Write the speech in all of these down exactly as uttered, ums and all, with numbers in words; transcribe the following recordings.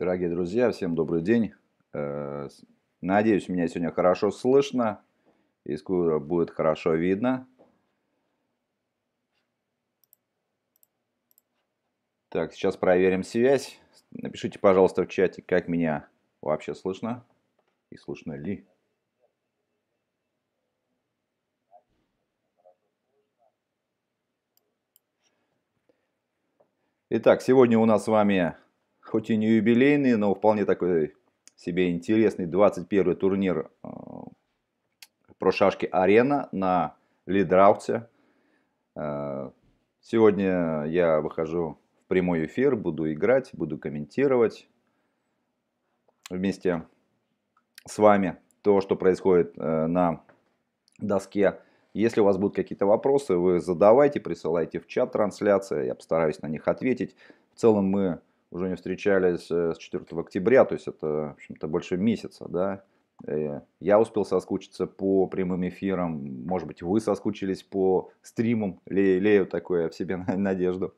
Дорогие друзья, всем добрый день. Надеюсь, меня сегодня хорошо слышно и скоро будет хорошо видно. Так, сейчас проверим связь. Напишите, пожалуйста, в чате, как меня вообще слышно и слышно ли. Итак, сегодня у нас с вами, хоть и не юбилейный, но вполне такой себе интересный двадцать первый турнир про шашки «Арена» на Лидрауте. Сегодня я выхожу в прямой эфир, буду играть, буду комментировать вместе с вами то, что происходит на доске. Если у вас будут какие-то вопросы, вы задавайте, присылайте в чат трансляции, я постараюсь на них ответить. В целом мы уже не встречались с четвёртого октября, то есть это, в общем-то, больше месяца, да. Я успел соскучиться по прямым эфирам, может быть, вы соскучились по стримам, лелею такое в себе надежду.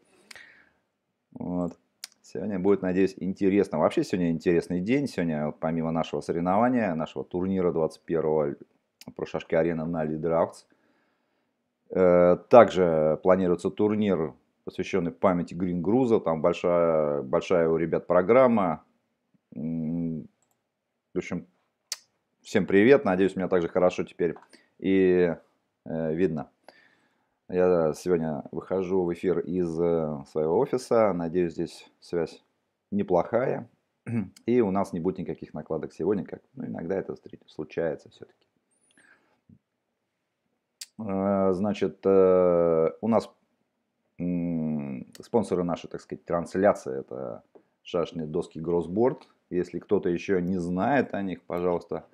Вот. Сегодня будет, надеюсь, интересно. Вообще сегодня интересный день, сегодня помимо нашего соревнования, нашего турнира двадцать первого про шашки «Арена» на Лидрауте, также планируется турнир, посвященный памяти Грингруза. Там большая, большая у ребят программа. В общем, всем привет. Надеюсь, меня также хорошо теперь и э, видно. Я сегодня выхожу в эфир из э, своего офиса. Надеюсь, здесь связь неплохая. И у нас не будет никаких накладок сегодня, как ну, иногда это случается все-таки. Э, значит, э, у нас... Спонсоры нашей, так сказать, трансляции — это шашные доски Гроссборд. Если кто-то еще не знает о них, пожалуйста,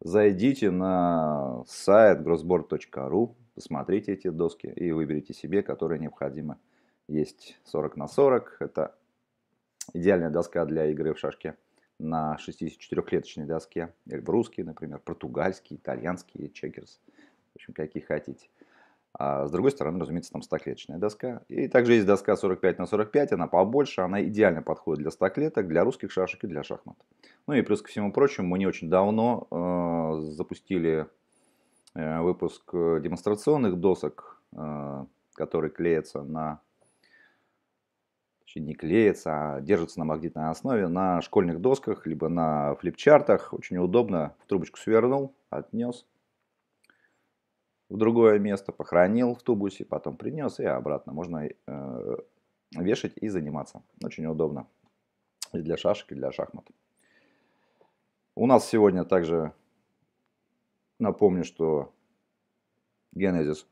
зайдите на сайт гроссборд точка ру, посмотрите эти доски и выберите себе, которые необходимо. Есть сорок на сорок. Это идеальная доска для игры в шашки на шестидесятичетырёхклеточной доске. Эльбрусский, например, португальский, итальянский, чекерс. В общем, какие хотите. А с другой стороны, разумеется, там стоклеточная доска. И также есть доска сорок пять на сорок пять, она побольше, она идеально подходит для стоклеток, для русских шашек и для шахмат. Ну и плюс ко всему прочему, мы не очень давно э, запустили э, выпуск демонстрационных досок, э, которые клеятся на... не клеятся, а держатся на магнитной основе, на школьных досках, либо на флипчартах. Очень удобно, в трубочку свернул, отнес в другое место, похоронил в тубусе, потом принес и обратно. Можно э, вешать и заниматься. Очень удобно и для шашек, и для шахмат. У нас сегодня также, напомню, что Genesis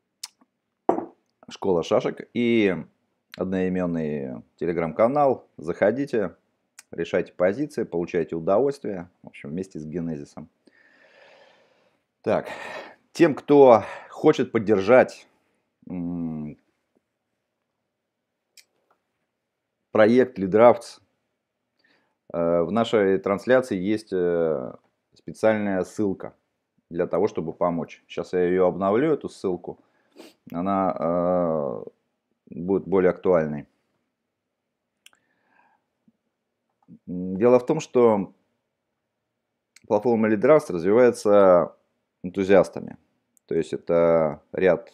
— школа шашек и одноименный телеграм-канал. Заходите, решайте позиции, получайте удовольствие. В общем, вместе с Genesis. Так, тем, кто хочет поддержать проект Лидрафтс, в нашей трансляции есть специальная ссылка для того, чтобы помочь. Сейчас я ее обновлю, эту ссылку. Она будет более актуальной. Дело в том, что платформа Лидрафтс развивается энтузиастами. То есть это ряд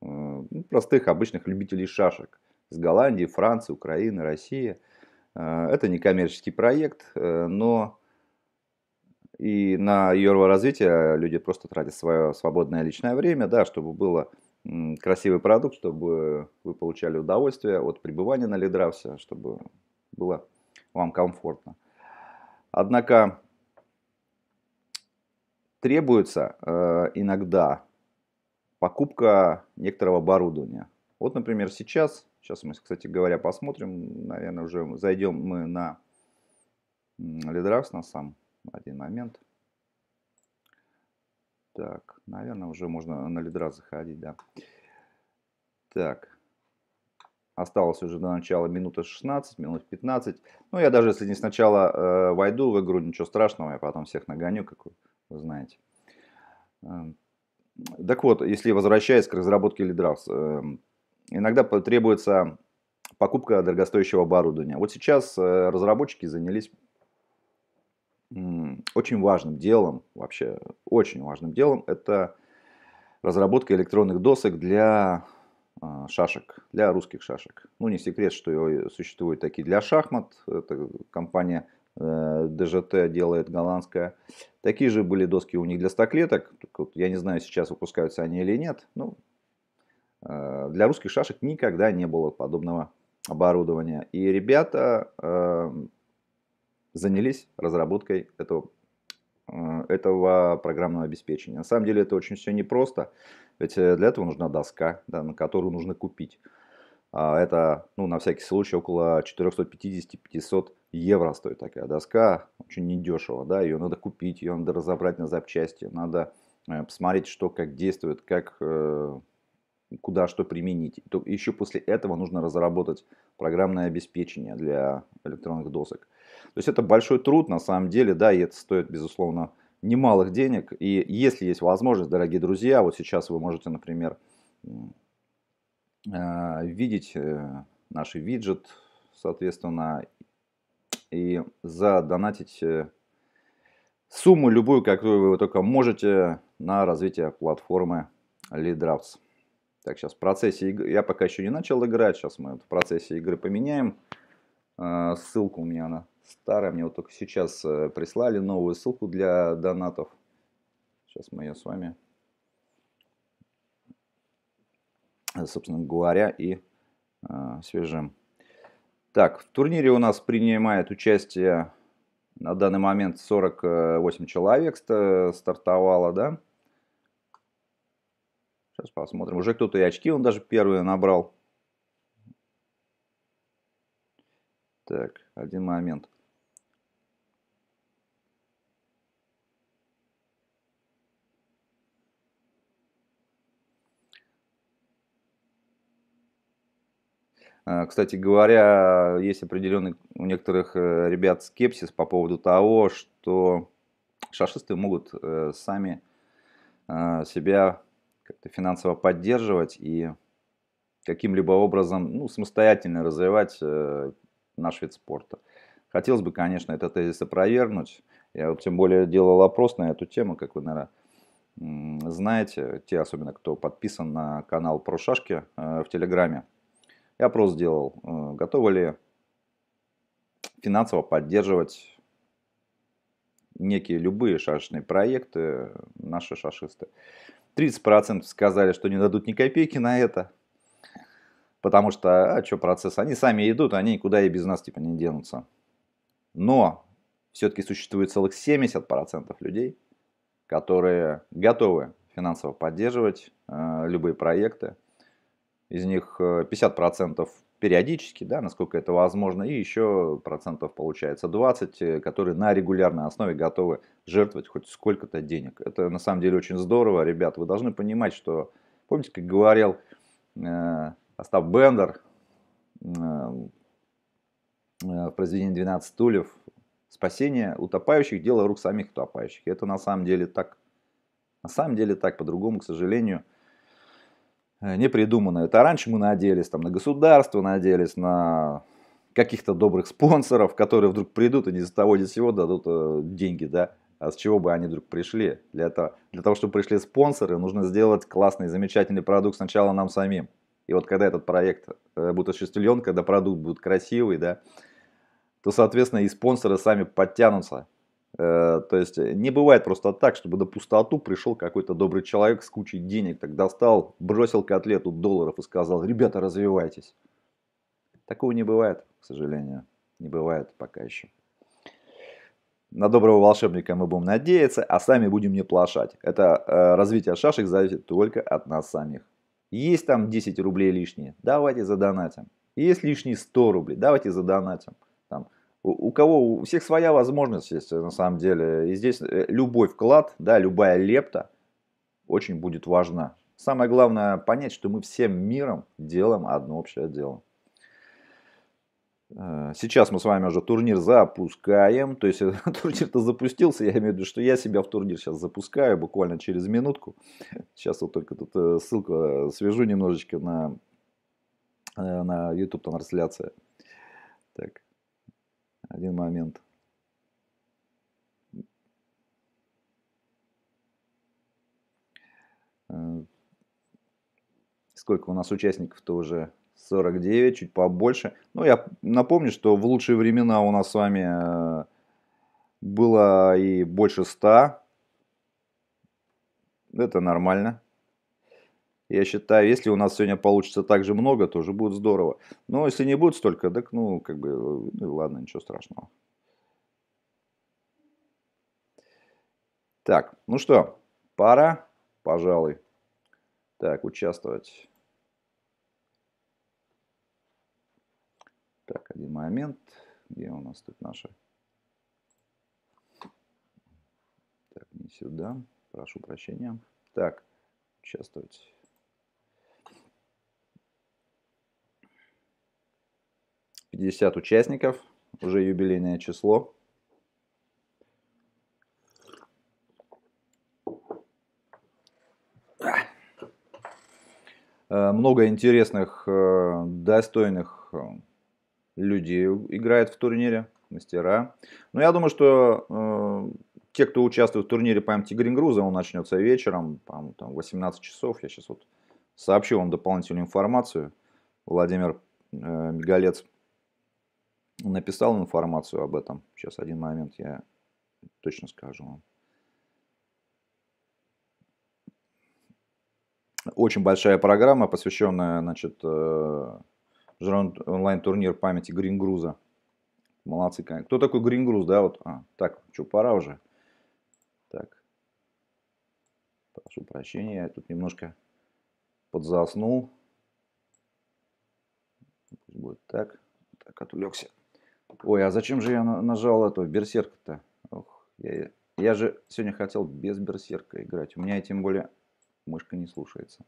э, простых, обычных любителей шашек из Голландии, Франции, Украины, России. Э, это некоммерческий проект, э, но и на ее развитие люди просто тратят свое свободное личное время, да, чтобы был э, красивый продукт, чтобы вы получали удовольствие от пребывания на Лидрафтсе, чтобы было вам комфортно. Однако требуется э, иногда покупка некоторого оборудования. Вот, например, сейчас, сейчас мы, кстати говоря, посмотрим, наверное, уже зайдем мы на Лидрафтс на сам один момент. Так, наверное, уже можно на Лидрафтс заходить, да. Так, осталось уже до начала минута шестнадцать, минут пятнадцать. Ну, я даже если не сначала э, войду в игру, ничего страшного, я потом всех нагоню, как вы знаете. Так вот, если возвращаясь к разработке Лидрафтс, иногда потребуется покупка дорогостоящего оборудования. Вот сейчас разработчики занялись очень важным делом, вообще очень важным делом, это разработка электронных досок для шашек, для русских шашек. Ну, не секрет, что существуют такие для шахмат, это компания ДЖТ делает, голландская. Такие же были доски у них для стоклеток, я не знаю, сейчас выпускаются они или нет, ну, для русских шашек никогда не было подобного оборудования. И ребята э, занялись разработкой этого, э, этого программного обеспечения. На самом деле это очень все непросто, ведь для этого нужна доска, да, на которую нужно купить. А это, ну, на всякий случай, около четырёхсот пятидесяти — пятисот евро стоит такая доска, очень недешево, да, ее надо купить, ее надо разобрать на запчасти, надо э, посмотреть, что как действует, как... Э, куда что применить. То еще после этого нужно разработать программное обеспечение для электронных досок. То есть это большой труд на самом деле, да, и это стоит, безусловно, немалых денег. И если есть возможность, дорогие друзья, вот сейчас вы можете, например, видеть наш виджет, соответственно, и задонатить сумму любую, какую вы только можете, на развитие платформы LeaderDrafts. Так, сейчас в процессе игры, я пока еще не начал играть, сейчас мы в процессе игры поменяем. Ссылку у меня она старая, мне вот только сейчас прислали новую ссылку для донатов. Сейчас мы ее с вами, собственно говоря, и свяжем. Так, в турнире у нас принимает участие на данный момент сорок восемь человек стартовало, да? Сейчас посмотрим. Уже кто-то и очки, он даже первые набрал. Так, один момент. Кстати говоря, есть определенный у некоторых ребят скепсис по поводу того, что шашисты могут сами себя как-то финансово поддерживать и каким-либо образом, ну, самостоятельно развивать э, наш вид спорта. Хотелось бы, конечно, этот тезис опровергнуть. Я вот тем более делал опрос на эту тему, как вы, наверное, знаете, те, особенно, кто подписан на канал про шашки э, в Телеграме. Я опрос сделал, э, готовы ли финансово поддерживать некие любые шашечные проекты наши шашисты. тридцать процентов сказали, что не дадут ни копейки на это, потому что, а что процесс, они сами идут, они никуда и без нас типа не денутся. Но все-таки существует целых семьдесят процентов людей, которые готовы финансово поддерживать э, любые проекты. Из них пятьдесят процентов периодически, да, насколько это возможно, и еще процентов получается двадцать, которые на регулярной основе готовы жертвовать хоть сколько-то денег. Это на самом деле очень здорово, ребят. Вы должны понимать, что, помните, как говорил э, Остап Бендер э, в произведении «двенадцать стульев», спасение утопающих – дело рук самих утопающих. Это на самом деле так. На самом деле так, по-другому, к сожалению, не придумано. Это раньше мы надеялись там, на государство, надеялись на каких-то добрых спонсоров, которые вдруг придут и ни с того ни с сего дадут э, деньги. Да? А с чего бы они вдруг пришли? Для этого, для того, чтобы пришли спонсоры, нужно сделать классный, замечательный продукт сначала нам самим. И вот когда этот проект э, будет осуществлен, когда продукт будет красивый, да, то, соответственно, и спонсоры сами подтянутся. То есть не бывает просто так, чтобы на пустоту пришел какой-то добрый человек с кучей денег, так достал, бросил котлету долларов и сказал: ребята, развивайтесь. Такого не бывает, к сожалению, не бывает пока еще. На доброго волшебника мы будем надеяться, а сами будем не плашать. Это э, развитие шашек зависит только от нас самих. Есть там десять рублей лишние, давайте задонатим. Есть лишние сто рублей, давайте задонатим. Там у кого, у всех своя возможность есть, на самом деле. И здесь любой вклад, да, любая лепта очень будет важна. Самое главное понять, что мы всем миром делаем одно общее дело. Сейчас мы с вами уже турнир запускаем. То есть турнир-то запустился, я имею в виду, что я себя в турнир сейчас запускаю буквально через минутку. Сейчас вот только тут ссылку свяжу немножечко на на YouTube там трансляция. Так, один момент. Сколько у нас участников-то уже? сорок девять, чуть побольше. Ну, я напомню, что в лучшие времена у нас с вами было и больше ста. Это нормально. Я считаю, если у нас сегодня получится так же много, то уже будет здорово. Но если не будет столько, так ну, как бы, ну, ладно, ничего страшного. Так, ну что, пора, пожалуй, так, участвовать. Так, один момент. Где у нас тут наша? Так, не сюда. Прошу прощения. Так, участвовать. пятьдесят участников. Уже юбилейное число. Много интересных, достойных людей играет в турнире, мастера. Но я думаю, что э, те, кто участвует в турнире по эм ти Green Cruise, он начнется вечером, там, там, восемнадцать часов. Я сейчас вот сообщу вам дополнительную информацию. Владимир э, Мигалец написал информацию об этом. Сейчас один момент, я точно скажу вам. Очень большая программа, посвященная, значит, э, онлайн-турнир памяти Green Cruise. Молодцы. Кто такой Green Cruise, да? Вот. А, так, что, пора уже? Так. Прошу прощения, я тут немножко подзаснул. Будет так. Так, отвлекся. Ой, а зачем же я нажал этого берсерка-то? Я, я же сегодня хотел без берсерка играть. У меня и тем более мышка не слушается.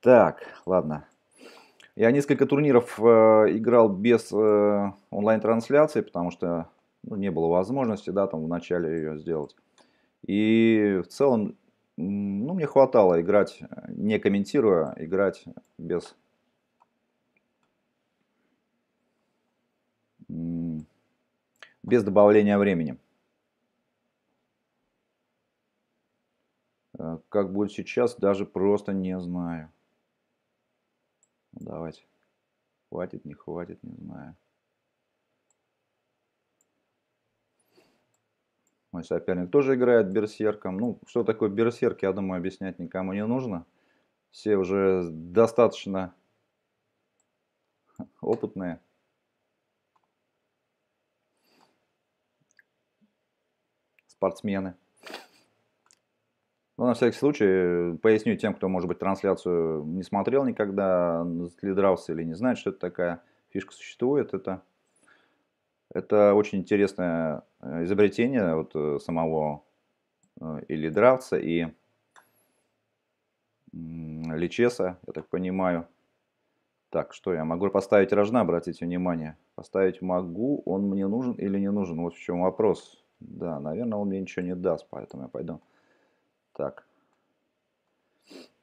Так, ладно. Я несколько турниров э, играл без э, онлайн-трансляции, потому что ну, не было возможности, да, там вначале ее сделать. И в целом, ну, мне хватало играть, не комментируя, играть без, без добавления времени. Как будет сейчас, даже просто не знаю. Давайте. Хватит, не хватит, не знаю. Мой соперник тоже играет берсерком. Ну, что такое берсерк, я думаю, объяснять никому не нужно. Все уже достаточно опытные. Спортсмены. Но на всякий случай поясню тем, кто, может быть, трансляцию не смотрел никогда, задрался или не знает, что это такая фишка существует. Это, это очень интересное изобретение вот самого Иллидравца и Личеса, я так понимаю. Так, что я могу поставить рожна, обратите внимание. Поставить могу, он мне нужен или не нужен? Вот в чем вопрос. Да, наверное, он мне ничего не даст, поэтому я пойду. Так,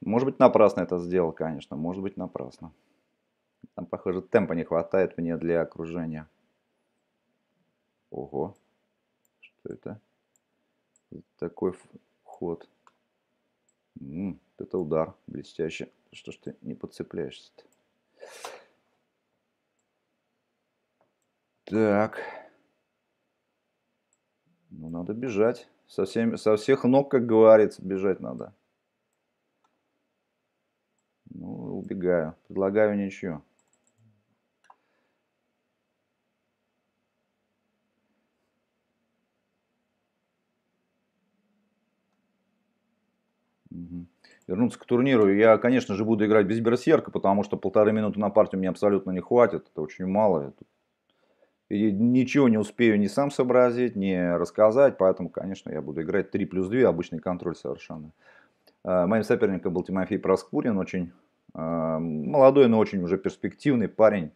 может быть, напрасно это сделал, конечно, может быть, напрасно. Там, похоже, темпа не хватает мне для окружения. Ого, что это? Такой ход. М-м, это удар блестящий. Что ж ты не подцепляешься-то? Так, ну надо бежать. Со, всеми, со всех ног, как говорится, бежать надо. Ну, убегаю. Предлагаю ничью. Угу. Вернуться к турниру. Я, конечно же, буду играть без берсерка, потому что полторы минуты на партию мне абсолютно не хватит. Это очень мало. И ничего не успею ни сам сообразить, ни рассказать. Поэтому, конечно, я буду играть три плюс два. Обычный контроль совершенно. Моим соперником был Тимофей Проскурин. Очень молодой, но очень уже перспективный парень,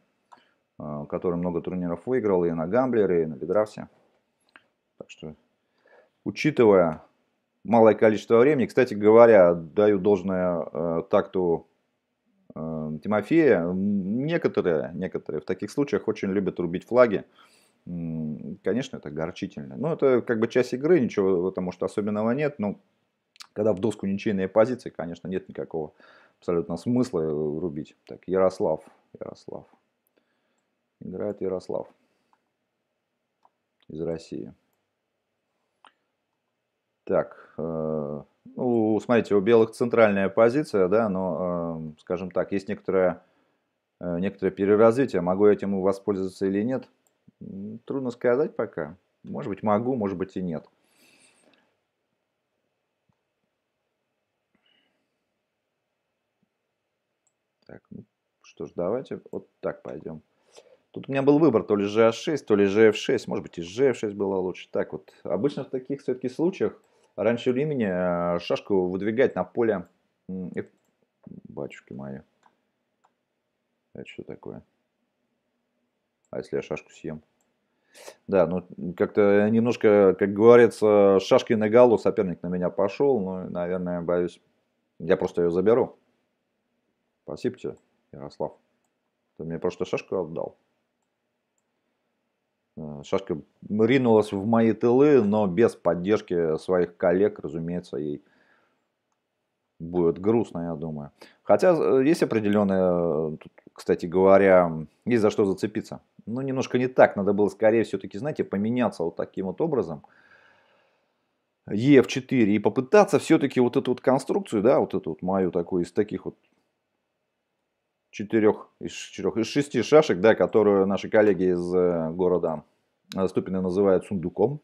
который много турниров выиграл и на Гамблере, и на Лидравсе. Так что, учитывая малое количество времени... Кстати говоря, даю должное такту Тимофея. Некоторые, некоторые в таких случаях очень любят рубить флаги. Конечно, это горчительно. Но это как бы часть игры, ничего потому что особенного нет. Но когда в доску ничейные позиции, конечно, нет никакого абсолютно смысла рубить. Так, Ярослав. Ярослав. Играет Ярослав из России. Так, э, ну, смотрите, у белых центральная позиция, да, но, э, скажем так, есть некоторое, э, некоторое переразвитие. Могу я этим воспользоваться или нет? Трудно сказать пока. Может быть, могу, может быть и нет. Так, ну что ж, давайте вот так пойдем. Тут у меня был выбор, то ли же а шесть, то ли же эф шесть. Может быть, и же эф шесть было лучше. Так вот, обычно в таких все-таки случаях раньше времени шашку выдвигать на поле... Батюшки мои. Это что такое? А если я шашку съем? Да, ну как-то немножко, как говорится, шашки на голову соперник на меня пошел. Ну, наверное, боюсь, я просто ее заберу. Спасибо тебе, Ярослав. Ты мне просто шашку отдал. Шашка ринулась в мои тылы, но без поддержки своих коллег, разумеется, ей будет грустно, я думаю. Хотя есть определенные, кстати говоря, есть за что зацепиться. Ну, немножко не так. Надо было скорее все-таки, знаете, поменяться вот таким вот образом. е эф четыре. И попытаться все-таки вот эту вот конструкцию, да, вот эту вот мою такую из таких вот четырех из четырех из шести шашек, да, которую наши коллеги из города Ступино называют сундуком,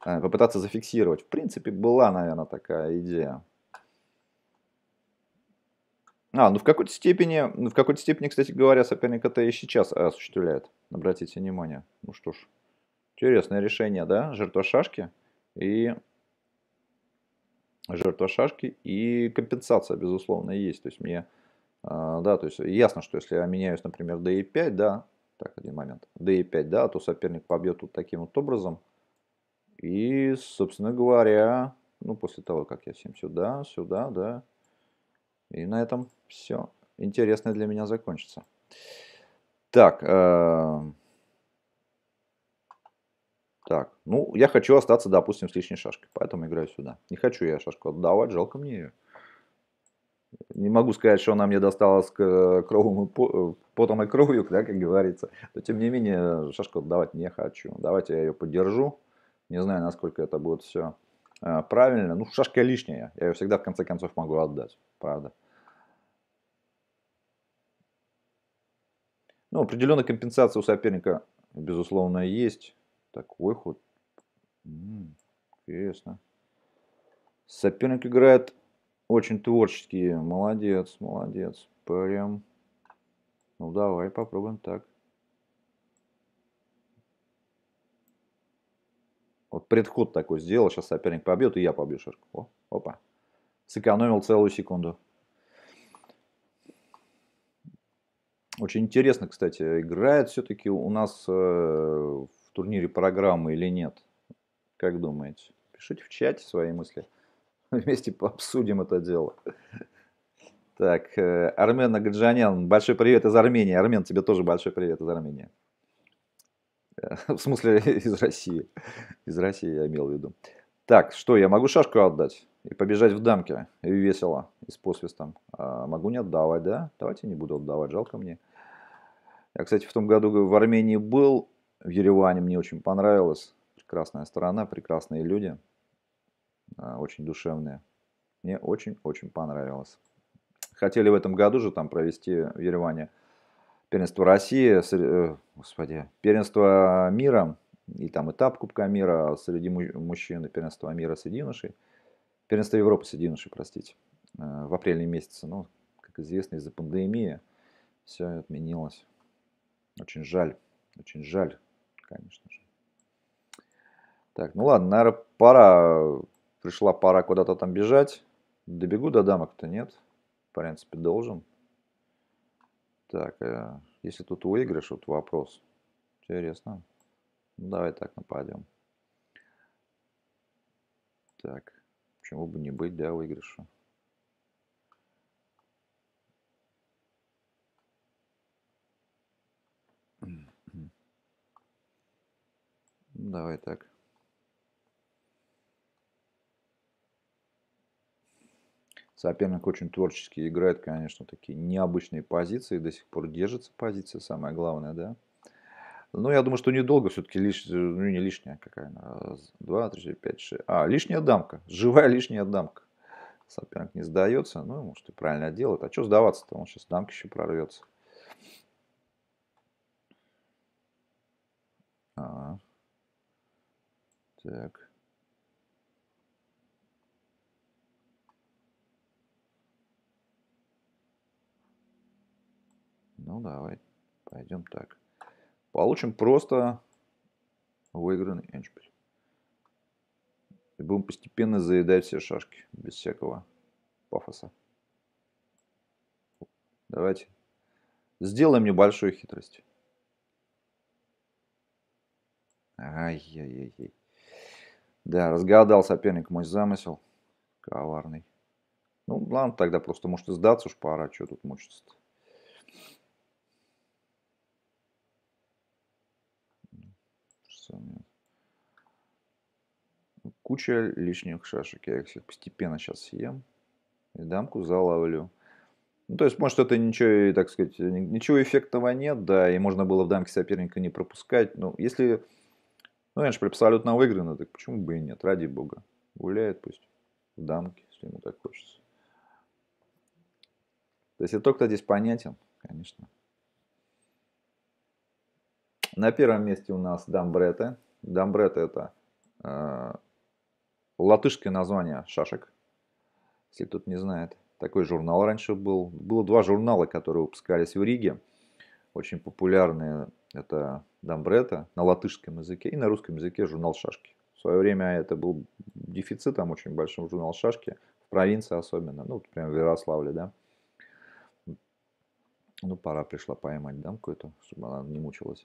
попытаться зафиксировать. В принципе, была, наверное, такая идея. А, ну в какой-то степени, в какой-то степени, кстати говоря, соперник это и сейчас осуществляет. Обратите внимание. Ну что ж, интересное решение, да? Жертва шашки и жертва шашки и компенсация, безусловно, есть. То есть мне Да, то есть ясно, что если я меняюсь, например, дэ е пять, да, так, один момент, дэ е пять, да, то соперник побьет вот таким вот образом. И, собственно говоря, ну, после того, как я всем сюда, сюда, да, и на этом все интересное для меня закончится. Так, э, так, ну, я хочу остаться, допустим, с лишней шашкой, поэтому играю сюда. Не хочу я шашку отдавать, жалко мне ее. Не могу сказать, что она мне досталась кровью, потом и кровью, да, как говорится. Но, тем не менее, шашку отдавать не хочу. Давайте я ее подержу. Не знаю, насколько это будет все правильно. Ну, шашка лишняя. Я ее всегда, в конце концов, могу отдать. Правда. Ну, определенная компенсация у соперника, безусловно, есть. Такой ход. М-м, интересно. Соперник играет... Очень творческий. Молодец, молодец. Прям. Ну, давай попробуем так. Вот предход такой сделал. Сейчас соперник побьет, и я побью шашку. О, опа. Сэкономил целую секунду. Очень интересно, кстати, играет все-таки у нас э, в турнире программы или нет. Как думаете? Пишите в чате свои мысли. Вместе пообсудим это дело. Так, Армен Агаджанян, большой привет из Армении. Армен, тебе тоже большой привет из Армении. В смысле, из России. Из России я имел в виду. Так, что, я могу шашку отдать и побежать в дамке и весело, и с посвистом. А могу не отдавать, да? Давайте не буду отдавать, жалко мне. Я, кстати, в том году в Армении был, в Ереване мне очень понравилось. Прекрасная страна, прекрасные люди. Очень душевные. Мне очень-очень понравилось. Хотели в этом году же там провести в Ереване первенство России, господи, первенство мира, и там этап Кубка мира среди мужчин, и первенство мира среди юношей, первенство Европы среди юношей, простите, в апреле месяце. Но, как известно, из-за пандемии все отменилось. Очень жаль, очень жаль, конечно же. Так, ну ладно, наверное, пора... Пришла пора куда-то там бежать. Добегу до дамок-то нет. В принципе, должен. Так, э, если тут выиграешь, вот вопрос. Интересно. Ну, давай так нападем. Так, почему бы не быть, да, выигрыша. Давай так. Соперник очень творчески играет, конечно, такие необычные позиции. До сих пор держится позиция, самое главное, да. Но я думаю, что недолго все-таки, лиш... ну не лишняя какая -то. Два, три, пять, шесть. А, лишняя дамка. Живая лишняя дамка. Соперник не сдается. Ну, может, и правильно делает. А что сдаваться-то? Он сейчас дамки еще прорвется. А -а. Так. Ну, давай, пойдем так. Получим просто выигранный эндшпиль. И будем постепенно заедать все шашки, без всякого пафоса. Давайте сделаем небольшую хитрость. Ай-яй-яй-яй. Да, разгадал соперник мой замысел. Коварный. Ну, ладно, тогда просто может и сдаться уж пора, что тут мучиться-то. Куча лишних шашек. Я их всех постепенно сейчас съем. И дамку заловлю. Ну, то есть, может, это ничего, так сказать, ничего эффектного нет, да, и можно было в дамке соперника не пропускать. Но если, ну, эндшпиль абсолютно выиграно, так почему бы и нет? Ради бога. Гуляет пусть в дамке, если ему так хочется. То есть, итог-то здесь понятен, конечно. На первом месте у нас дамбретта. Дамбретта это э, латышское название шашек. Если кто-то не знает, такой журнал раньше был. Было два журнала, которые выпускались в Риге. Очень популярные. Это дамбретта на латышском языке и на русском языке журнал шашки. В свое время это был дефицитом очень большим журнал шашки. В провинции особенно. Ну, вот прям в Ярославле, да. Ну, пора пришла поймать дамку эту, чтобы она не мучилась.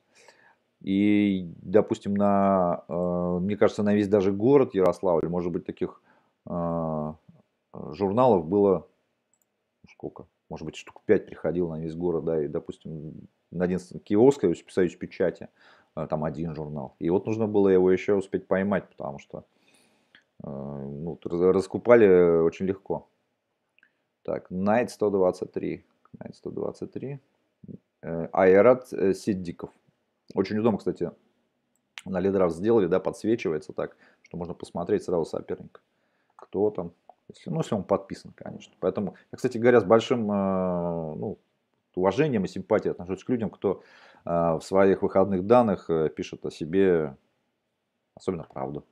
И, допустим, на, э, мне кажется, на весь даже город Ярославль, может быть, таких э, журналов было, сколько, может быть, штук пять приходило на весь город, да, и, допустим, на один киоск, союз печати, э, там один журнал. И вот нужно было его еще успеть поймать, потому что э, ну, раскупали очень легко. Так, Найт сто двадцать три. Найт сто двадцать три. Айрат Сиддиков. Очень удобно, кстати, на лидерах сделали, да, подсвечивается так, что можно посмотреть сразу соперника. Кто там? Если, ну, если он подписан, конечно. Поэтому, я, кстати говоря, с большим э, ну, уважением и симпатией отношусь к людям, кто э, в своих выходных данных э, пишет о себе, особенно правду.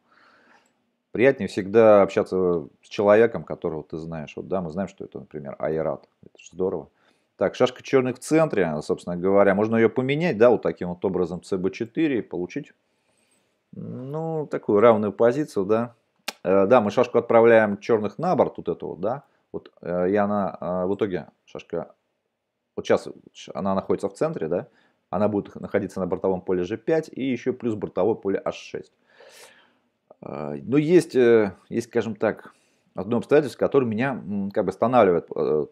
Приятнее всегда общаться с человеком, которого ты знаешь. Вот, да, мы знаем, что это, например, Айрат. Это же здорово. Так, шашка черных в центре, собственно говоря. Можно ее поменять, да, вот таким вот образом цэ бэ четыре и получить, ну, такую равную позицию, да. Э, да, мы шашку отправляем черных на борт, вот эту вот, да. Вот, э, и она э, в итоге, шашка, вот сейчас она находится в центре, да. Она будет находиться на бортовом поле жэ пять и еще плюс бортовое поле аш шесть. Э, но есть, э, есть, скажем так, одно обстоятельство, которое меня как бы останавливает э,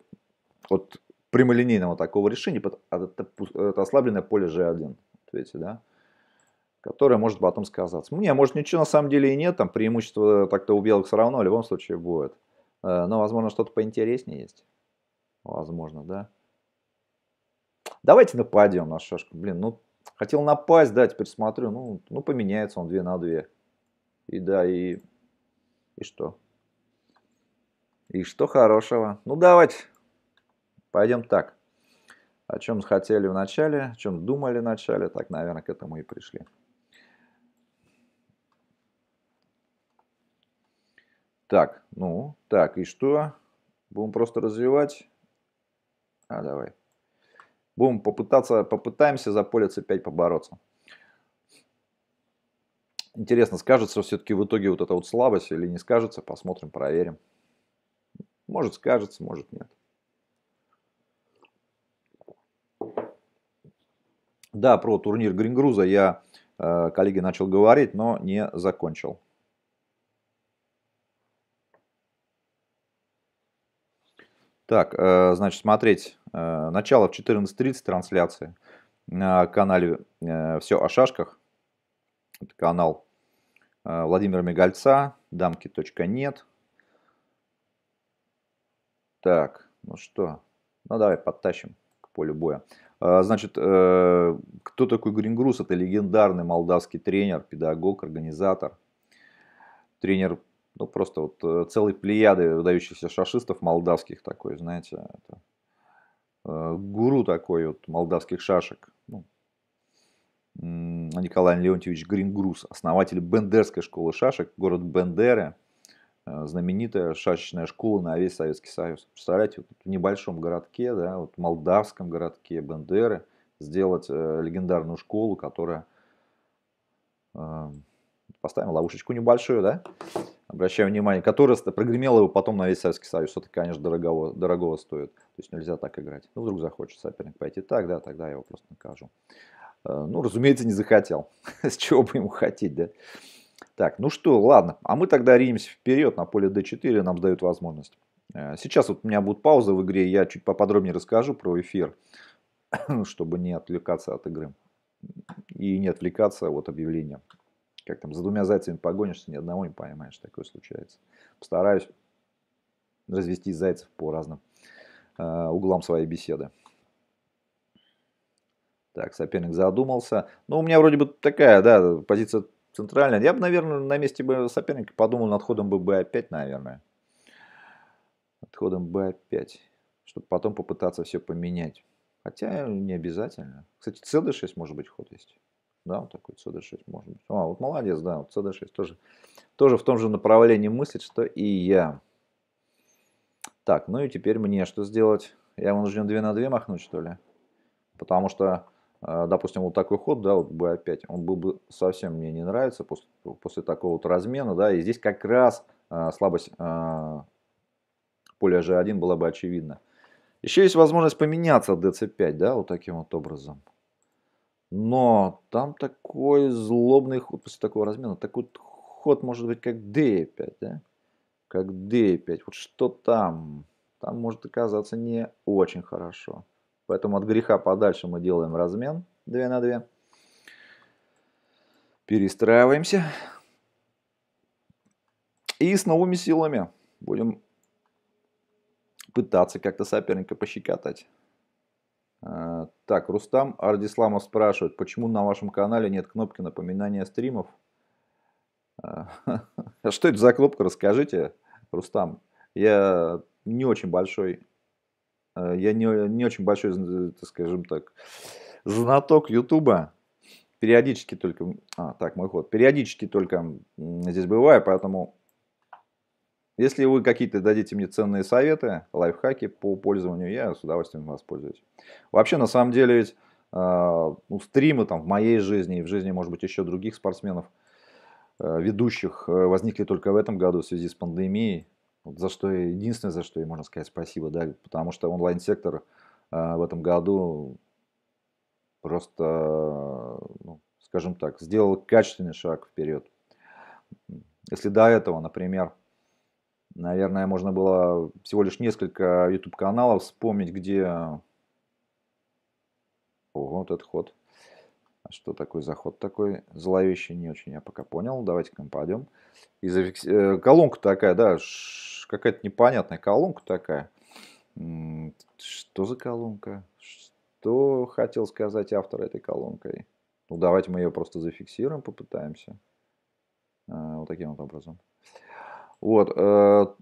от... прямолинейного такого решения, это ослабленное поле жэ один, видите, да, которое может потом сказаться. Не, может ничего на самом деле и нет, там преимущество так-то у белых все равно в любом случае будет. Но, возможно, что-то поинтереснее есть. Возможно, да. Давайте нападем на шашку. Блин, ну, хотел напасть, да, теперь смотрю, ну, ну поменяется он два на два. И да, и... И что? И что хорошего? Ну, давайте... Пойдем так. О чем хотели в начале, о чем думали в начале, так, наверное, к этому и пришли. Так, ну, так, и что? Будем просто развивать. А, давай. Будем попытаться, попытаемся за поле цэ пять побороться. Интересно, скажется все-таки в итоге вот эта вот слабость или не скажется? Посмотрим, проверим. Может, скажется, может, нет. Да, про турнир Грингруза я, э, коллеги, начал говорить, но не закончил. Так, э, значит, смотреть. Э, начало в четырнадцать тридцать трансляции на канале э, «Все о шашках». Это канал Владимира Мигальца, дамки.нет. Так, ну что, ну давай подтащим к полю боя. Значит, кто такой Грингрус? Это легендарный молдавский тренер, педагог, организатор. Тренер, ну просто вот целой плеяды выдающихся шашистов молдавских такой, знаете. Это гуру такой вот молдавских шашек. Ну, Николай Леонтьевич Грингрус, основатель Бендерской школы шашек, город Бендеры. Знаменитая шашечная школа на весь Советский Союз. Представляете, вот в небольшом городке, да, вот в молдавском городке Бендеры сделать э, легендарную школу, которая... Э, поставим ловушечку небольшую, да? Обращаю внимание, которая прогремела его потом на весь Советский Союз. Это, конечно, дорогого, дорогого стоит. То есть нельзя так играть. Ну, вдруг захочет соперник пойти так, да, тогда я его просто накажу. Э, ну, разумеется, не захотел. С чего бы ему хотеть, да? Так, ну что, ладно, а мы тогда риемся вперед на поле дэ четыре, нам дают возможность. Сейчас вот у меня будет пауза в игре, я чуть поподробнее расскажу про эфир, чтобы не отвлекаться от игры. И не отвлекаться от объявления. Как там, за двумя зайцами погонишься, ни одного не поймаешь, такое случается. Постараюсь развести зайцев по разным э, углам своей беседы. Так, соперник задумался. Ну, у меня вроде бы такая, да, позиция... Центральная. Я бы, наверное, на месте бы соперника подумал над ходом бэ пять, наверное. Над ходом бэ пять. Чтобы потом попытаться все поменять. Хотя не обязательно. Кстати, цэ дэ шесть может быть ход есть. Да, вот такой цэ дэ шесть может быть. А, вот молодец, да, вот цэ дэ шесть тоже, тоже в том же направлении мыслит, что и я. Так, ну и теперь мне что сделать? Я вынужден два на два махнуть, что ли? Потому что... Допустим, вот такой ход, да, вот бэ пять, он был бы совсем мне не нравится после, после такого вот размена, да, и здесь как раз э, слабость э, поля жэ один была бы очевидна. Еще есть возможность поменяться от дэ цэ пять, да, вот таким вот образом. Но там такой злобный ход после такого размена, такой ход может быть как дэ пять, да, как дэ пять, вот что там, там может оказаться не очень хорошо. Поэтому от греха подальше мы делаем размен два на два. Перестраиваемся. И с новыми силами будем пытаться как-то соперника пощекотать. Так, Рустам Ардисламов спрашивает, почему на вашем канале нет кнопки напоминания стримов? Что это за кнопка, расскажите, Рустам. Я не очень большой... Я не, не очень большой, так скажем так, знаток Ютуба. Периодически только... А, так, мой ход. Периодически только здесь бываю, поэтому... Если вы какие-то дадите мне ценные советы, лайфхаки по пользованию, я с удовольствием воспользуюсь. Вообще, на самом деле, ведь э, ну, стримы там в моей жизни и в жизни, может быть, еще других спортсменов, э, ведущих, э, возникли только в этом году в связи с пандемией. За что единственное, за что и можно сказать спасибо, да, потому что онлайн-сектор э, в этом году просто, э, ну, скажем так, сделал качественный шаг вперед. Если до этого, например, наверное, можно было всего лишь несколько YouTube-каналов вспомнить, где... О, вот этот ход. Что такой за ход такой? Зловещий, не очень я пока понял. Давайте-ка мы пойдем. И зафикс... Колонка такая, да, какая-то непонятная колонка такая. Что за колонка? Что хотел сказать автор этой колонкой? Ну, давайте мы ее просто зафиксируем, попытаемся. Вот таким вот образом. Вот. По,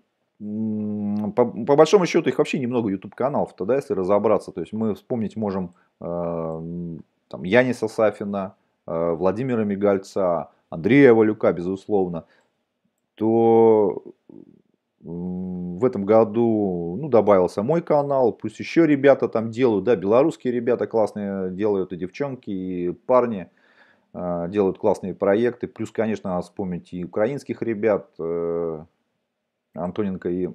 по большому счету их вообще немного YouTube-каналов-то, да, если разобраться. То есть мы вспомнить можем... Там, Яниса Сафина, Владимира Мигальца, Андрея Валюка, безусловно, то в этом году, ну, добавился мой канал, пусть еще ребята там делают, да, белорусские ребята классные делают, и девчонки, и парни делают классные проекты, плюс, конечно, надо вспомнить и украинских ребят, Антоненко и...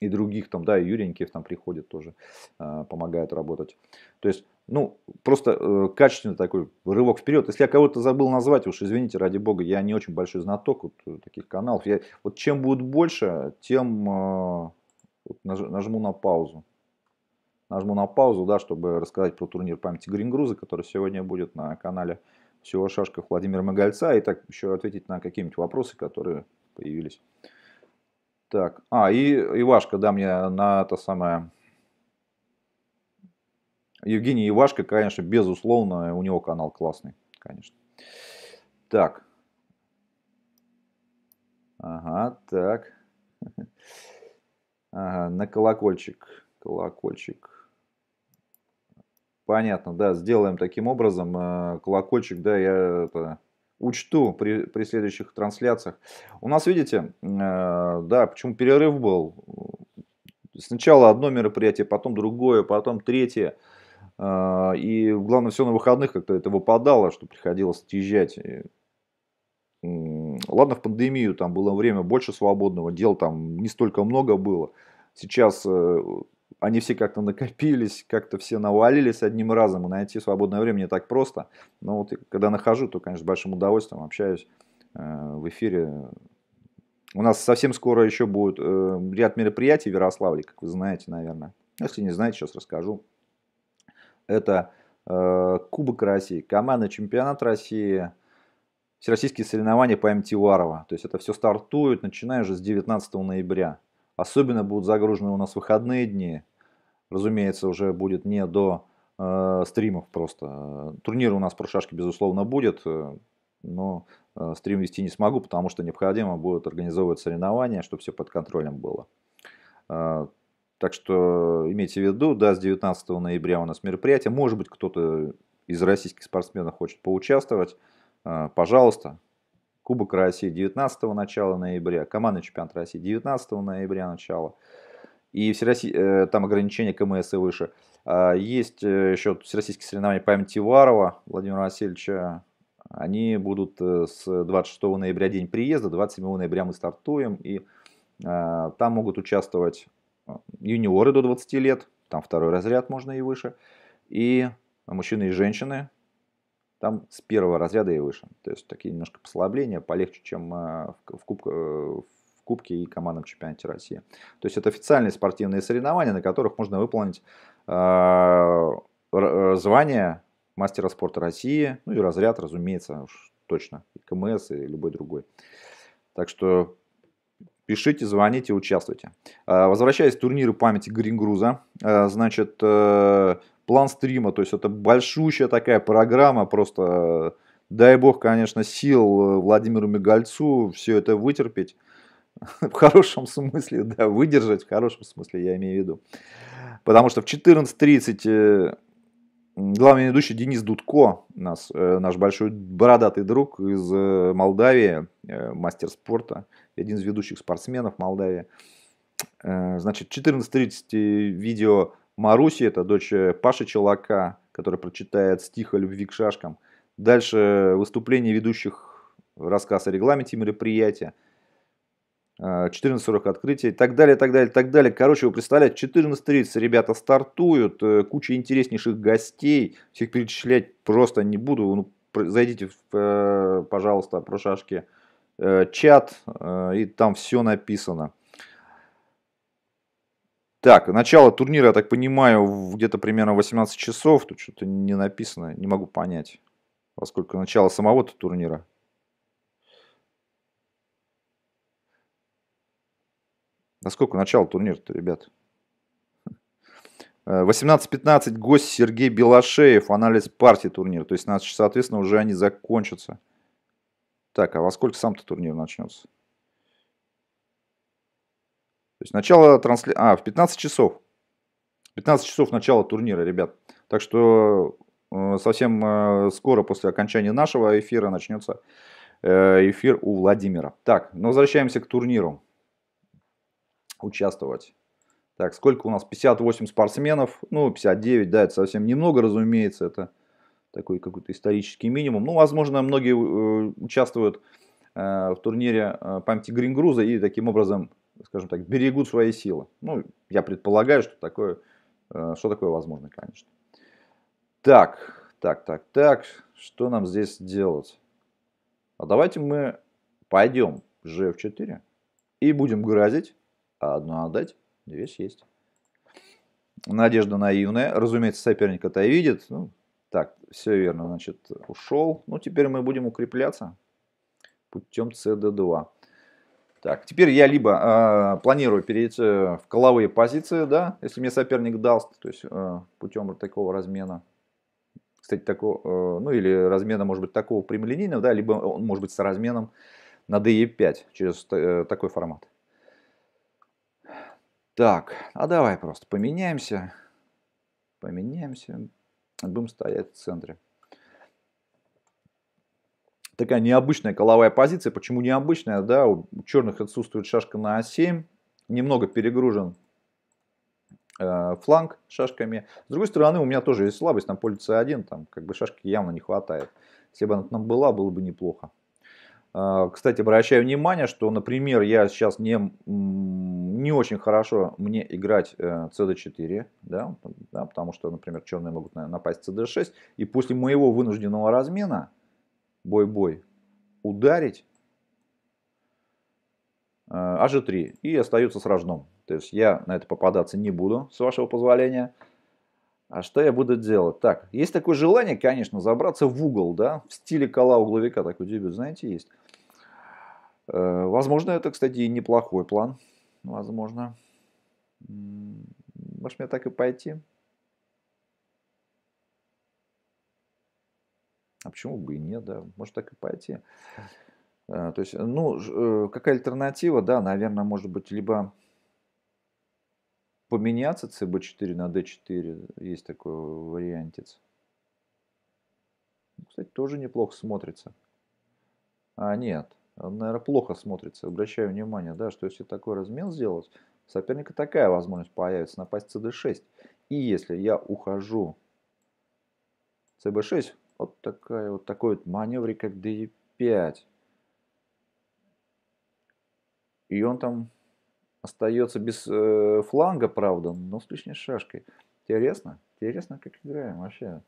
И других там, да, и Юренькиев там приходит тоже, э, помогает работать. То есть, ну, просто э, качественный такой рывок вперед. Если я кого-то забыл назвать, уж извините, ради бога, я не очень большой знаток вот, таких каналов. Я, вот чем будет больше, тем э, вот наж, нажму на паузу. Нажму на паузу, да, чтобы рассказать про турнир памяти Грингруза, который сегодня будет на канале все о шашках Владимира Магальца и так еще ответить на какие-нибудь вопросы, которые появились. Так, а, и Ивашка, да, мне на то самое... Евгений Ивашко, конечно, безусловно, у него канал классный, конечно. Так. Ага, так. Ага, на колокольчик. Колокольчик. Понятно, да, сделаем таким образом. Колокольчик, да, я это учту при, при следующих трансляциях. У нас, видите, да, почему перерыв был. Сначала одно мероприятие, потом другое, потом третье. И главное, все на выходных как-то это выпадало, что приходилось отъезжать. Ладно, в пандемию там было время больше свободного, дел там не столько много было. Сейчас они все как-то накопились, как-то все навалились одним разом. И найти свободное время не так просто. Но вот когда нахожу, то, конечно, с большим удовольствием общаюсь в эфире. У нас совсем скоро еще будет ряд мероприятий в Ярославле, как вы знаете, наверное. Если не знаете, сейчас расскажу. Это э, Кубок России, командный чемпионат России, всероссийские соревнования по эм ти Варова. То есть это все стартует, начиная уже с девятнадцатого ноября. Особенно будут загружены у нас выходные дни. Разумеется, уже будет не до э, стримов просто. Турнир у нас про шашки, безусловно, будет, но э, стрим вести не смогу, потому что необходимо будет организовывать соревнования, чтобы все под контролем было. Э, Так что имейте в виду, да, с девятнадцатого ноября у нас мероприятие. Может быть, кто-то из российских спортсменов хочет поучаствовать. Пожалуйста. Кубок России девятнадцатого начала ноября. Командный чемпионат России девятнадцатого ноября начало. И всероссий... там ограничения КМС и выше. Есть еще всероссийские соревнования по эм ти Варова Владимира Васильевича. Они будут с двадцать шестого ноября день приезда. двадцать седьмого ноября мы стартуем. И там могут участвовать юниоры до двадцати лет, там второй разряд, можно и выше, и мужчины и женщины, там с первого разряда и выше. То есть такие немножко послабления, полегче, чем в кубке, в кубке и командном чемпионате России. То есть это официальные спортивные соревнования, на которых можно выполнить звание мастера спорта России, ну и разряд, разумеется, уж точно, и КМС, и любой другой. Так что... пишите, звоните, участвуйте. Возвращаясь к турниру памяти Грингруза, значит, план стрима, то есть это большущая такая программа, просто дай бог, конечно, сил Владимиру Мигальцу все это вытерпеть, в хорошем смысле, да, выдержать, в хорошем смысле я имею в виду. Потому что в четырнадцать тридцать главный ведущий Денис Дудко, нас, наш большой бородатый друг из Молдавии, мастер спорта, один из ведущих спортсменов Молдавии. Значит, четырнадцать тридцать видео Маруси, это дочь Паши Челака, который прочитает стих о любви к шашкам. Дальше выступление ведущих, рассказ о регламенте мероприятия. четырнадцать сорок открытие и так далее, так далее, так далее. Короче, вы представляете, четырнадцать тридцать ребята стартуют, куча интереснейших гостей. Всех перечислять просто не буду. Ну, зайдите, в, пожалуйста, про шашки чат, и там все написано. Так, начало турнира, я так понимаю, где-то примерно восемнадцать часов. Тут что-то не написано, не могу понять, во сколько начало самого-то турнира. Насколько начало турнира-то, ребят? восемнадцать пятнадцать гость Сергей Белошеев. Анализ партии турнира. То есть, соответственно, уже они закончатся. Так, а во сколько сам-то турнир начнется? То есть, начало трансляции... А, в пятнадцать часов. В пятнадцать часов начало турнира, ребят. Так что совсем скоро после окончания нашего эфира начнется эфир у Владимира. Так, ну возвращаемся к турниру. Участвовать. Так, сколько у нас? пятьдесят восемь спортсменов. Ну, пятьдесят девять, да, это совсем немного, разумеется. Это такой какой-то исторический минимум. Ну, возможно, многие э, участвуют э, в турнире э, памяти Грингруза и таким образом, скажем так, берегут свои силы. Ну, я предполагаю, что такое, э, что такое возможно, конечно. Так, так, так, так. Что нам здесь делать? А давайте мы пойдем же эф четыре и будем грозить. Одну отдать, две съесть. Надежда наивная. Разумеется, соперник это и видит. Ну, Так, все верно, значит, ушел. Ну, теперь мы будем укрепляться путем си ди два. Так, теперь я либо э, планирую перейти в коловые позиции, да, если мне соперник даст, то есть э, путем такого размена, кстати, такого, э, ну или размена, может быть, такого прямолинейного, да, либо он может быть с разменом на дэ е пять через э, такой формат. Так, а давай просто поменяемся, поменяемся, будем стоять в центре. Такая необычная коловая позиция. Почему необычная? Да, у черных отсутствует шашка на а семь. Немного перегружен э, фланг шашками. С другой стороны, у меня тоже есть слабость на поле це один. Там как бы шашки явно не хватает. Если бы она там была, было бы неплохо. Э, кстати, обращаю внимание, что, например, я сейчас не, не очень хорошо мне играть э, це дэ четыре. Да, да, потому что, например, черные могут напасть це дэ шесть. И после моего вынужденного размена бой-бой, ударить а же три и остается с рожном. То есть я на это попадаться не буду, с вашего позволения. А что я буду делать? Так, есть такое желание, конечно, забраться в угол, да, в стиле кола угловика, такой дебют, знаете, есть. Возможно, это, кстати, и неплохой план. Возможно. Может, мне так и пойти? А почему бы и нет, да, может так и пойти. То есть, ну, какая альтернатива, да, наверное, может быть, либо поменяться це бэ четыре на дэ четыре, есть такой вариантец. Кстати, тоже неплохо смотрится. А, нет, наверное, плохо смотрится, обращаю внимание, да, что если такой размен сделать, у соперника такая возможность появится, напасть це дэ шесть. И если я ухожу це бэ шесть, вот, такая, вот такой вот маневрик, как дэ е пять. И он там остается без э, фланга, правда, но с лишней шашкой. Интересно? Интересно, как играем вообще.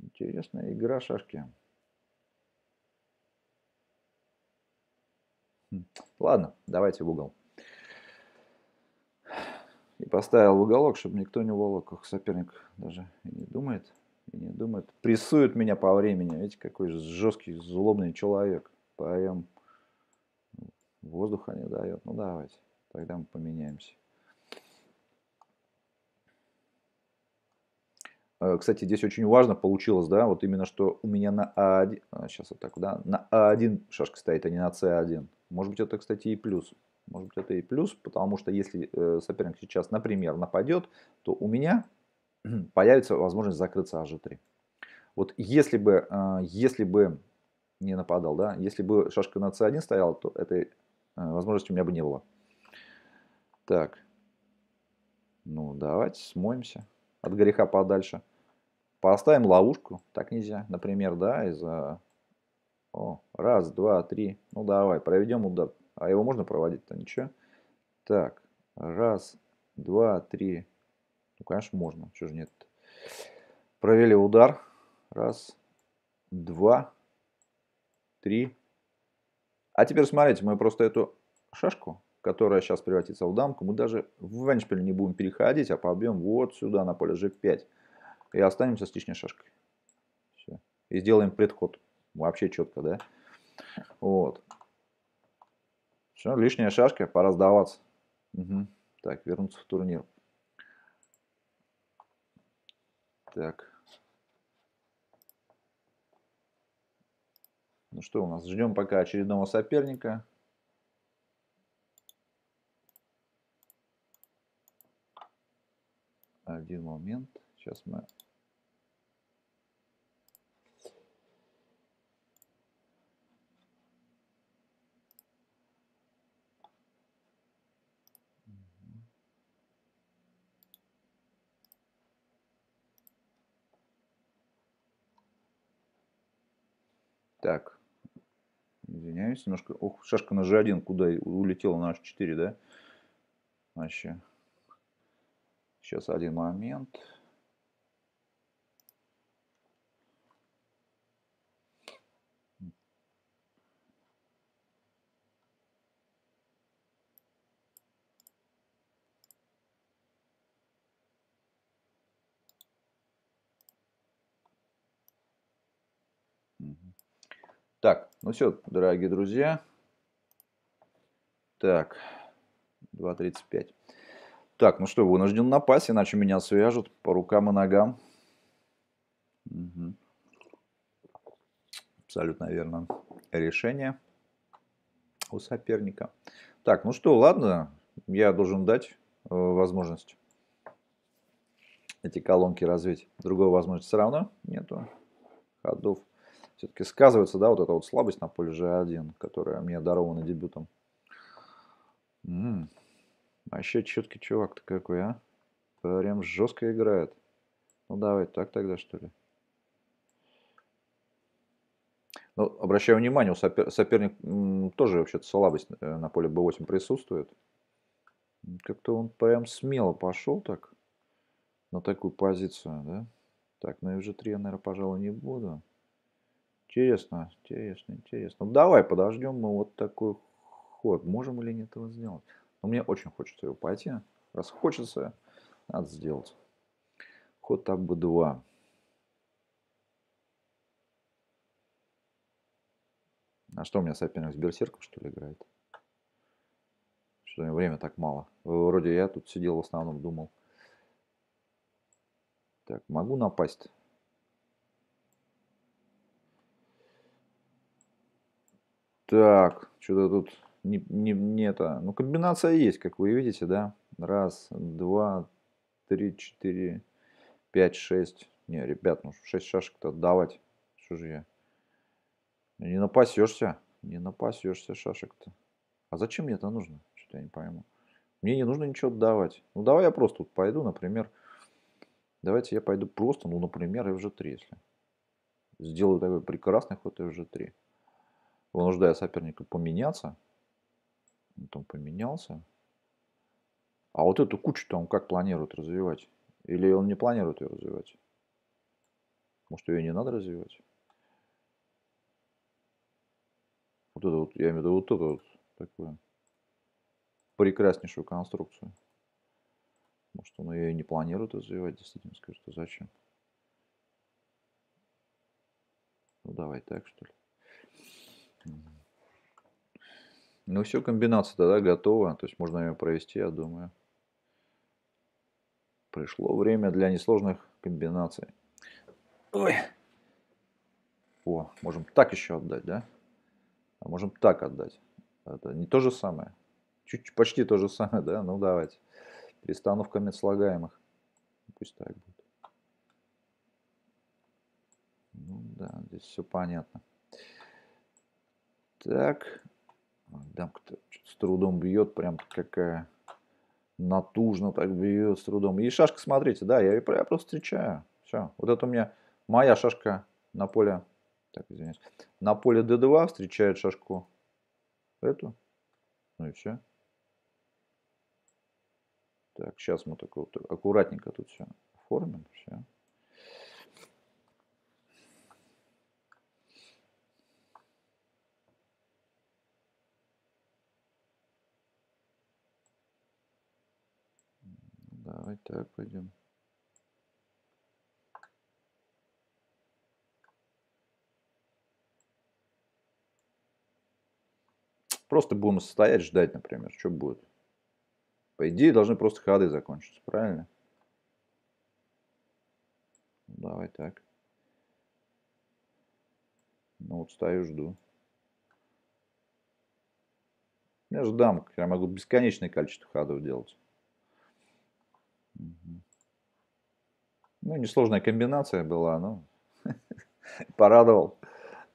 Интересная игра шашки. Ладно, давайте в угол. И поставил в уголок, чтобы никто не уволок. Соперник даже и не думает. Не думает, прессует меня по времени. Видите, какой жесткий, злобный человек. Прям воздуха не дает. Ну, давайте. Тогда мы поменяемся. Кстати, здесь очень важно получилось, да, вот именно, что у меня на а один... Сейчас вот так, да, на а один шашка стоит, а не на це один. Может быть, это, кстати, и плюс. Может быть, это и плюс, потому что если соперник сейчас, например, нападет, то у меня... появится возможность закрыться а же три. Вот если бы, если бы не нападал, да, если бы шашка на це один стояла, то этой возможности у меня бы не было. Так. Ну, давайте смоемся от греха подальше. Поставим ловушку. Так нельзя. Например, да, из-за... О, раз, два, три. Ну, давай, проведем удар. А его можно проводить-то? Ничего. Так. Раз, два, три... Ну, конечно, можно. Чего же нет? Провели удар. Раз, два, три. А теперь смотрите, мы просто эту шашку, которая сейчас превратится в дамку, мы даже в веншпиль не будем переходить, а побьем вот сюда на поле же пять. И останемся с лишней шашкой. Все. И сделаем предход. Вообще четко, да? Вот. Все, лишняя шашка, пора сдаваться. Угу. Так, вернуться в турнир. Так. Ну что у нас? Ждем пока очередного соперника. Один момент. Сейчас мы... Так, извиняюсь, немножко... Ох, шашка на же один, куда улетела на аш четыре, да? Вообще. Сейчас один момент. Так, ну все, дорогие друзья. Так, два тридцать пять. Так, ну что, вынужден напасть, иначе меня свяжут по рукам и ногам. Угу. Абсолютно верно решение у соперника. Так, ну что, ладно, я должен дать э, возможность эти колонки развить. Другой возможности все равно нету ходов. Все-таки сказывается, да, вот эта вот слабость на поле же один, которая мне дарована дебютом. М-м, вообще четкий чувак-то какой, а? Прям жестко играет. Ну давай так тогда, что ли. Ну, обращаю внимание, у сопер... соперник м, тоже вообще-то слабость на поле бэ восемь присутствует. Как-то он прям смело пошел так на такую позицию, да? Так, ну и же три я, наверное, пожалуй, не буду. Интересно, интересно, интересно. Ну, давай подождем мы вот такой ход. Можем или нет его сделать? Но мне очень хочется его пойти. Раз хочется, надо сделать. Ход так бы два. А что у меня соперник с берсерком, что ли, играет? Что у меня время так мало. Вроде я тут сидел в основном, думал. Так, могу напасть. Так, что-то тут не, не, не это. Ну, комбинация есть, как вы видите, да? Раз, два, три, четыре, пять, шесть. Не, ребят, ну шесть шашек-то отдавать. Что же я? Не напасешься. Не напасешься шашек-то. А зачем мне это нужно? Что-то я не пойму. Мне не нужно ничего отдавать. Ну, давай я просто вот пойду, например. Давайте я пойду просто, ну, например, эф же три, если. Сделаю такой прекрасный ход эф же три. Вынуждая соперника поменяться. Он там поменялся. А вот эту кучу-то он как планирует развивать? Или он не планирует ее развивать? Может, ее не надо развивать? Вот это вот, я имею в виду вот эту вот такую прекраснейшую конструкцию. Может, он ее и не планирует развивать, действительно, скажет, а зачем? Ну, давай так, что ли. Ну, все, комбинация тогда готова. То есть, можно ее провести, я думаю. Пришло время для несложных комбинаций. Ой. О, можем так еще отдать, да? А можем так отдать. Это не то же самое. Чуть-чуть почти то же самое, да? Ну, давайте. Перестановка слагаемых. Пусть так будет. Ну да, здесь все понятно. Так. Дамка-то с трудом бьет. Прям какая натужно так бьет с трудом. И шашка, смотрите, да, я ее просто встречаю. Все. Вот это у меня моя шашка на поле. Так, извиняюсь. На поле дэ два встречает шашку эту. Ну и все. Так, сейчас мы только вот аккуратненько тут все оформим. Все. Давай так пойдем. Просто будем стоять, ждать, например, что будет. По идее, должны просто ходы закончиться, правильно? Давай так. Ну вот стою, жду. Я же дам, я могу бесконечное количество ходов делать. Угу. Ну, несложная комбинация была, но порадовал.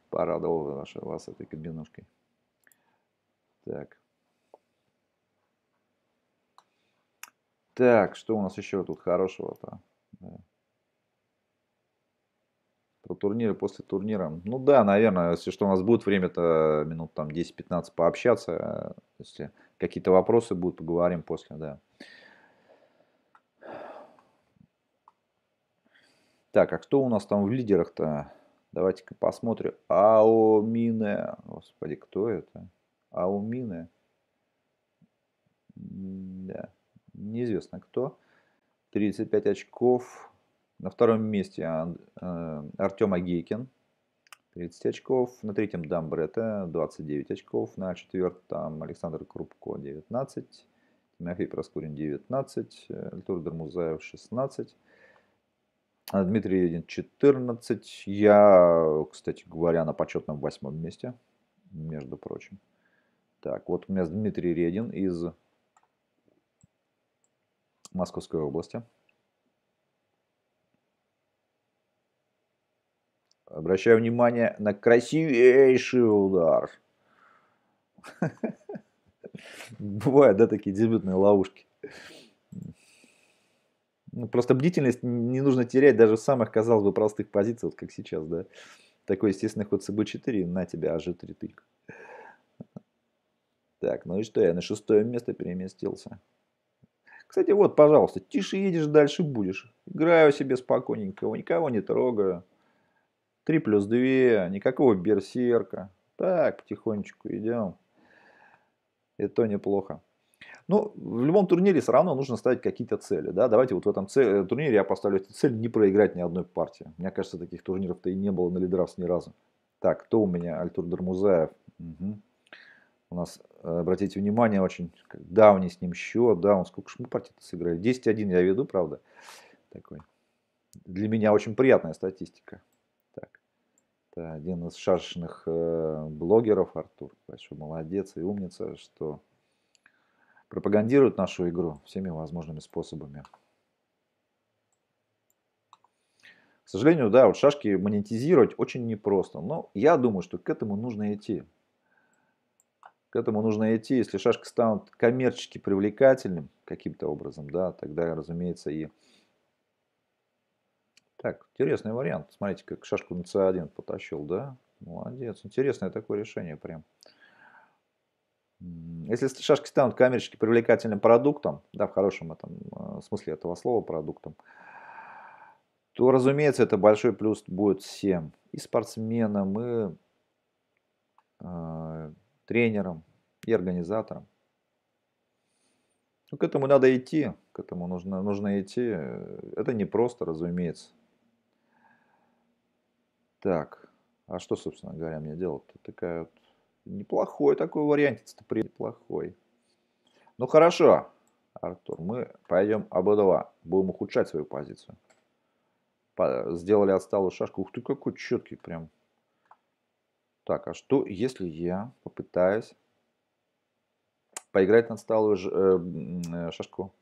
Порадовал вас этой комбинушкой. Так. Так, что у нас еще тут хорошего-то? Да. Про турниры после турнира. Ну да, наверное, если что у нас будет время-то минут там десять-пятнадцать пообщаться. Если какие-то вопросы будут, поговорим после, да. Так, а кто у нас там в лидерах-то? Давайте-ка посмотрим. Аомине. Господи, кто это? Аомине. Да. Неизвестно кто. тридцать пять очков. На втором месте Артем Агейкин. тридцать очков. На третьем Дамбрета двадцать девять очков. На четвертом Александр Крупко девятнадцать. Тимофей Проскурин девятнадцать. Альтур Дермузаев шестнадцать. Дмитрий Един четырнадцать. Я, кстати говоря, на почетном восьмом месте, между прочим. Так, вот у меня Дмитрий Редин из Московской области. Обращаю внимание на красивейший удар. Бывают, да, такие дебютные ловушки. Просто бдительность не нужно терять даже в самых, казалось бы, простых позициях, вот как сейчас, да. Такой естественный ход с бэ четыре, на тебя а жэ три тык. Так, ну и что, я на шестое место переместился. Кстати, вот, пожалуйста, тише едешь, дальше будешь. Играю себе спокойненько, никого не трогаю. три плюс два, никакого берсерка. Так, потихонечку идем. И то неплохо. Ну, в любом турнире все равно нужно ставить какие-то цели. Да? Давайте вот в этом цель, турнире я поставлю цель не проиграть ни одной партии. Мне кажется, таких турниров-то и не было на Лидрафс ни разу. Так, кто у меня? Альтур Дермузаев. Угу. У нас, обратите внимание, очень давний с ним счет. Да, он сколько же мы партий-то сыграли? десять один я веду, правда. Такой. Для меня очень приятная статистика. Так. Это один из шашечных э, блогеров, Артур. Большой молодец и умница, что пропагандирует нашу игру всеми возможными способами. К сожалению, да, вот шашки монетизировать очень непросто. Но я думаю, что к этому нужно идти. К этому нужно идти. Если шашки станут коммерчески привлекательным каким-то образом, да, тогда, разумеется, и... Так, интересный вариант. Смотрите, как шашку на цэ один потащил, да? Молодец. Интересное такое решение прям. Если шашки станут коммерчески привлекательным продуктом, да, в хорошем этом смысле этого слова продуктом, то, разумеется, это большой плюс будет всем. И спортсменам, и... Э, тренером и организатором. Но к этому надо идти, к этому нужно, нужно идти. Это не просто, разумеется. Так, а что, собственно говоря, мне делать-то? Такая вот... Неплохой такой вариантец-то, неплохой. Ну хорошо, Артур, мы пойдем об а два. Будем ухудшать свою позицию. Сделали отсталую шашку. Ух ты, какой четкий прям. Так, а что, если я попытаюсь поиграть на отсталую ж, э, э, шашку?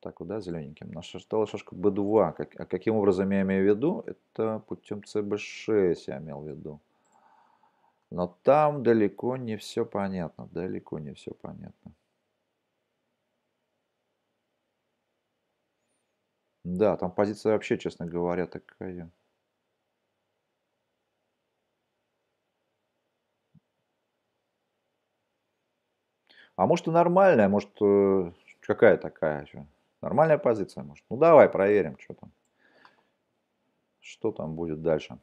Так вот, да, зелененьким. Наша отсталая шашка бэ два. Как, а каким образом я имею в виду? Это путем цэ бэ шесть я имел в виду. Но там далеко не все понятно. Далеко не все понятно. Да, там позиция вообще, честно говоря, такая... А может и нормальная, может какая такая? Что? Нормальная позиция, может. Ну давай проверим, что там. Что там будет дальше.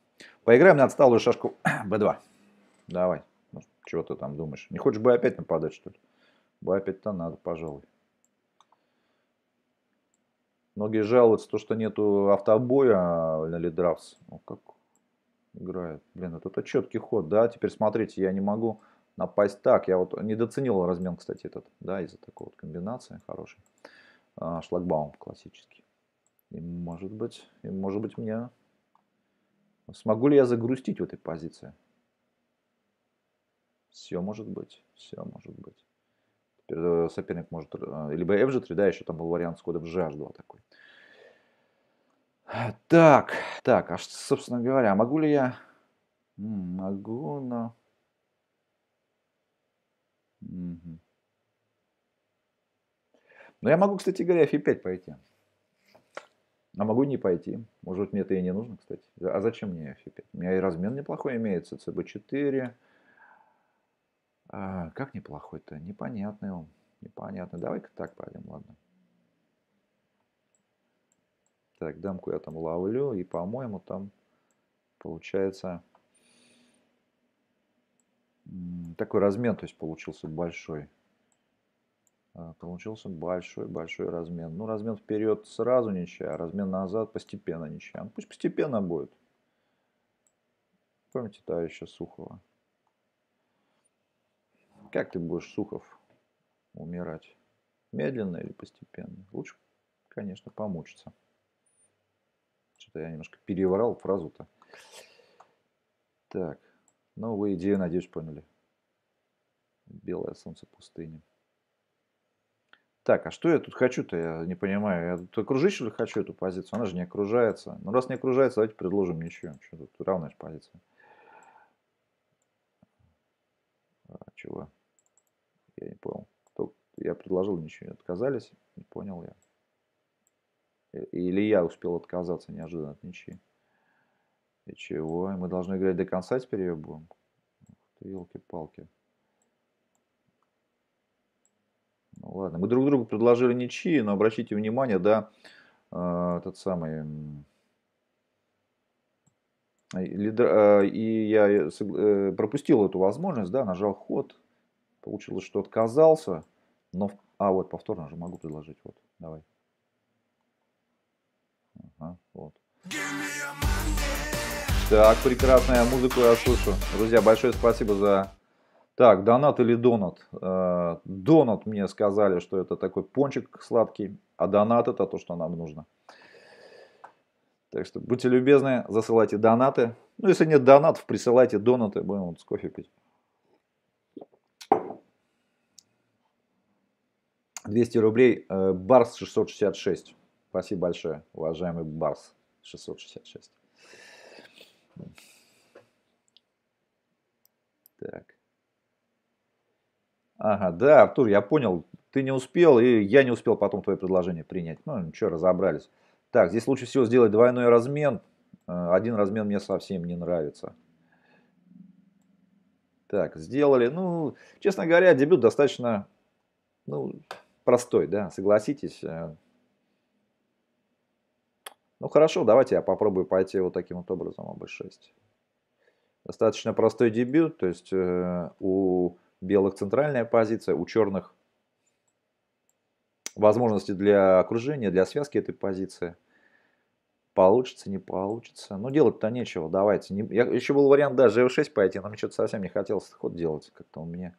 Поиграем на отсталую шашку бэ два. Давай. Ну, чего ты там думаешь? Не хочешь бы опять нападать, что ли? бэ пять-то надо, пожалуй. Многие жалуются, то, что нету автобоя на Лидрафс. О, как играет. Блин, вот это четкий ход, да? Теперь смотрите, я не могу... Напасть так. Я вот недооценил размен, кстати, этот, да, из-за такой вот комбинации хорошей. А, шлагбаум классический. И может быть, и может быть меня... Смогу ли я загрустить в этой позиции? Все может быть. Все может быть. Теперь соперник может... Либо эф жэ три, да, еще там был вариант с кодом жэ аш два такой. Так. Так, а собственно говоря, могу ли я... Могу, но... Угу. Но я могу, кстати говоря, эф пять пойти. А могу не пойти. Может быть, мне это и не нужно, кстати. А зачем мне эф пять? У меня и размен неплохой имеется. цэ бэ четыре. А, как неплохой-то? Непонятный он. Непонятный. Давай-ка так пойдем, ладно. Так, дамку я там ловлю. И, по-моему, там получается... Такой размен, то есть, получился большой. Получился большой-большой размен. Ну, размен вперед сразу ничья, размен назад постепенно ничья. Ну, пусть постепенно будет. Помните товарища Сухова? Как ты будешь, Сухов, умирать? Медленно или постепенно? Лучше, конечно, помучиться. Что-то я немножко переврал фразу-то. Так, ну вы идею, надеюсь, поняли. Белое солнце пустыни. Так, а что я тут хочу-то, я не понимаю. Я тут окружить, что ли, хочу эту позицию? Она же не окружается. Ну, раз не окружается, давайте предложим ничего. Что тут равная же позиция. А, чего? Я не понял. Кто? Я предложил ничего, отказались. Не понял я. Или я успел отказаться неожиданно от ничьи. И чего? Мы должны играть до конца, теперь ее будем. Ух ты, елки-палки. Ну ладно, мы друг другу предложили ничьи, но обратите внимание, да, э, этот самый... Э, э, и я э, пропустил эту возможность, да, нажал ход, получилось, что отказался, но... А, вот, повторно же могу предложить, вот, давай. Ага, вот. Так, прекрасная музыку я слышу. Друзья, большое спасибо за... Так, донат или донат? Донат мне сказали, что это такой пончик сладкий, а донат это то, что нам нужно. Так что будьте любезны, засылайте донаты. Ну, если нет донатов, присылайте донаты, будем вот с кофе пить. двести рублей, Барс шестьсот шестьдесят шесть. Спасибо большое, уважаемый Барс шестьсот шестьдесят шесть. Так. Ага, да, Артур, я понял, ты не успел, и я не успел потом твое предложение принять. Ну, ничего, разобрались. Так, здесь лучше всего сделать двойной размен. Один размен мне совсем не нравится. Так, сделали. Ну, честно говоря, дебют достаточно, ну, простой, да, согласитесь. Ну, хорошо, давайте я попробую пойти вот таким вот образом, а бэ шесть. Достаточно простой дебют, то есть э, у... белых центральная позиция, у черных возможности для окружения, для связки этой позиции. Получится, не получится. Но делать-то нечего, давайте. Не... Я... Еще был вариант, да, жэ эф шесть пойти, но мне что-то совсем не хотелось ход делать. Как-то у меня,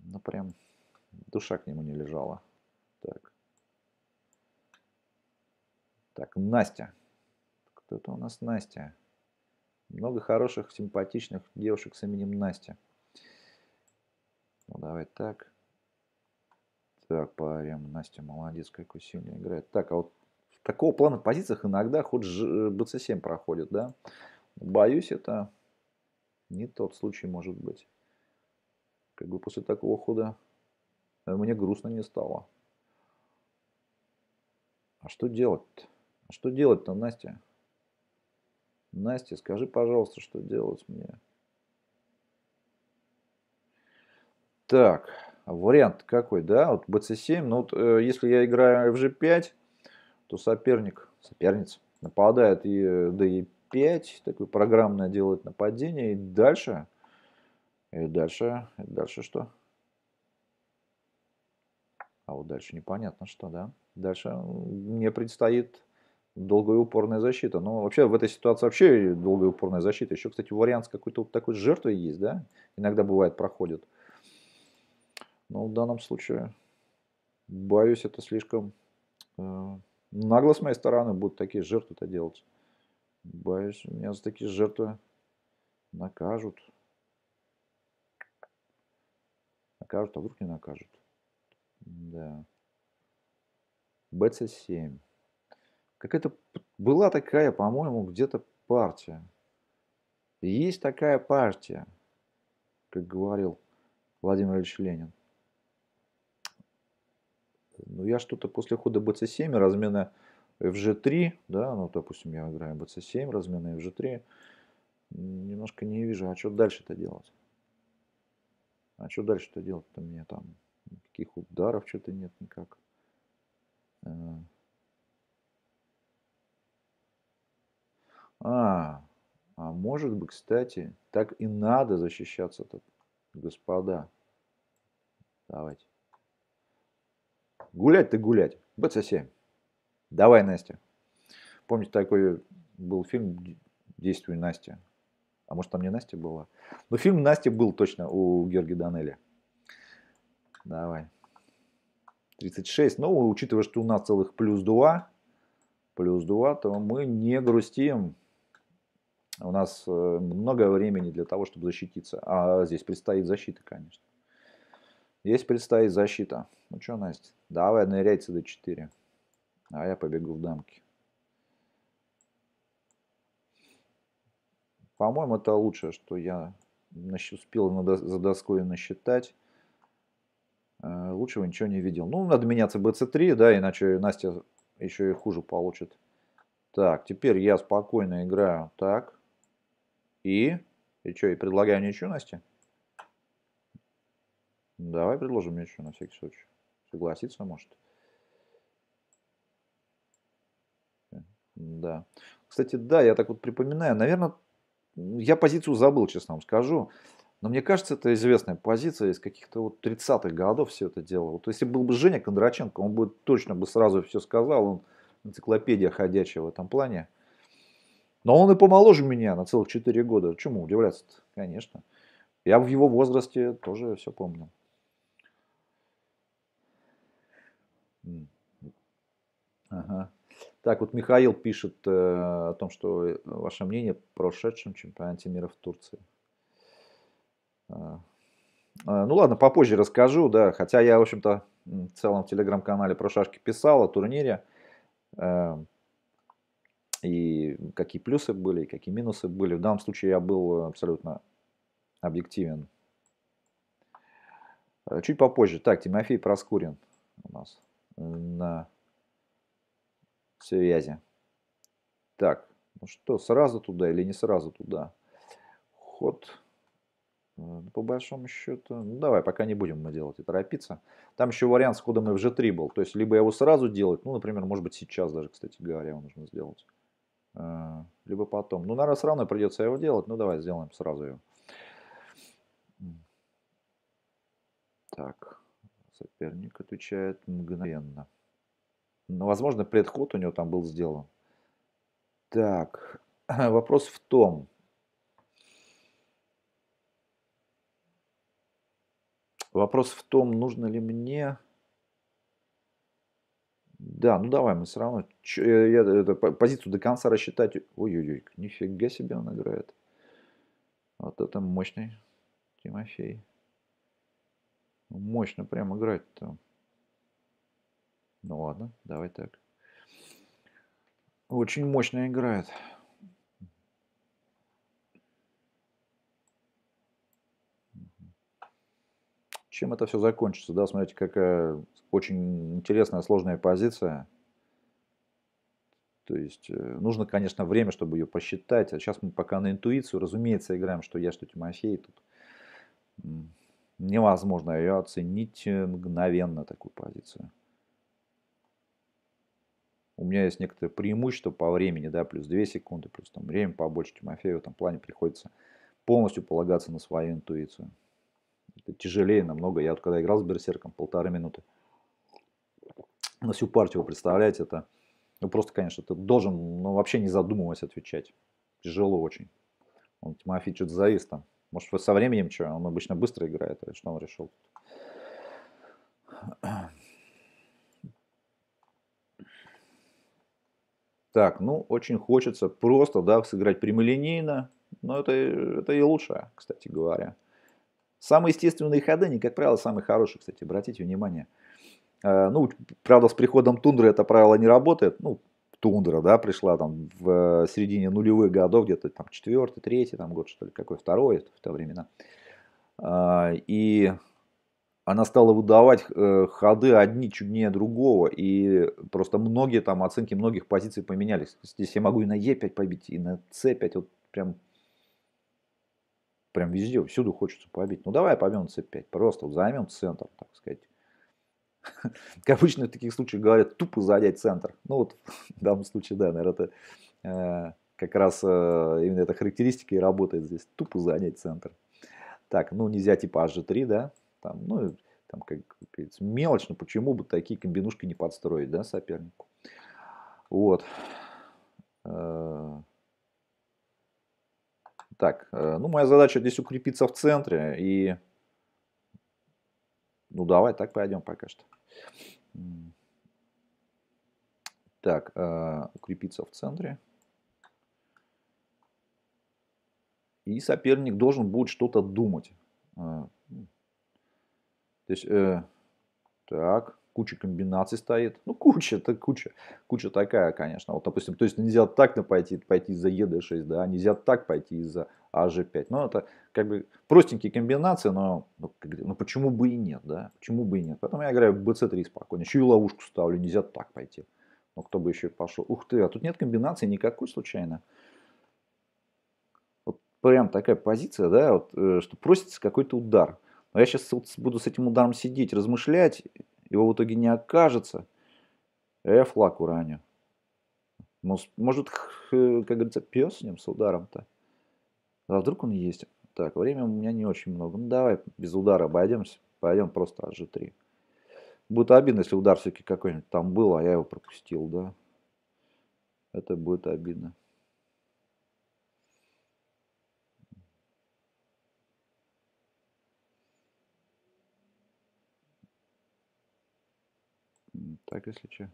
ну прям, душа к нему не лежала. Так, так, Настя. Кто-то у нас Настя. Много хороших, симпатичных девушек с именем Настя. Ну, давай так. Так, парень, Настя, молодец, какой сильный играет. Так, а вот в такого плана позициях иногда ход бэ цэ семь проходит, да? Боюсь, это не тот случай может быть. Как бы после такого хода мне грустно не стало. А что делать-то? А что делать-то, Настя? Настя, скажи, пожалуйста, что делать мне? Так, вариант какой, да, вот бэ цэ семь, но вот, э, если я играю эф жэ пять, то соперник, соперница нападает и дэ е пять, такое программное делает нападение, и дальше, и дальше, и дальше что? А вот дальше непонятно что, да, дальше мне предстоит долгая упорная защита, но вообще в этой ситуации вообще долгая упорная защита, еще, кстати, вариант с какой-то вот такой жертвой есть, да, иногда бывает проходит. Но в данном случае, боюсь, это слишком э, нагло с моей стороны будут такие жертвы-то делать. Боюсь, меня за такие жертвы накажут. Накажут, а вдруг не накажут. Да. бэ цэ семь. Какая-то была такая, по-моему, где-то партия. Есть такая партия, как говорил Владимир Ильич Ленин. Ну, я что-то после хода бэ цэ семь, размена эф жэ три, да, ну, допустим, я играю бэ цэ семь, размена эф жэ три, немножко не вижу, а что дальше-то делать? А что дальше-то делать-то мне там? Никаких ударов что-то нет никак. А, а может быть, кстати, так и надо защищаться-то, господа. Давайте. Гулять-то гулять. бэ цэ семь. Давай, Настя. Помните, такой был фильм «Действуй, Настя». А может, там не Настя была? Но фильм «Настя» был точно у Георгия Данелия. Давай. тридцать шесть. Ну, учитывая, что у нас целых плюс два, плюс два, то мы не грустим. У нас много времени для того, чтобы защититься. А здесь предстоит защита, конечно. Здесь предстоит защита. Ну что, Настя, давай ныряй до четыре. А я побегу в дамки. По-моему, это лучшее, что я успел за доской насчитать. Лучшего ничего не видел. Ну, надо меняться бэ цэ три, да, иначе Настя еще и хуже получит. Так, теперь я спокойно играю. Так. И? И что, и предлагаю ничью, Насте? Давай предложим ничью на всякий случай. Согласиться может. Да. Кстати, да, я так вот припоминаю. Наверное, я позицию забыл, честно вам скажу. Но мне кажется, это известная позиция из каких-то вот тридцатых годов все это дело. Вот если был бы Женя Кондраченко, он бы точно бы сразу все сказал. Он энциклопедия ходячая в этом плане. Но он и помоложе меня на целых четыре года. Чему удивляться-то? Конечно. Я в его возрасте тоже все помню. Ага. Так, вот Михаил пишет э, о том, что ваше мнение о прошедшем чемпионате мира в Турции. Ну ладно, попозже расскажу, да, хотя я, в общем-то, в целом в телеграм-канале про шашки писал о турнире, и какие плюсы были, и какие минусы были. В данном случае я был абсолютно объективен. Чуть попозже. Так, Тимофей Проскурин у нас на связи. Так, ну что, сразу туда или не сразу туда? Ход... По большому счету, ну, давай, пока не будем мы делать и торопиться. Там еще вариант с ходом эф же три был. То есть, либо его сразу делать, ну, например, может быть, сейчас даже, кстати говоря, его нужно сделать. Либо потом. Ну, наверное, все равно придется его делать. Ну, давай, сделаем сразу его. Так, соперник отвечает мгновенно. Ну, возможно, предход у него там был сделан. Так, вопрос в том... Вопрос в том, нужно ли мне... Да, ну давай, мы все равно... Я это, позицию до конца рассчитать... Ой-ой-ой, нифига себе он играет. Вот это мощный Тимофей. Мощно прям играть там. Ну ладно, давай так. Очень мощно играет. Чем это все закончится, да, смотрите, какая очень интересная, сложная позиция. То есть нужно, конечно, время, чтобы ее посчитать. А сейчас мы пока на интуицию, разумеется, играем, что я, что Тимофей. Тут невозможно ее оценить мгновенно, такую позицию. У меня есть некоторое преимущество по времени, да, плюс две секунды, плюс там время побольше. Тимофею в этом плане приходится полностью полагаться на свою интуицию. Это тяжелее намного. Я вот когда играл с Берсерком, полторы минуты на всю партию, вы представляете, это... Ну, просто, конечно, ты должен, ну, вообще не задумываясь отвечать. Тяжело очень. Он, Тимофей, что-то завис там. Может, вы со временем что? Он обычно быстро играет. А что он решил? Так, ну, очень хочется просто, да, сыграть прямолинейно. Но это, это и лучше, кстати говоря. Самые естественные ходы, они, как правило, самые хорошие, кстати, обратите внимание. Ну, правда, с приходом тундры это правило не работает. Ну, тундра, да, пришла там в середине нулевых годов, где-то там четвертый, третий, там год, что ли, какой, второй, в то времена. И она стала выдавать ходы одни чуднее другого, и просто многие там оценки многих позиций поменялись. Здесь я могу и на е пять побить, и на цэ пять, вот прям... Прям везде, всюду хочется побить. Ну, давай побьем цэ пять. Просто вот займем центр, так сказать. Как обычно в таких случаях говорят, тупо занять центр. Ну, вот в данном случае, да, наверное, это э, как раз э, именно эта характеристика и работает здесь. Тупо занять центр. Так, ну, нельзя типа аш же три, да. Там, ну, там, как говорится, мелочь, но почему бы такие комбинушки не подстроить, да, сопернику. Вот. Так, ну моя задача здесь укрепиться в центре и... Ну давай, так пойдем пока что. Так, укрепиться в центре. И соперник должен будет что-то думать. То есть, э, так, куча комбинаций стоит. Ну, куча, это куча. Куча такая, конечно. Вот, допустим, то есть нельзя так пойти, пойти за е дэ шесть, да, нельзя так пойти за а жэ пять. Ну, это как бы простенькие комбинации, но ну, ну, почему бы и нет, да? Почему бы и нет? Поэтому я играю в бэ цэ три спокойно. Еще и ловушку ставлю, нельзя так пойти. Ну, кто бы еще пошел. Ух ты, а тут нет комбинации никакой случайно. Прям такая позиция, да, вот, э, что просится какой-то удар. Но я сейчас вот буду с этим ударом сидеть, размышлять. Его в итоге не окажется. Я флаг ураню. Может, как говорится, пес с ним, с ударом-то. А вдруг он есть. Так, времени у меня не очень много. Ну, давай без удара обойдемся. Пойдем просто а жэ три. Будет обидно, если удар все-таки какой-нибудь там был, а я его пропустил, да. Это будет обидно. Так, если что.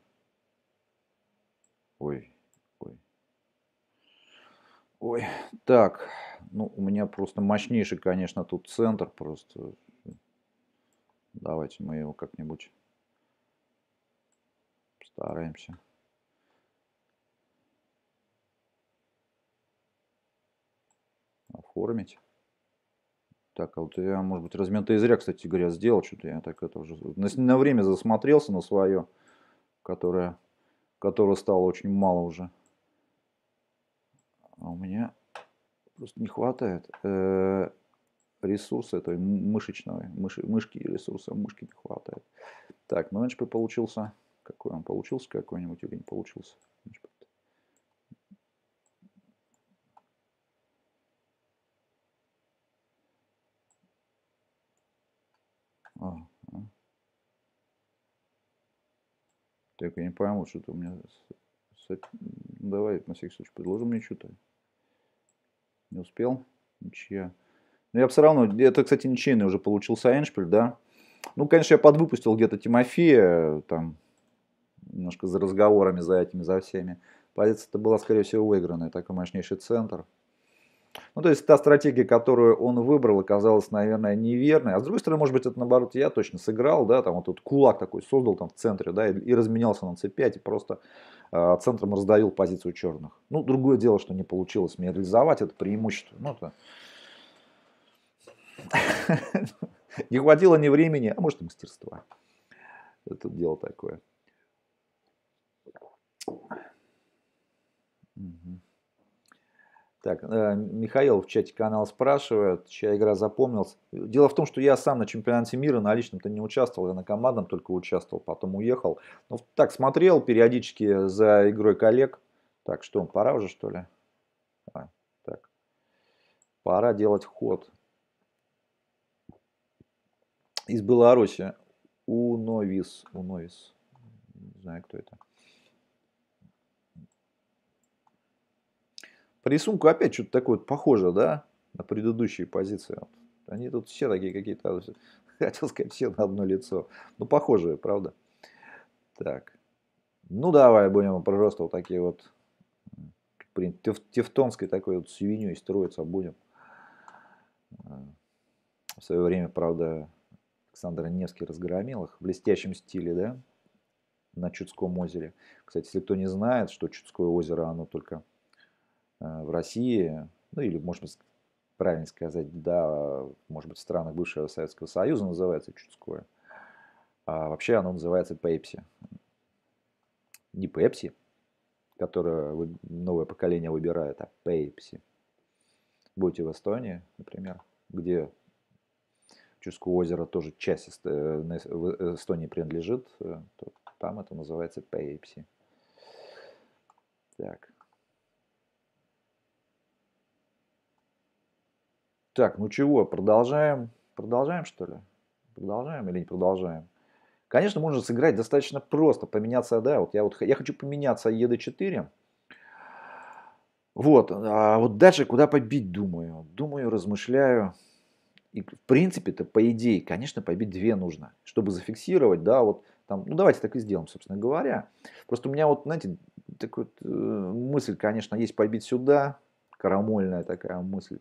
Ой, ой. Ой, так. Ну, у меня просто мощнейший, конечно, тут центр. Просто давайте мы его как-нибудь постараемся. Оформить. Так, а вот я, может быть, размен-то и зря, кстати говоря, сделал. Что-то я так это уже... На, на время засмотрелся на свое, которое, которое стало очень мало уже. А у меня просто не хватает э, ресурса этой мышечной. Мыши, мышки ресурса, мышки не хватает. Так, ну эн пэ получился. Какой он получился? Какой-нибудь или не получился? Так, я не пойму, что-то у меня... Давай, на всякий случай, предложи мне что-то. Не успел. Ничья. Но я бы все равно... Это, кстати, ничейный уже получился эндшпиль, да? Ну, конечно, я подвыпустил где-то Тимофея, там, немножко за разговорами, за этими, за всеми. Позиция-то была, скорее всего, выигранная. Такой мощнейший центр. Ну, то есть, та стратегия, которую он выбрал, оказалась, наверное, неверной. А с другой стороны, может быть, это, наоборот, я точно сыграл, да, там вот тут кулак такой создал там в центре, да, и, и разменялся на цэ пять, и просто э, центром раздавил позицию черных. Ну, другое дело, что не получилось мне реализовать это преимущество. Ну, это... Не хватило ни времени, а может и мастерства. Это дело такое. Так, Михаил в чате канала спрашивает, чья игра запомнилась. Дело в том, что я сам на чемпионате мира на личном-то не участвовал, я на командном только участвовал, потом уехал. Ну, так, смотрел периодически за игрой коллег. Так, что, пора уже, что ли? А, так, пора делать ход. Из Беларуси. Уновис. Уновис. Не знаю, кто это. По рисунку опять что-то такое вот похоже, да, на предыдущие позиции. Они тут все такие какие-то, хотел сказать, все на одно лицо. Ну, похожие, правда? Так. Ну, давай будем просто вот такие вот тевтонской такой вот свиньей строиться будем. В свое время, правда, Александр Невский разгромил их в блестящем стиле, да, на Чудском озере. Кстати, если кто не знает, что Чудское озеро, оно только... в России, ну или, может быть, правильно сказать, да, может быть, в странах бывшего Советского Союза называется Чудское. А вообще оно называется Пепси. Не Пепси, которое новое поколение выбирает, а Пепси. Будете в Эстонии, например, где Чудское озеро тоже часть Эстонии принадлежит, то там это называется Пепси. Так. Так, ну чего, продолжаем? Продолжаем, что ли? Продолжаем или не продолжаем? Конечно, можно сыграть достаточно просто. Поменяться, да, вот я, вот, я хочу поменяться е дэ четыре. Вот, а вот дальше куда побить, думаю. Думаю, размышляю. И в принципе-то, по идее, конечно, побить две нужно, чтобы зафиксировать, да, вот там, ну давайте так и сделаем, собственно говоря. Просто у меня вот, знаете, такая вот, э, мысль, конечно, есть побить сюда, карамольная такая мысль.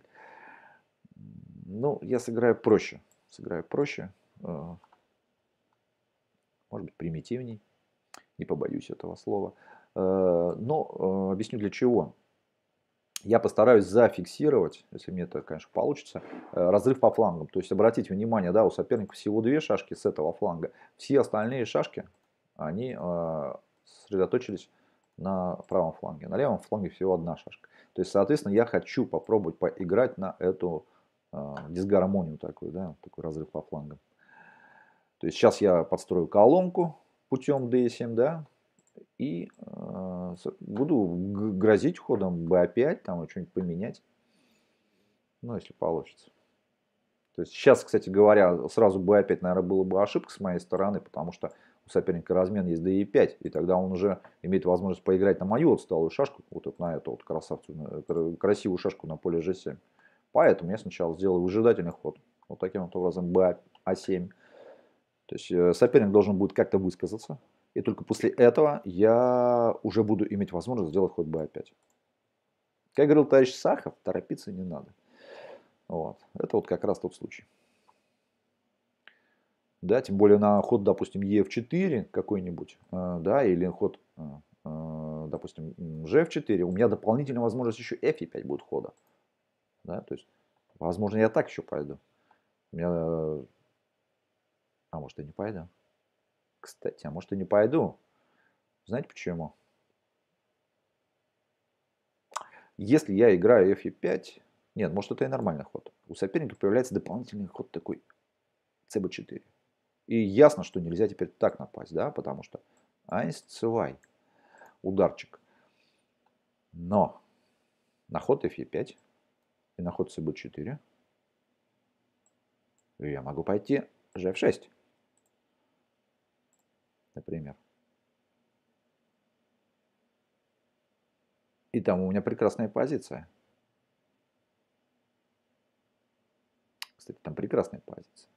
Ну, я сыграю проще, сыграю проще, э, может быть, примитивней, не побоюсь этого слова. Э, но э, объясню для чего. Я постараюсь зафиксировать, если мне это, конечно, получится, разрыв по флангам. То есть, обратите внимание, да, у соперника всего две шашки с этого фланга. Все остальные шашки, они э, сосредоточились на правом фланге. На левом фланге всего одна шашка. То есть, соответственно, я хочу попробовать поиграть на эту э, дисгармонию такую, да, такой разрыв по флангам. То есть, сейчас я подстрою колонку путем дэ семь, да. И э, буду грозить ходом бэ пять, там что-нибудь поменять. Ну, если получится. То есть сейчас, кстати говоря, сразу бэ пять, наверное, было бы ошибка с моей стороны, потому что у соперника размен есть дэ пять. И тогда он уже имеет возможность поиграть на мою отсталую шашку, вот, вот на эту вот красавцу, на, красивую шашку на поле жэ семь. Поэтому я сначала сделаю выжидательный ход. Вот таким вот образом бэ а семь. То есть э, соперник должен будет как-то высказаться. И только после этого я уже буду иметь возможность сделать ход бэ пять. Как говорил товарищ Сахов, торопиться не надо. Вот. Это вот как раз тот случай. Да, тем более на ход, допустим, е эф четыре какой-нибудь, да, или ход, допустим, жэ эф четыре, у меня дополнительная возможность еще эф пять будет хода. Да, то есть, возможно, я так еще пойду. У меня... А может, я не пойду. Кстати, а может и не пойду. Знаете почему? Если я играю эф пять... Нет, может это и нормальный ход. У соперника появляется дополнительный ход такой. цэ бэ четыре. И ясно, что нельзя теперь так напасть, да? Потому что eins zwei. Ударчик. Но на ход эф пять и на ход цэ бэ четыре я могу пойти жэ эф шесть. Например. И там у меня прекрасная позиция. Кстати, там прекрасная позиция.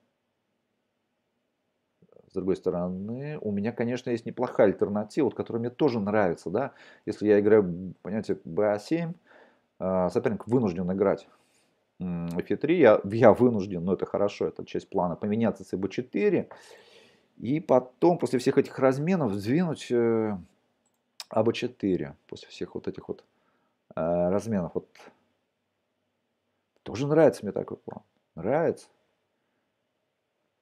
С другой стороны, у меня, конечно, есть неплохая альтернатива, которая мне тоже нравится. Да? Если я играю, понимаете, бэ семь, соперник вынужден играть эф три. Я, я вынужден, но это хорошо, это часть плана, поменяться цэ бэ четыре. И потом, после всех этих разменов, сдвинуть э, а бэ четыре. После всех вот этих вот э, разменов. Вот. Тоже нравится мне такой план. Нравится.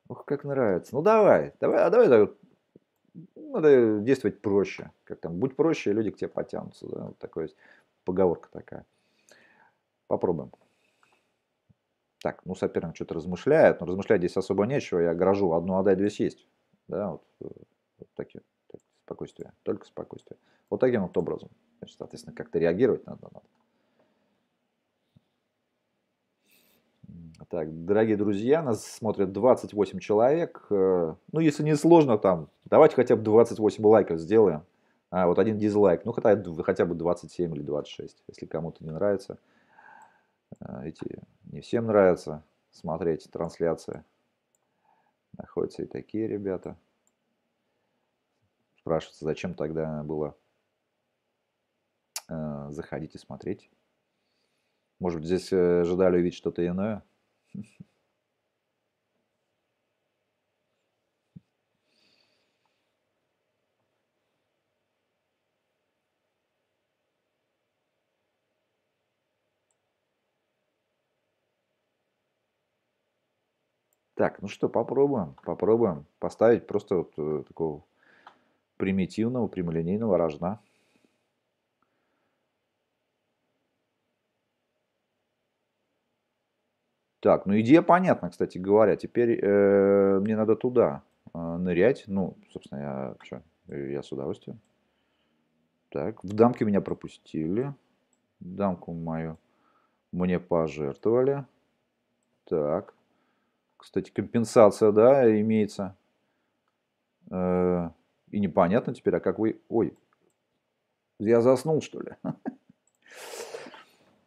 Ох, как нравится. Ну, давай. Давай, а давай, давай. Надо действовать проще. Как там, будь проще, и люди к тебе потянутся. Да? Вот такая есть поговорка такая. Попробуем. Так, ну соперник что-то размышляет, но размышлять здесь особо нечего, я грожу, одну отдай, две съесть. Да, вот, вот такие, так, спокойствие, только спокойствие. Вот таким вот образом. Значит, соответственно, как-то реагировать надо, надо. Так, дорогие друзья, нас смотрят двадцать восемь человек. Ну, если не сложно, там, давайте хотя бы двадцать восемь лайков сделаем. А, вот один дизлайк, ну хотя, хотя бы двадцать семь или двадцать шесть, если кому-то не нравится. Эти не всем нравится смотреть трансляции. Находятся и такие ребята. Спрашиваются, зачем тогда было э, заходить и смотреть. Может быть, здесь ожидали увидеть что-то иное. Так, ну что, попробуем, попробуем поставить просто вот, э, такого примитивного, прямолинейного рожна. Так, ну идея понятна, кстати говоря. Теперь э, мне надо туда э, нырять. Ну, собственно, я, что, я с удовольствием. Так, в дамке меня пропустили. Дамку мою мне пожертвовали. Так. Кстати, компенсация, да, имеется. И непонятно теперь, а как вы... Ой, я заснул, что ли?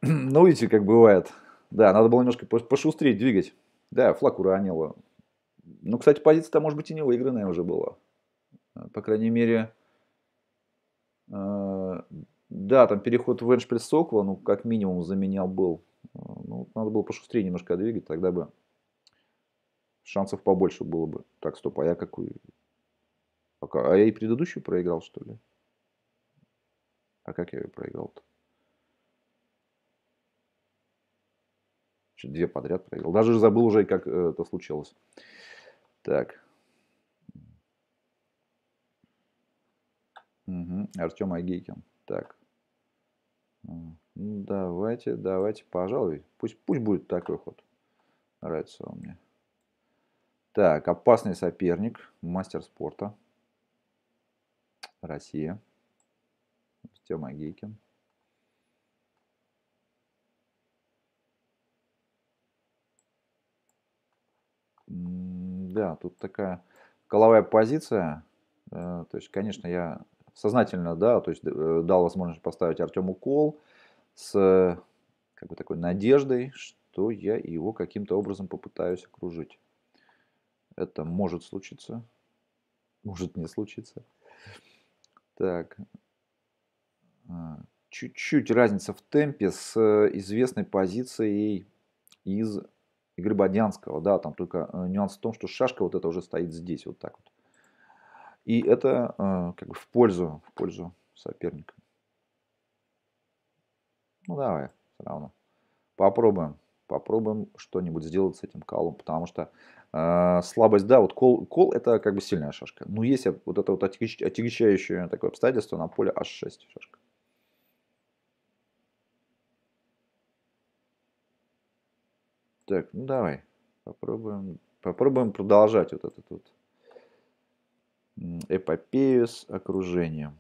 Ну, видите, как бывает. Да, надо было немножко пошустрее двигать. Да, флаг уронила. Ну, кстати, позиция-то, может быть, и не выигранная уже была. По крайней мере... Э, да, там переход в эндшпиль Сокола, ну, как минимум, заменял был. Ну, надо было пошустрее немножко двигать, тогда бы шансов побольше было бы. Так, стоп, а я какую... А я и предыдущую проиграл, что ли? А как я ее проиграл-то? Две подряд проиграл. Даже забыл уже, как это случилось. Так. Угу. Артем Агейкин. Так. Ну, давайте, давайте, пожалуй. Пусть, пусть будет такой ход. Нравится он мне. Так, опасный соперник. Мастер спорта. Россия. Артем Агейкин. Да, тут такая коловая позиция. То есть, конечно, я сознательно, да, то есть дал возможность поставить Артему кол с как бы такой надеждой, что я его каким-то образом попытаюсь окружить. Это может случиться, может не случиться. Так, чуть-чуть разница в темпе с известной позицией из игры Бодянского, да, там только нюанс в том, что шашка вот эта уже стоит здесь, вот так вот. И это э, как бы в пользу, в пользу соперника. Ну, давай, все равно. Попробуем, попробуем что-нибудь сделать с этим колом, потому что э, слабость, да, вот кол, кол это как бы сильная шашка. Но есть вот это вот отягчающее такое обстоятельство на поле аш шесть шашка. Так, ну давай, попробуем, попробуем продолжать вот этот вот эпопею с окружением.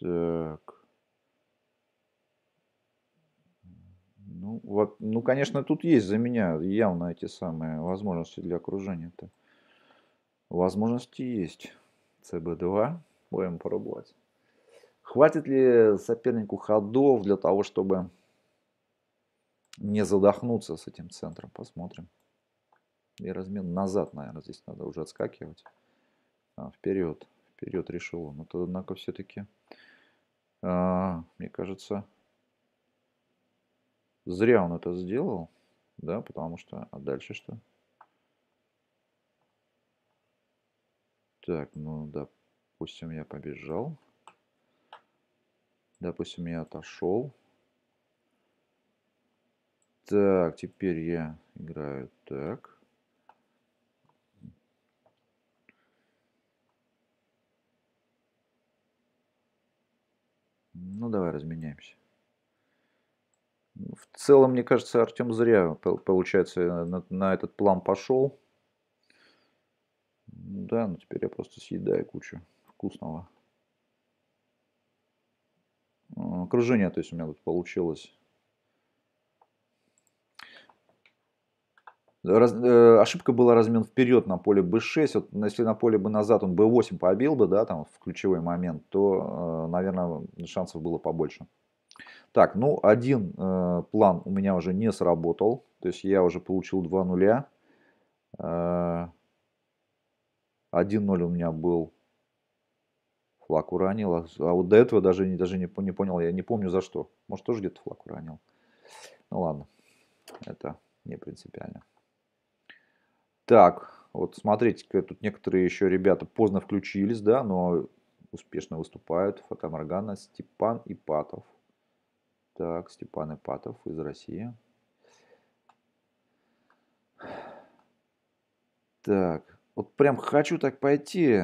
Так. Ну, вот, ну, конечно, тут есть за меня явно эти самые возможности для окружения-то. Возможности есть. цэ бэ два. Будем пробовать. Хватит ли сопернику ходов для того, чтобы не задохнуться с этим центром? Посмотрим. И размен назад, наверное, здесь надо уже отскакивать. А, вперед. Вперед решил он. Это, однако, все-таки, а, мне кажется, зря он это сделал. Да, потому что... А дальше что? Так, ну да. Допустим, я побежал. Допустим, я отошел. Так, теперь я играю так. Ну, давай разменяемся. В целом, мне кажется, Артем зря, получается, на, на этот план пошел. Да, ну теперь я просто съедаю кучу вкусного. Окружение, то есть, у меня тут получилось. Раз, э, ошибка была размен вперед на поле бэ шесть. Вот, если на поле бы назад он бэ восемь побил бы, да, там в ключевой момент, то, э, наверное, шансов было побольше. Так, ну, один э, план у меня уже не сработал. То есть, я уже получил два нуля. Э, один ноль у меня был. Флаг уронил. А вот до этого даже, даже не, не понял. Я не помню за что. Может, тоже где-то флаг уронил. Ну ладно. Это не принципиально. Так. Вот смотрите-ка. Тут некоторые еще ребята поздно включились. Да, но успешно выступают. Фатаморгана. Степан Ипатов. Так. Степан Ипатов из России. Так. Вот прям хочу так пойти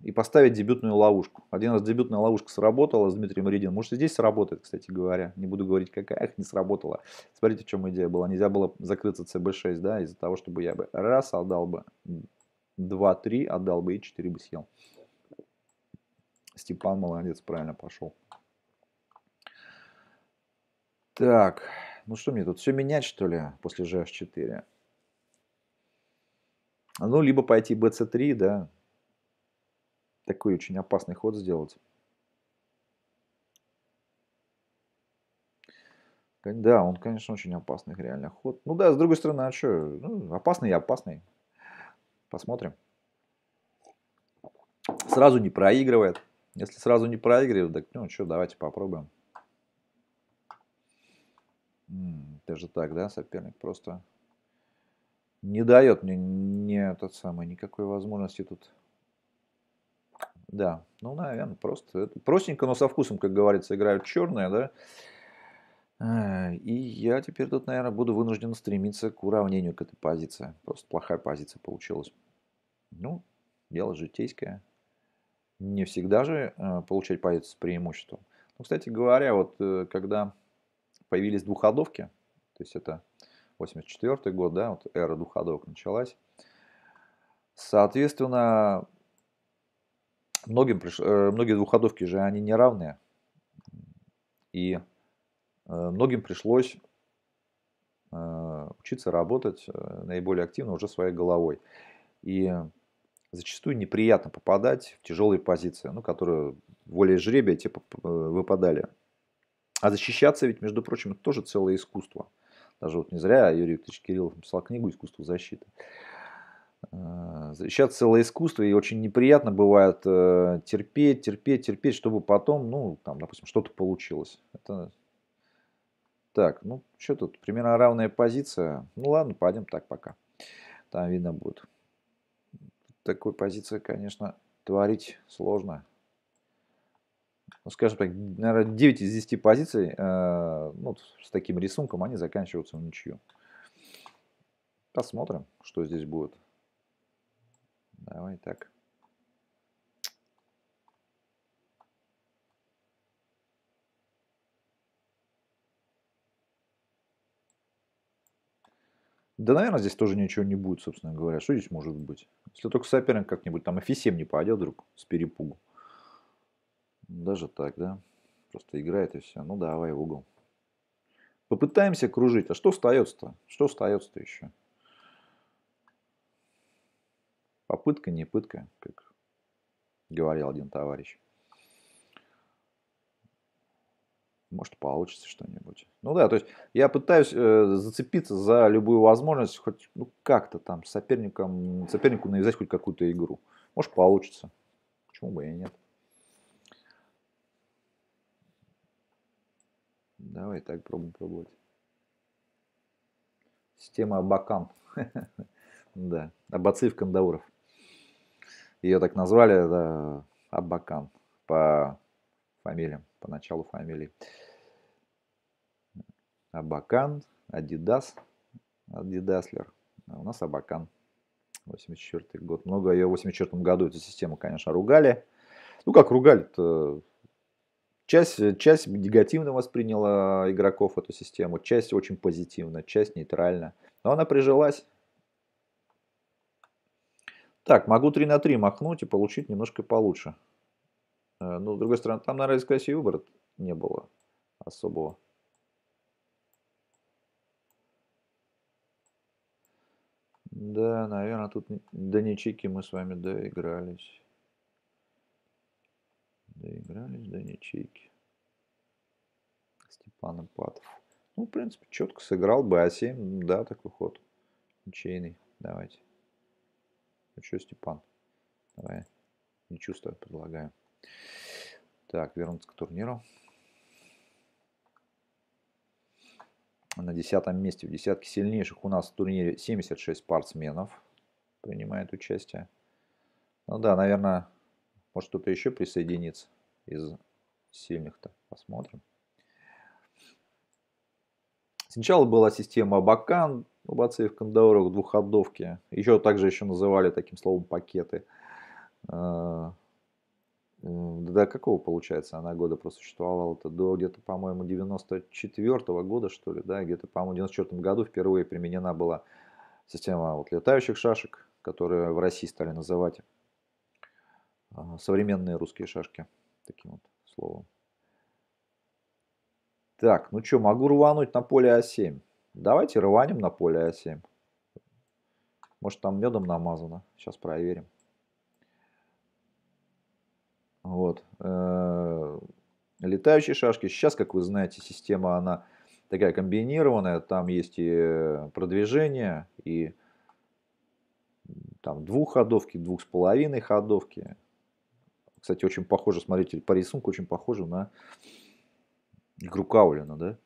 и поставить дебютную ловушку. Один раз дебютная ловушка сработала с Дмитрием Ридиным. Может, и здесь сработает, кстати говоря. Не буду говорить, какая, их не сработала. Смотрите, в чем идея была. Нельзя было закрыться цэ бэ шесть, да, из-за того, чтобы я бы раз отдал бы, два, три отдал бы и четыре бы съел. Степан молодец, правильно пошел. Так, ну что мне тут, все менять, что ли, после же аш четыре? Ну, либо пойти бэ цэ три, да. Такой очень опасный ход сделать. Да, он, конечно, очень опасный реально ход. Ну да, с другой стороны, а что? Ну, опасный и опасный. Посмотрим. Сразу не проигрывает. Если сразу не проигрывает, так ну что, давайте попробуем. Даже так, да, соперник просто не дает мне не тот самый никакой возможности тут. Да, ну, наверное, просто это простенько, но со вкусом, как говорится, играют черные, да. И я теперь тут, наверное, буду вынужден стремиться к уравнению к этой позиции. Просто плохая позиция получилась. Ну, дело житейское. Не всегда же получать позицию с преимуществом. Ну, кстати говоря, вот когда появились двухходовки, то есть это восемьдесят четвёртый год, да, вот эра двухходовок началась, соответственно, многим приш... многие двухходовки же, они неравные. И многим пришлось учиться работать наиболее активно уже своей головой. И зачастую неприятно попадать в тяжелые позиции, ну, которые волей жребия типа выпадали. А защищаться ведь, между прочим, это тоже целое искусство. Даже вот не зря Юрий Викторович Кириллов написал книгу «Искусство защиты». Сейчас целое искусство, и очень неприятно бывает терпеть, терпеть, терпеть, чтобы потом, ну, там, допустим, что-то получилось. Это... Так, ну, что тут? Примерно равная позиция. Ну, ладно, пойдем так пока. Там видно будет. Такой позиции, конечно, творить сложно. Ну, скажем так, наверное, девять из десяти позиций, э, ну, с таким рисунком, они заканчиваются в ничью. Посмотрим, что здесь будет. Давай так. Да, наверное, здесь тоже ничего не будет, собственно говоря. Что здесь может быть? Если только соперник как-нибудь там эф семь не пойдет вдруг с перепугу. Даже так, да? Просто играет и все. Ну, давай в угол. Попытаемся кружить. А что остается-то? Что остается-то еще? Попытка, не пытка, как говорил один товарищ. Может, получится что-нибудь. Ну да, то есть я пытаюсь э, зацепиться за любую возможность, хоть ну, как-то там соперником, сопернику навязать хоть какую-то игру. Может, получится. Почему бы и нет. Давай так пробуем пробовать. Система Абакан. Да, Абациев Кандауров. Ее так назвали, да, Абакан по фамилиям, по началу фамилии. Абакан, Адидас, Адидаслер. А у нас Абакан. восемьдесят четвёртый год. Много ее в восемьдесят четвёртом году эту систему, конечно, ругали. Ну как ругали-то? Часть, часть негативно восприняла игроков эту систему, часть очень позитивно, часть нейтрально. Но она прижилась. Так, могу три на три махнуть и получить немножко получше. Но, с другой стороны, там, наверное, скорее и выбора не было особого. Да, наверное, тут до ничейки мы с вами доигрались. Доигрались до ничейки. Степан Ипатов. Ну, в принципе, четко сыграл бы а семь. Да, такой ход. Ничейный. Давайте. Ну что, Степан? Давай. Не чувствую, предлагаю. Так, вернуться к турниру. На десятом месте в десятке сильнейших у нас в турнире семьдесят шесть спортсменов принимает участие. Ну да, наверное, может кто-то еще присоединится из сильных-то. Посмотрим. Сначала была система Абакан, у Бациев Кандауров, двухходовки. Еще также еще называли таким словом пакеты. До какого, получается, она года просуществовала-то? До где-то, по-моему, девяносто четвёртого года, что ли, да? Где-то, по-моему, в девяносто четвёртом году впервые применена была система вот летающих шашек, которые в России стали называть современные русские шашки. Таким вот словом. Так, ну что, могу рвануть на поле а семь. Давайте рванем на поле а семь. Может, там медом намазано. Сейчас проверим. Вот. Летающие шашки. Сейчас, как вы знаете, система, она такая комбинированная. Там есть и продвижение, и там двухходовки, двух с половиной ходовки. Кстати, очень похоже, смотрите, по рисунку очень похоже на игру Каулина, да?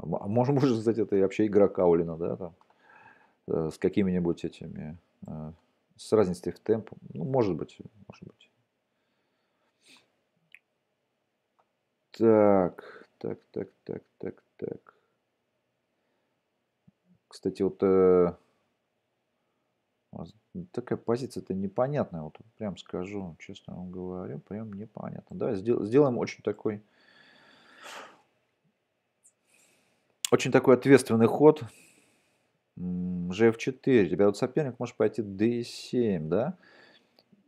Может, может, кстати, это и вообще игра Каулина, да, там, э, с какими-нибудь этими, э, с разницей в темпе. Ну, может быть, может быть. Так, так, так, так, так, так. Кстати, вот э, такая позиция-то непонятная, вот прям скажу, честно вам говорю, прям непонятно. Давай сделаем очень такой... Очень такой ответственный ход. жэ эф четыре. Тебя вот соперник может пойти дэ семь, да?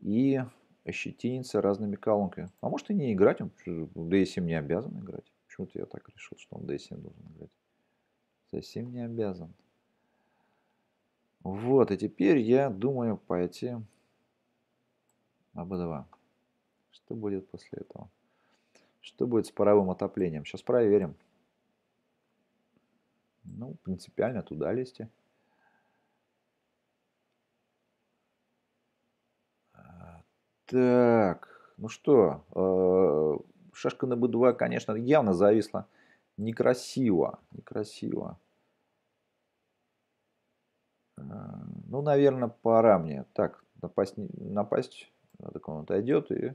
И ощетиниться разными колонками. А может и не играть. Он дэ семь не обязан играть. Почему-то я так решил, что он дэ семь должен играть. дэ семь не обязан. Вот. И теперь я думаю пойти а бэ два. Что будет после этого? Что будет с паровым отоплением? Сейчас проверим. Ну, принципиально туда лезьте. Так, ну что, шашка на бэ два, конечно, явно зависла. Некрасиво, некрасиво. Ну, наверное, пора мне. Так, напасть, напасть. Так он отойдет и...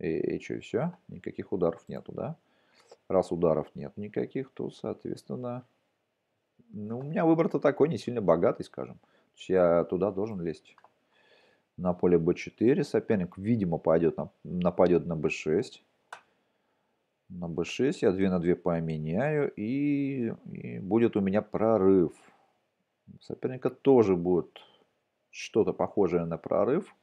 И, и что, и все? Никаких ударов нету, да? Раз ударов нет никаких, то, соответственно... Ну, у меня выбор-то такой, не сильно богатый, скажем. То есть я туда должен лезть. На поле бэ четыре соперник, видимо, пойдет на, нападет на бэ шесть. На бэ шесть я два на два поменяю. И, и будет у меня прорыв. Соперника тоже будет что-то похожее на прорыв.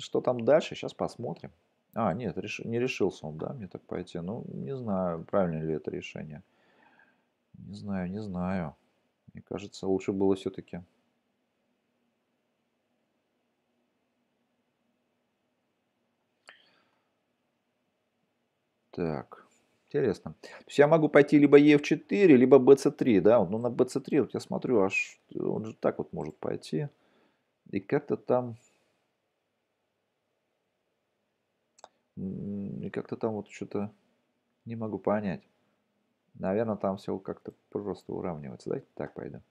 Что там дальше? Сейчас посмотрим. А, нет, реш, не решился он, да, мне так пойти. Ну, не знаю, правильно ли это решение. Не знаю, не знаю. Мне кажется, лучше было все-таки. Так, интересно. То есть я могу пойти либо е эф четыре, либо бэ цэ три, да? Ну, на бэ цэ три вот я смотрю, аж он же так вот может пойти. И как-то там... И как-то там вот что-то не могу понять. Наверное, там все как-то просто уравнивается. Давайте так пойдем.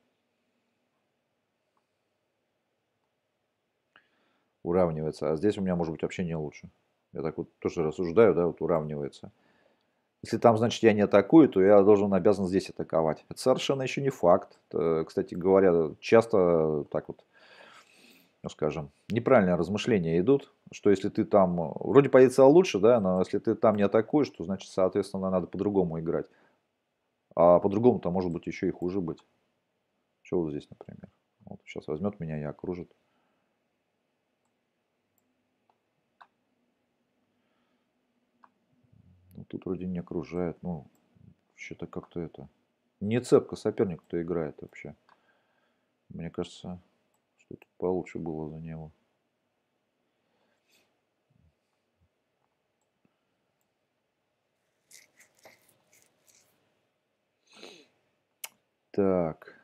Уравнивается. А здесь у меня, может быть, вообще не лучше. Я так вот тоже рассуждаю, да, вот уравнивается. Если там, значит, я не атакую, то я должен, обязан здесь атаковать. Это совершенно еще не факт. Это, кстати говоря, часто так вот, ну, скажем, неправильные размышления идут, что если ты там... Вроде позиция лучше, да, но если ты там не атакуешь, то, значит, соответственно, надо по-другому играть. А по-другому-то может быть еще и хуже быть. Что вот здесь, например. Вот сейчас возьмет меня и окружит. Ну, тут вроде не окружает. Ну, что-то как-то это... Не цепко соперник, кто играет вообще. Мне кажется, что-то получше было за него. Так.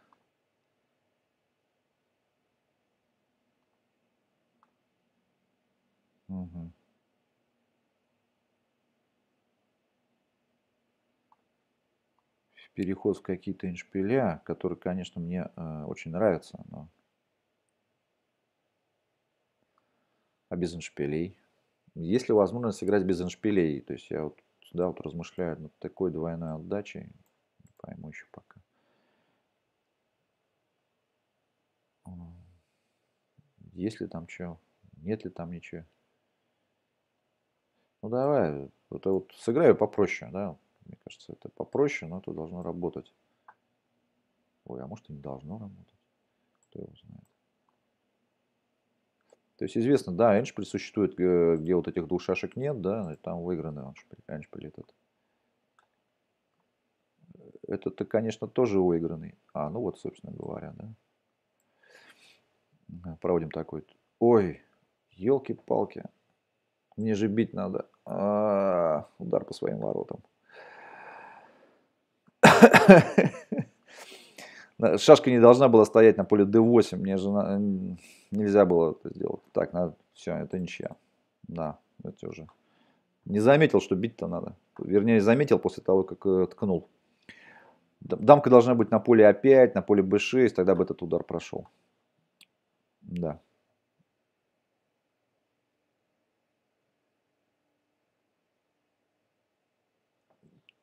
Угу. Переход в какие-то эндшпиля, которые, конечно, мне э, очень нравятся, но... А без эндшпилей? Есть ли возможность играть без эндшпилей? То есть я вот сюда вот размышляю над такой двойной отдачей. Не пойму еще пока. Есть ли там что? Нет ли там ничего? Ну давай, это вот сыграю попроще, да? Мне кажется, это попроще, но это должно работать. Ой, а может и не должно работать? Кто его знает? То есть известно, да, эндшпиль существует, где вот этих двух шашек нет, да, и там выигранный эндшпиль, эндшпиль этот. это-то, конечно, тоже выигранный. А, ну вот, собственно говоря, да. Проводим такой. Ой, елки-палки. Мне же бить надо. А-а-а, удар по своим воротам. Шашка не должна была стоять на поле дэ восемь. Мне же на... нельзя было это сделать. Так, надо... все, это ничья. Да, это уже. Не заметил, что бить-то надо. Вернее, заметил после того, как ткнул. Дамка должна быть на поле а пять, на поле бэ шесть. Тогда бы этот удар прошел. Да.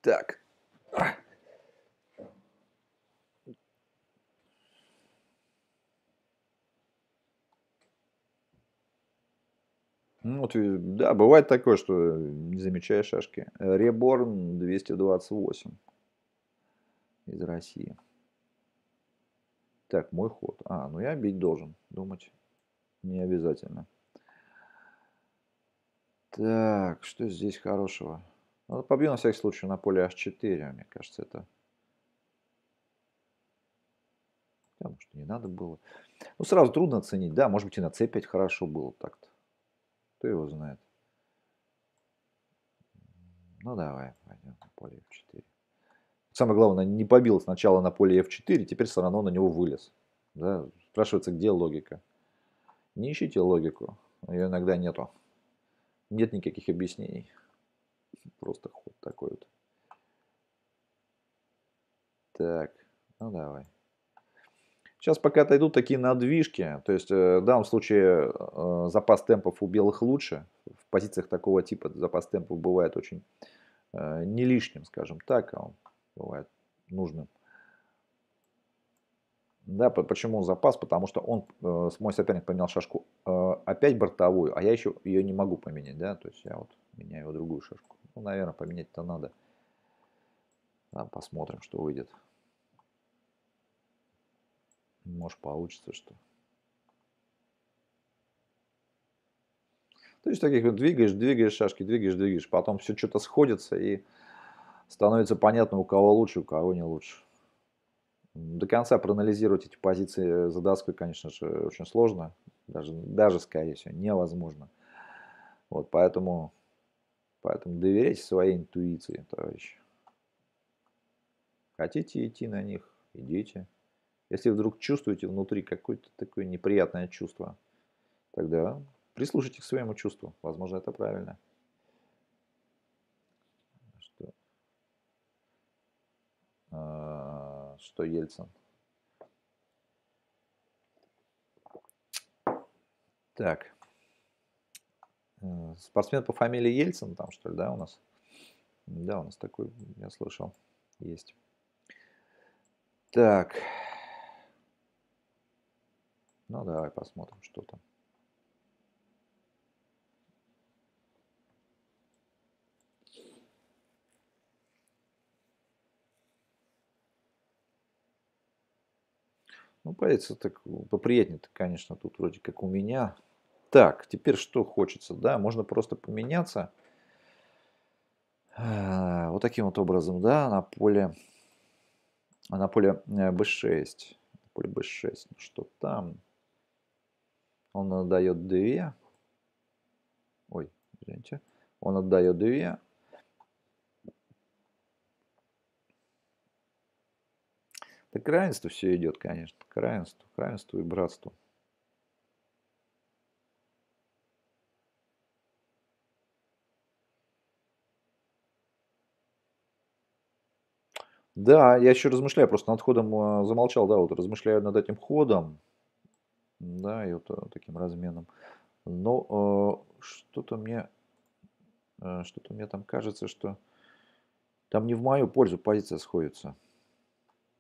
Так. Ну, вот, да, бывает такое, что не замечаешь шашки. Реборн двести двадцать восемь из России. Так, мой ход. А, ну я бить должен. Думать не обязательно. Так, что здесь хорошего? Ну, побью на всякий случай на поле аш четыре. Мне кажется, это... Да, может, не надо было. Ну, сразу трудно оценить. Да, может быть, и на цэ пять хорошо было так-то. Кто его знает. Ну, давай, пойдем на поле эф четыре. Самое главное, не побил сначала на поле эф четыре, теперь все равно на него вылез. Да? Спрашивается, где логика. Не ищите логику. Ее иногда нету. Нет никаких объяснений. Просто ход такой вот. Так, ну давай. Сейчас пока отойдут такие надвижки, то есть в данном случае запас темпов у белых лучше, в позициях такого типа запас темпов бывает очень не лишним, скажем так, а он бывает нужным. Да, почему запас? Потому что он, мой соперник поменял шашку опять бортовую, а я еще ее не могу поменять, да, то есть я вот меняю его другую шашку. Ну, наверное, поменять-то надо. Да, посмотрим, что выйдет. Может, получится что. То есть таких вот двигаешь, двигаешь шашки, двигаешь, двигаешь. Потом все что-то сходится и становится понятно, у кого лучше, у кого не лучше. До конца проанализировать эти позиции за доской, конечно же, очень сложно. Даже, даже скорее всего, невозможно. Вот, поэтому, поэтому доверяйте своей интуиции, товарищи. Хотите идти на них, идите. Если вдруг чувствуете внутри какое-то такое неприятное чувство, тогда прислушайтесь к своему чувству. Возможно, это правильно. Что, а, что Ельцин? Так. Спортсмен по фамилии Ельцин там, что ли, да, у нас? Да, у нас такой, я слышал, есть. Так. Ну, давай посмотрим, что там. Ну, появится так поприятнее-то, конечно, тут вроде как у меня. Так, теперь что хочется, да? Можно просто поменяться. Вот таким вот образом, да, на поле, на поле бэ шесть. На поле бэ шесть, ну что там? Он отдает две. Ой, извините. Он отдает две. Так к равенству все идет, конечно. К равенству, к равенству и братству. Да, я еще размышляю, просто над ходом замолчал. Да, вот размышляю над этим ходом. Да, и вот таким разменом. Но э, что-то мне, э, что-то мне там кажется, что там не в мою пользу позиция сходится.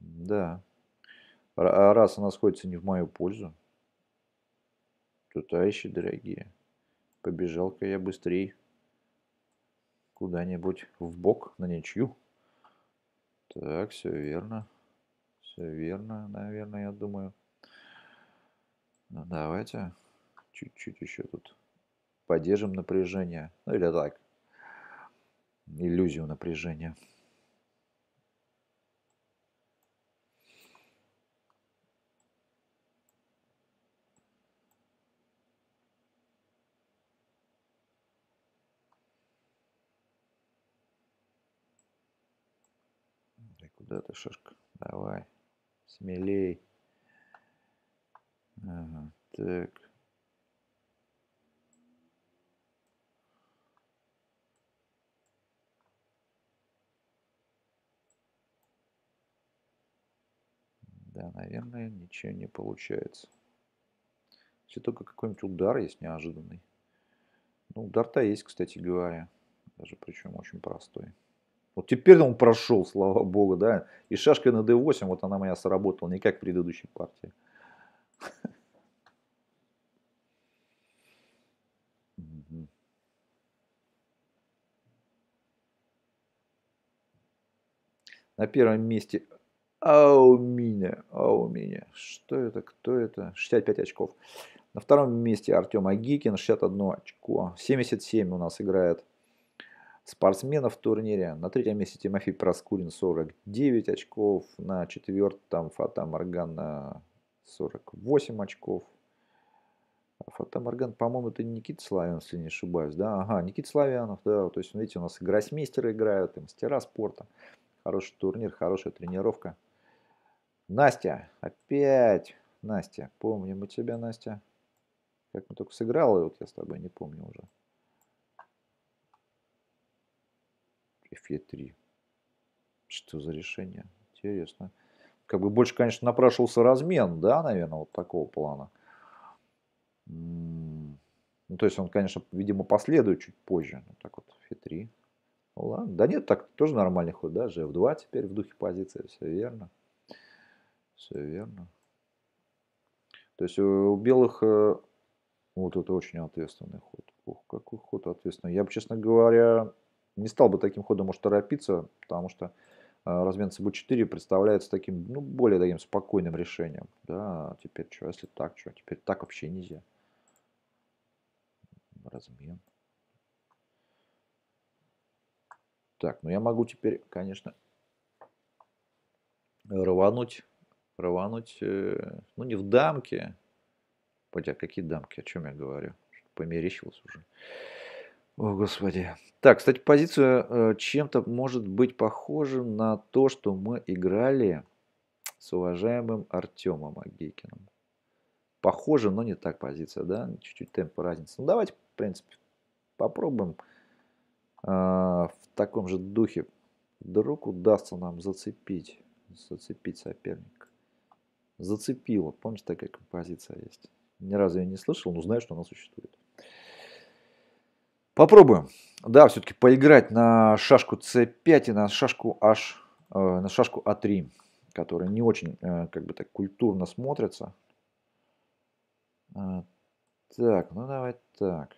Да. А раз она сходится не в мою пользу, то, товарищи дорогие, побежал-ка я быстрее куда-нибудь в бок на ничью. Так, все верно. Все верно, наверное, я думаю. Ну, давайте чуть-чуть еще тут поддержим напряжение. Ну или так, иллюзию напряжения. Да куда ты, шишка? Давай. Смелей. Ага, так. Да, наверное, ничего не получается. Если только какой-нибудь удар есть неожиданный. Ну, удар-то есть, кстати говоря. Даже причем очень простой. Вот теперь он прошел, слава богу, да. И шашка на дэ восемь, вот она моя сработала, не как в предыдущей партии. На первом месте... Ау меня, ау меня. Что это, кто это? шестьдесят пять очков. На втором месте Артем Агикин, шестьдесят одно очко. семьдесят семь у нас играет спортсменов в турнире. На третьем месте Тимофей Проскурин, сорок девять очков. На четвертом Фата Морган, сорок восемь очков. Фата Морган, по-моему, это Никита Славянов, если не ошибаюсь. Да? Ага, Никита Славянов, да. То есть, видите, у нас и гроссмейстеры играют, и мастера спорта. Хороший турнир, хорошая тренировка. Настя, опять. Настя, помним мы тебя, Настя. Как мы только сыграли, вот я с тобой не помню уже. эф е три. Что за решение? Интересно. Как бы больше, конечно, напрашивался размен, да, наверное, вот такого плана. Ну, то есть он, конечно, видимо, последует чуть позже. Вот так вот, эф е три. Ну, ладно. Да нет, так тоже нормальный ход, да? жэ эф два теперь в духе позиции. Все верно. Все верно. То есть у белых вот это очень ответственный ход. Ох, какой ход ответственный. Я бы, честно говоря, не стал бы таким ходом, может, торопиться, потому что размен цэ бэ четыре представляется таким, ну, более таким спокойным решением. Да, теперь что, если так, что? Теперь так вообще нельзя. Размен. Так, ну я могу теперь, конечно, рвануть. Рвануть, ну не в дамке, хотя какие дамки, о чем я говорю, померещилось уже, о господи. Так, кстати, позицию чем-то может быть похожа на то, что мы играли с уважаемым Артемом Агейкиным. Похоже, но не так позиция, да, чуть-чуть темпа разница. Ну давайте, в принципе, попробуем в таком же духе, вдруг удастся нам зацепить, зацепить соперника. Зацепила. Помните, такая композиция есть? Ни разу я не слышал, но знаю, что она существует. Попробуем. Да, все-таки поиграть на шашку цэ пять и на шашку H, э, на шашку а три, которые не очень э, как бы так культурно смотрятся. А, так, ну давай так.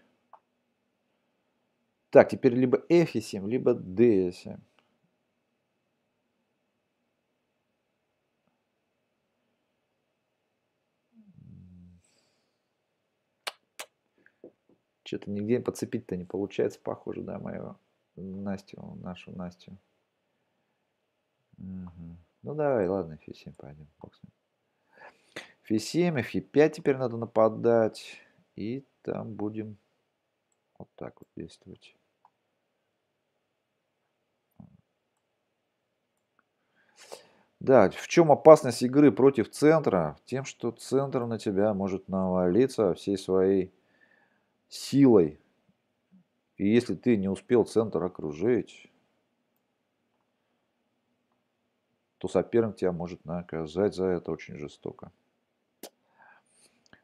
Так, теперь либо эф семь, либо дэ семь. Что-то нигде подцепить-то не получается, похоже, да, мою Настю, нашу Настю. Угу. Ну, давай, ладно, эф семь пойдем. эф семь, эф пять теперь надо нападать. И там будем вот так вот действовать. Да, в чем опасность игры против центра? Тем, что центр на тебя может навалиться всей своей силой. И если ты не успел центр окружить, то соперник тебя может наказать за это очень жестоко.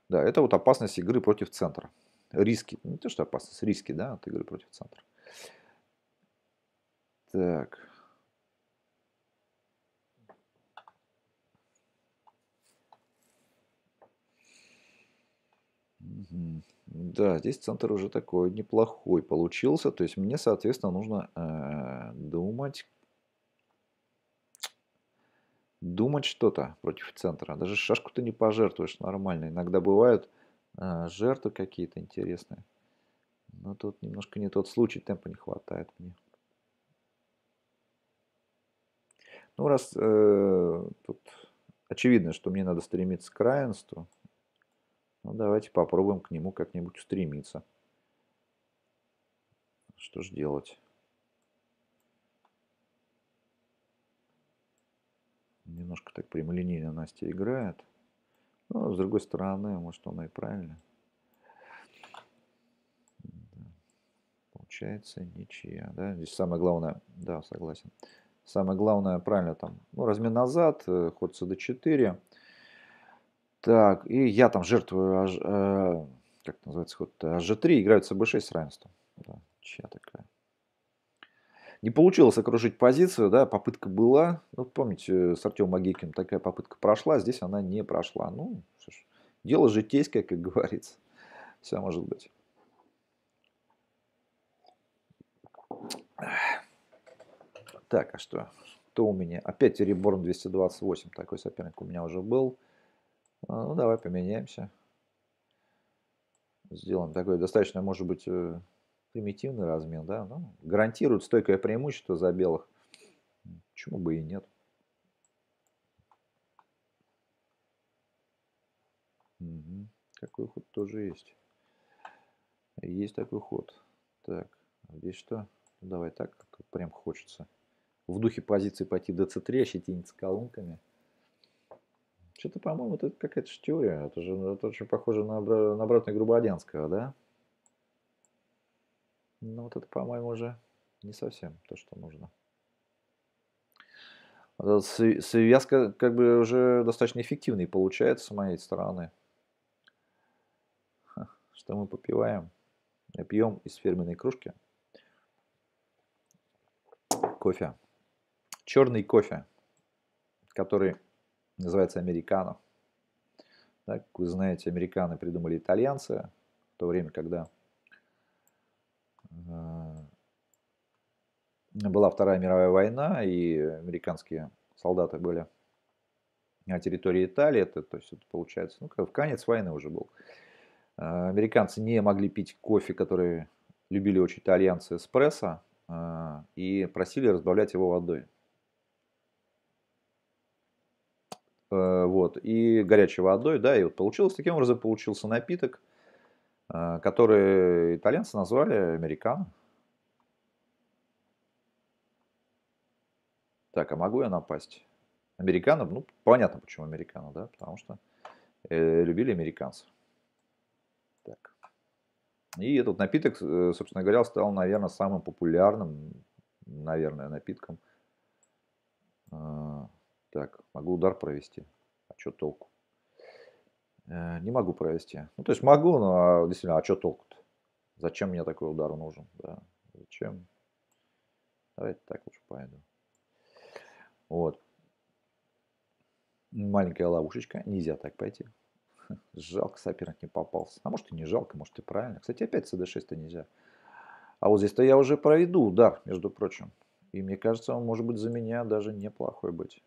Да, это вот опасность игры против центра. Риски. Не то, что опасность, риски, да, от игры против центра. Так. Угу. Да, здесь центр уже такой неплохой получился. То есть мне, соответственно, нужно э, думать, думать что-то против центра. Даже шашку ты не пожертвуешь нормально. Иногда бывают э, жертвы какие-то интересные. Но тут немножко не тот случай, темпа не хватает мне. Ну, раз э, тут очевидно, что мне надо стремиться к равенству. Ну, давайте попробуем к нему как-нибудь стремиться. Что же делать? немножко так прямолинейно Настя играет. Но, с другой стороны, может, оно и правильно. Да. Получается ничья. Да? Здесь самое главное, да, согласен. Самое главное, правильно, там, ну, размен назад, ход цэ дэ четыре. Так, и я там жертвую, аж, э, как это называется, ход аш же три, играют с бэ шесть с равенством. Да, чья такая. Не получилось окружить позицию, да, попытка была. Ну, помните, с Артемом Агейкиным такая попытка прошла, здесь она не прошла. Ну, что ж, дело житейское, как говорится. Все может быть. Так, а что? Кто у меня? Опять Реборн двести двадцать восемь. Такой соперник у меня уже был. Ну, давай поменяемся. Сделаем такой достаточно, может быть, примитивный размен, да, ну, гарантирует стойкое преимущество за белых. Почему бы и нет? Угу. Такой ход тоже есть. Есть такой ход. Так, здесь что? Давай так, как прям хочется. В духе позиции пойти дэ цэ три, ощетиниться колонками. Что-то, по-моему, это какая-то же теория. Это же, это очень похоже на, на обратный Грубодянского, да? Ну, вот это, по-моему, уже не совсем то, что нужно. Связка как бы уже достаточно эффективной получается с моей стороны. Что мы попиваем? Пьем из фирменной кружки. Кофе. Черный кофе, который называется американо. Как вы знаете, американо придумали итальянцы в то время, когда была Вторая мировая война, и американские солдаты были на территории Италии. Это, то есть, это получается, ну, в конец войны уже был. Американцы не могли пить кофе, который любили очень итальянцы, эспрессо, и просили разбавлять его водой. Вот, и горячей водой, да, и вот получилось, таким образом получился напиток, который итальянцы назвали американо. Так, а могу я напасть? Американо, ну, понятно, почему американо, да, потому что э, любили американцев. Так. И этот напиток, собственно говоря, стал, наверное, самым популярным, наверное, напитком. Так, могу удар провести. А что толку? Не могу провести. Ну, то есть могу, но действительно, а что толку-то? Зачем мне такой удар нужен? Да. Зачем? Давайте так лучше пойду. Вот. Маленькая ловушечка. Нельзя так пойти. Жалко, соперник не попался. А может и не жалко, может и правильно. Кстати, опять цэ дэ шесть-то нельзя. А вот здесь-то я уже проведу удар, между прочим. И мне кажется, он может быть за меня даже неплохой быть.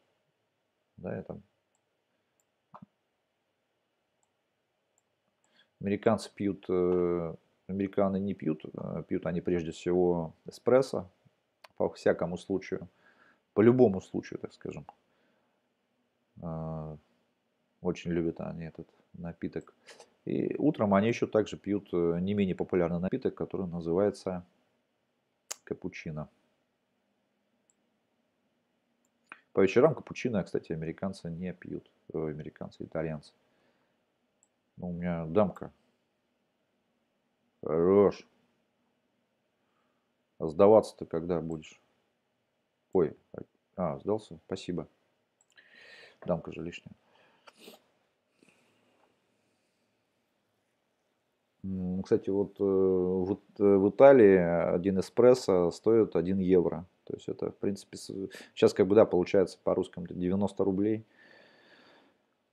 Да, я там... Американцы пьют, американы не пьют, пьют они прежде всего эспрессо, по всякому случаю, по любому случаю, так скажем. Очень любят они этот напиток. И утром они еще также пьют не менее популярный напиток, который называется капучино. По вечерам капучино, кстати, американцы не пьют, американцы, итальянцы. Ну, у меня дамка. Хорош. А сдаваться-то когда будешь? Ой, а, сдался? Спасибо. Дамка же лишняя. Кстати, вот, вот в Италии один эспрессо стоит один евро. То есть это, в принципе, сейчас как бы, да, получается по-русскому девяносто рублей.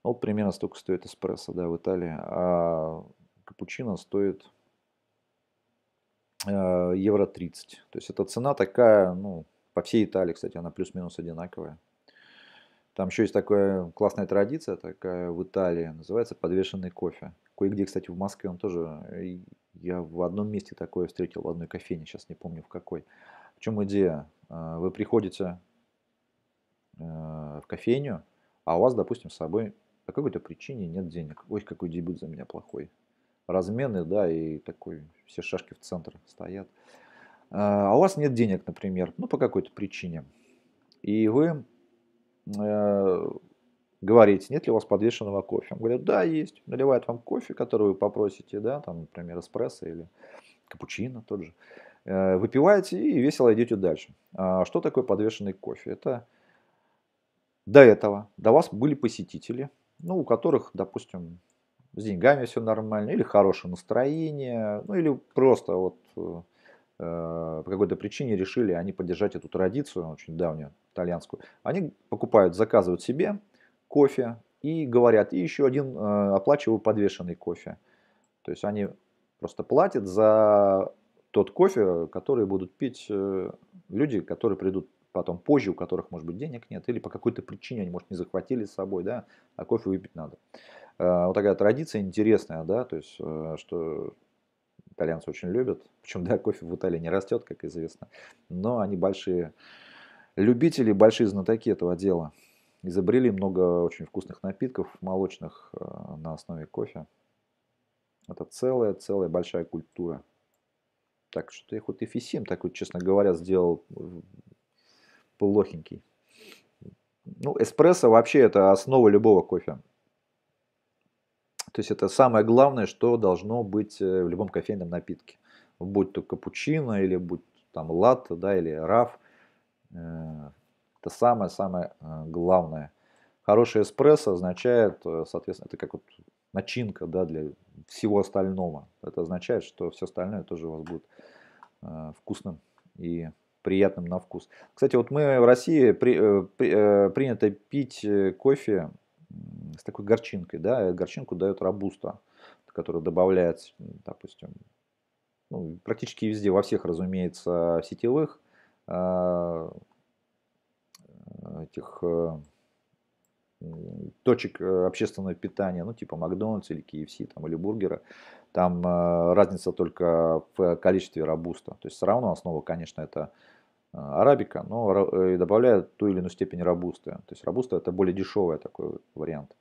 Вот примерно столько стоит эспрессо, да, в Италии. А капучино стоит э, евро тридцать. То есть эта цена такая, ну, по всей Италии, кстати, она плюс-минус одинаковая. Там еще есть такая классная традиция, такая в Италии, называется подвешенный кофе. Кое-где, кстати, в Москве он тоже, я в одном месте такое встретил, в одной кофейне, сейчас не помню в какой. В чем идея? Вы приходите э, в кофейню, а у вас, допустим, с собой... По какой-то причине нет денег. Ой, какой дебют за меня плохой. Размены, да, и такой, все шашки в центр стоят. А у вас нет денег, например, ну, по какой-то причине. И вы говорите, нет ли у вас подвешенного кофе? Он говорит, да, есть. Наливает вам кофе, который вы попросите, да, там, например, эспрессо или капучино тот же. Выпиваете и весело идете дальше. А что такое подвешенный кофе? Это до этого до вас были посетители, ну, у которых, допустим, с деньгами все нормально, или хорошее настроение, ну, или просто вот э, по какой-то причине решили они поддержать эту традицию, очень давнюю, итальянскую. Они покупают, заказывают себе кофе и говорят, и еще один э, оплачиваю подвешенный кофе. То есть они просто платят за тот кофе, который будут пить э, люди, которые придут потом позже, у которых, может быть, денег нет, или по какой-то причине они, может, не захватили с собой, да, а кофе выпить надо. Вот такая традиция интересная, да, то есть, что итальянцы очень любят, причем, да, кофе в Италии не растет, как известно, но они большие любители, большие знатоки этого дела. Изобрели много очень вкусных напитков, молочных на основе кофе. Это целая-целая большая культура. Так, что-то я хоть и Эфесим, так вот, честно говоря, сделал плохенький. Ну, эспрессо вообще это основа любого кофе. То есть это самое главное, что должно быть в любом кофейном напитке. Будь то капучино, или будь там латте, да, или раф. Это самое-самое главное. Хороший эспрессо означает, соответственно, это как вот начинка, да, для всего остального. Это означает, что все остальное тоже у вас будет вкусным и приятным на вкус. Кстати, вот мы в России при, при, принято пить кофе с такой горчинкой, да, горчинку дает робуста, которая добавляется, допустим, ну, практически везде, во всех, разумеется, сетевых э, этих э, точек общественного питания, ну, типа Макдональдс или Кей Эф Си, там, или бургера, там э, разница только в количестве робуста, то есть все равно основа, конечно, это арабика, но добавляют ту или иную степень робусты. То есть робуста это более дешевый такой вариант.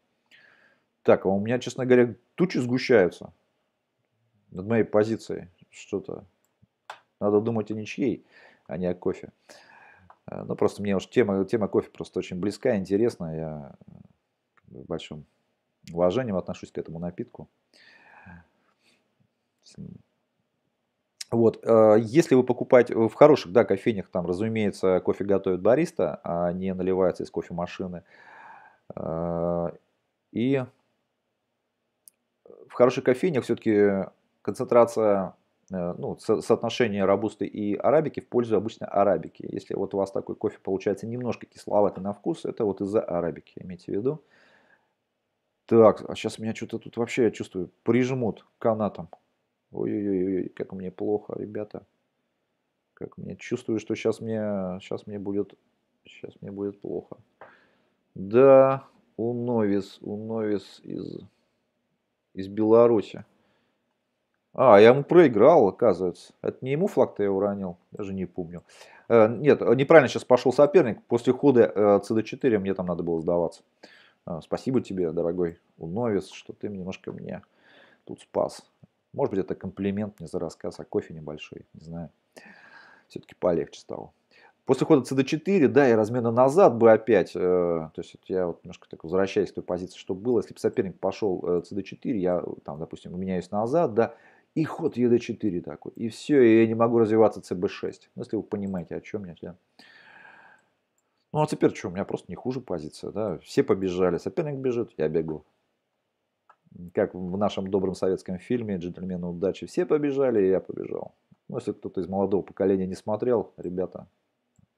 Так, а у меня, честно говоря, тучи сгущаются над моей позицией. Что-то. Надо думать о ничьей, а не о кофе. Ну, просто мне уж тема, тема кофе просто очень близка, интересна. Я с большим уважением отношусь к этому напитку. Вот, если вы покупаете в хороших, да, кофейнях, там, разумеется, кофе готовит бариста, а не наливается из кофемашины. И в хороших кофейнях все-таки концентрация, ну, соотношение робусты и арабики в пользу обычной арабики. Если вот у вас такой кофе получается немножко кисловатый на вкус, это вот из-за арабики, имейте в виду. Так, а сейчас меня что-то тут вообще, я чувствую, прижмут канатом. Ой-ой-ой, как мне плохо, ребята. Как мне чувствую, что сейчас мне, сейчас мне будет, сейчас мне будет плохо. Да, у Новис, у Новис из, из Беларуси. А, я ему проиграл, оказывается. Это не ему флаг-то я уронил, даже не помню. Э, нет, неправильно сейчас пошел соперник. После хода э, Цэ Дэ четыре мне там надо было сдаваться. Э, спасибо тебе, дорогой у Новис, что ты немножко меня тут спас. Может быть, это комплимент мне за рассказ, а кофе небольшой, не знаю. Все-таки полегче стало. После хода Цэ Дэ четыре, да, и размена назад бы опять. Э, то есть я вот немножко так возвращаюсь к той позиции, что было. Если бы соперник пошел э, Цэ Дэ четыре, я там, допустим, меняюсь назад, да, и ход Е Дэ четыре такой. И все, и я не могу развиваться Цэ Бэ шесть. Ну, если вы понимаете, о чем я. я... Ну, а теперь что, у меня просто не хуже позиция, да. Все побежали, соперник бежит, я бегу. Как в нашем добром советском фильме «Джентльмены удачи», все побежали, и я побежал. Ну, если кто-то из молодого поколения не смотрел, ребята,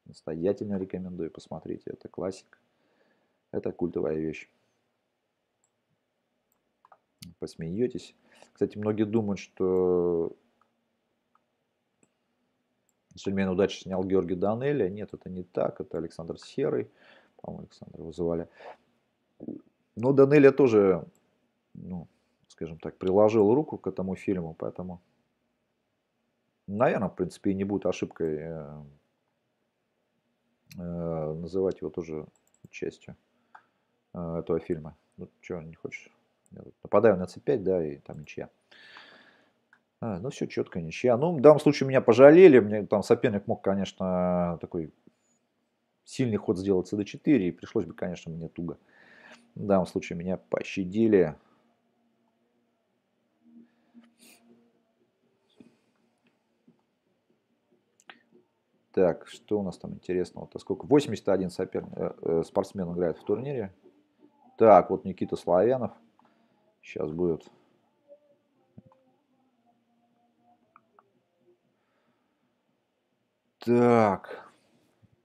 настоятельно рекомендую, посмотрите. Это классик. Это культовая вещь. Посмеетесь. Кстати, многие думают, что «Джентльмены удачи» снял Георгий Данелия. Нет, это не так. Это Александр Серый. По-моему, Александра его звали. Но Данелия тоже... ну, скажем так, приложил руку к этому фильму, поэтому, наверное, в принципе, и не будет ошибкой э, э, называть его тоже частью э, этого фильма. Ну, что, не хочешь? Я нападаю на Цэ пять, да, и там ничья. А, ну, все четко, ничья. Ну, в данном случае меня пожалели, мне там соперник мог, конечно, такой сильный ход сделал цэ дэ четыре, и пришлось бы, конечно, мне туго. В данном случае меня пощадили. Так, что у нас там интересного-то? Сколько? восемьдесят один соперник, э, э, спортсмен играет в турнире. Так, вот Никита Славянов. Сейчас будет. Так.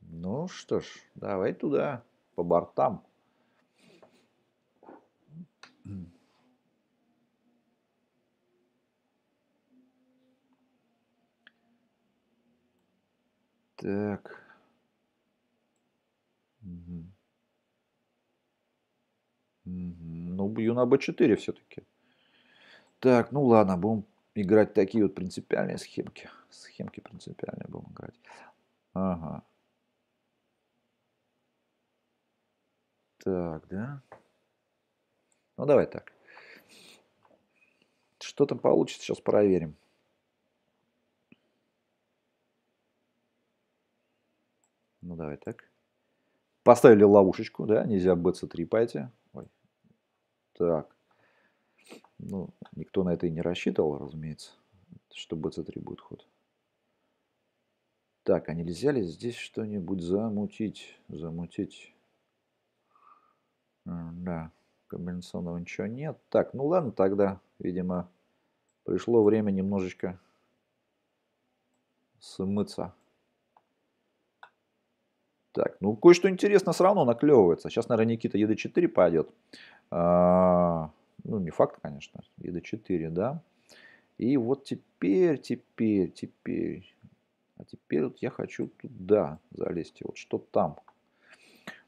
Ну что ж, давай туда, по бортам. Так. Угу. Угу. Ну, бью на бэ четыре все-таки. Так, ну ладно, будем играть такие вот принципиальные схемки. Схемки принципиальные будем играть. Ага. Так, да. Ну, давай так. Что там получится, сейчас проверим. Ну, давай так. Поставили ловушечку, да, нельзя бэ цэ три пойти. Ой. Так. Ну, никто на это и не рассчитывал, разумеется, что бэ цэ три будет ход. Так, а нельзя ли здесь что-нибудь замутить? Замутить. Да, комбинационного ничего нет. Так, ну ладно, тогда, видимо, пришло время немножечко смыться. Так, ну кое-что интересно все равно наклевывается. Сейчас, наверное, Никита е дэ четыре пойдет. А, ну, не факт, конечно. е дэ четыре, да. И вот теперь, теперь, теперь. А теперь вот я хочу туда залезть. Вот что там.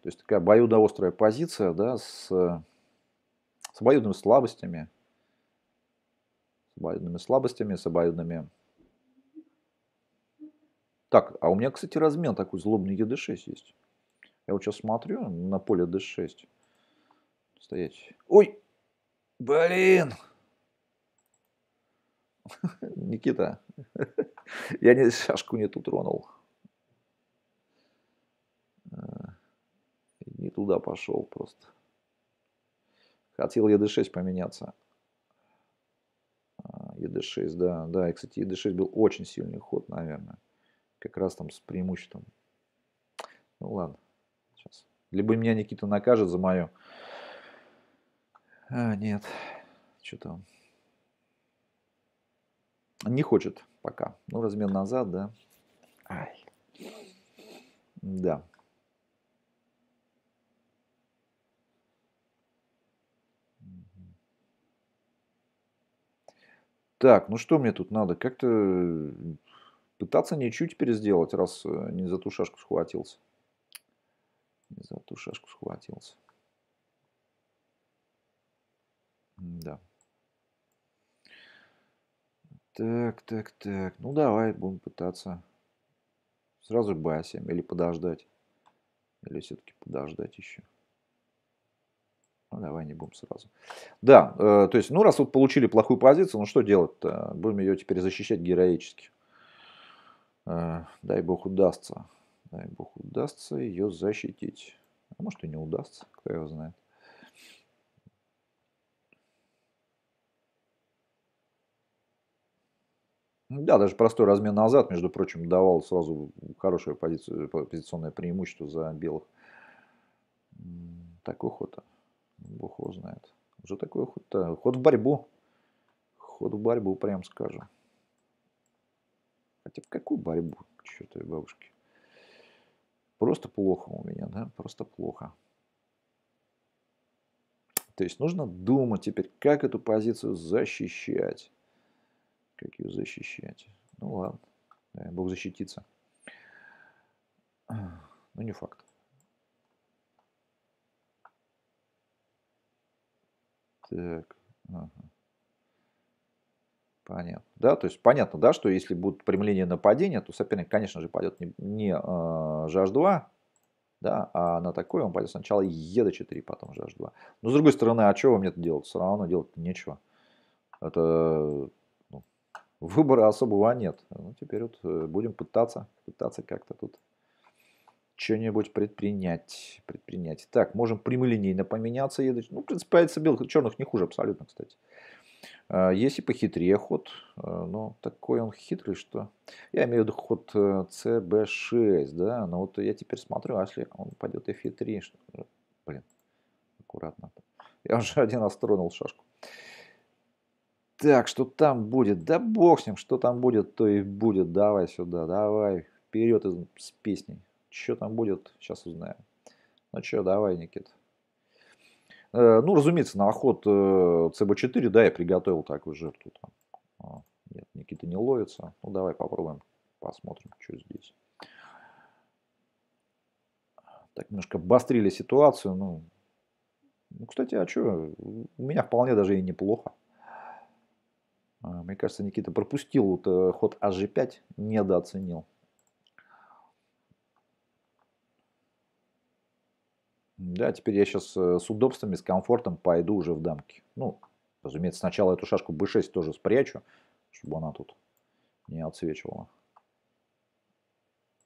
То есть такая обоюдоострая позиция, да, с, с обоюдными слабостями. С обоюдными слабостями, с обоюдными... Так, а у меня, кстати, размен такой злобный е дэ шесть есть. Я вот сейчас смотрю на поле дэ шесть. Стоять. Ой! Блин! Никита, я не, шашку не ту тронул. Не туда пошел просто. Хотел е дэ шесть поменяться. е дэ шесть, да. Да, и, кстати, е дэ шесть был очень сильный ход, наверное. Как раз там с преимуществом. Ну ладно. Сейчас. Либо меня Никита накажет за мою. А, нет. Что там? Не хочет пока. Ну, размен назад, да. Ай. Да. Так, ну что мне тут надо? Как-то... Пытаться ничью теперь сделать, раз не за ту шашку схватился. Не за ту шашку схватился. Да. Так, так, так. Ну, давай будем пытаться. Сразу бэ семь. Или подождать. Или все-таки подождать еще. Ну, давай не будем сразу. Да, э, то есть, ну, раз вот получили плохую позицию, ну, что делать-то? Будем ее теперь защищать героически. Дай бог удастся. Дай бог удастся ее защитить. А может и не удастся, кто его знает. Да, даже простой размен назад, между прочим, давал сразу хорошее позицию, позиционное преимущество за белых. Такой ход-то. Бог его знает. Уже такой ход-то. Ход в борьбу. Ход в борьбу, прям скажем. Хотя в какую борьбу, к чертовой бабушке? Просто плохо у меня, да? Просто плохо. То есть нужно думать теперь, как эту позицию защищать. Как ее защищать? Ну ладно, дай бог защититься. Ну не факт. Так, ага. Понятно, да, то есть понятно, да, что если будет прямолинейное нападение, то соперник, конечно же, пойдет не, не э, жэ аш два, да, а на такое он пойдет сначала е дэ четыре, потом жэ аш два. Но с другой стороны, а что вам это делать? Все равно делать нечего. Это, ну, выбора особого нет. Ну, теперь вот будем пытаться, пытаться как-то тут что-нибудь предпринять. Предпринять. Так, можем прямолинейно поменяться. Ну, в принципе, яйца белых черных не хуже абсолютно, кстати. Есть и похитрее ход, но такой он хитрый, что... Я имею в виду ход цэ бэ шесть, да, но вот я теперь смотрю, а если он пойдет эф три, что... блин, аккуратно. Я уже один раз тронул шашку. Так, что там будет? Да бог с ним, что там будет, то и будет. Давай сюда, давай, вперед с песней. Что там будет, сейчас узнаем. Ну что, давай, Никит. Ну, разумеется, на ход цэ бэ четыре, да, я приготовил такую жертву. Там. Нет, Никита не ловится. Ну, давай попробуем, посмотрим, что здесь. Так, немножко обострили ситуацию. Ну, ну кстати, а что? У меня вполне даже и неплохо. Мне кажется, Никита пропустил вот ход а жэ пять, недооценил. Да, теперь я сейчас с удобствами, с комфортом пойду уже в дамки. Ну, разумеется, сначала эту шашку бэ шесть тоже спрячу, чтобы она тут не отсвечивала.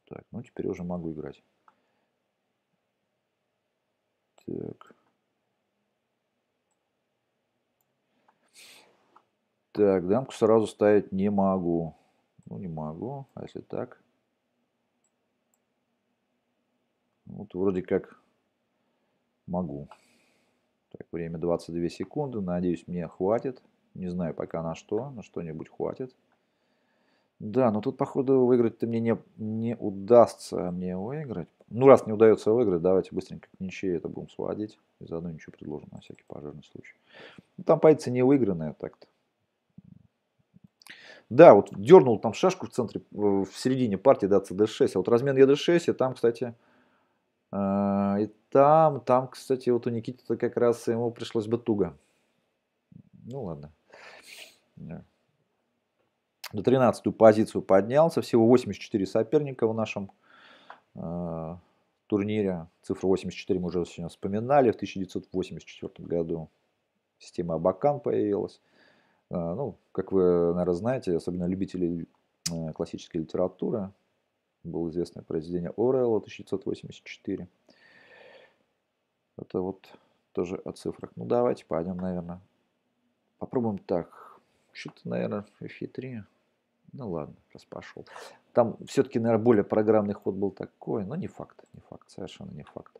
Так, ну теперь уже могу играть. Так. Так, дамку сразу ставить не могу. Ну, не могу, а если так? Вот вроде как... Могу. Так, время двадцать две секунды. Надеюсь, мне хватит. Не знаю пока на что. На что-нибудь хватит. Да, но тут, походу, выиграть-то мне не, не удастся мне выиграть. Ну, раз не удается выиграть, давайте быстренько к ничьей это будем сводить. И заодно ничего предложим на всякий пожарный случай. Ну, там пальцы не выигранные так-то. Да, вот дернул там шашку в центре, в середине партии, да, цэ дэ шесть. А вот размен е дэ шесть, и там, кстати... И там, там, кстати, вот у Никиты-то как раз ему пришлось бы туго. Ну ладно. До тринадцатую позицию поднялся. Всего восемьдесят четыре соперника в нашем э, турнире. Цифру восемьдесят четыре мы уже сегодня вспоминали. В тысяча девятьсот восемьдесят четвёртом году система Абакан появилась. Э, ну, как вы, наверное, знаете, особенно любители э, классической литературы. Было известное произведение Оруэлла тысяча девятьсот восемьдесят четыре. Это вот тоже о цифрах. Ну, давайте пойдем, наверное. Попробуем так. Что-то, наверное, эф три. Ну, ладно, раз пошел. Там все-таки, наверное, более программный ход был такой. Но не факт, не факт, совершенно не факт.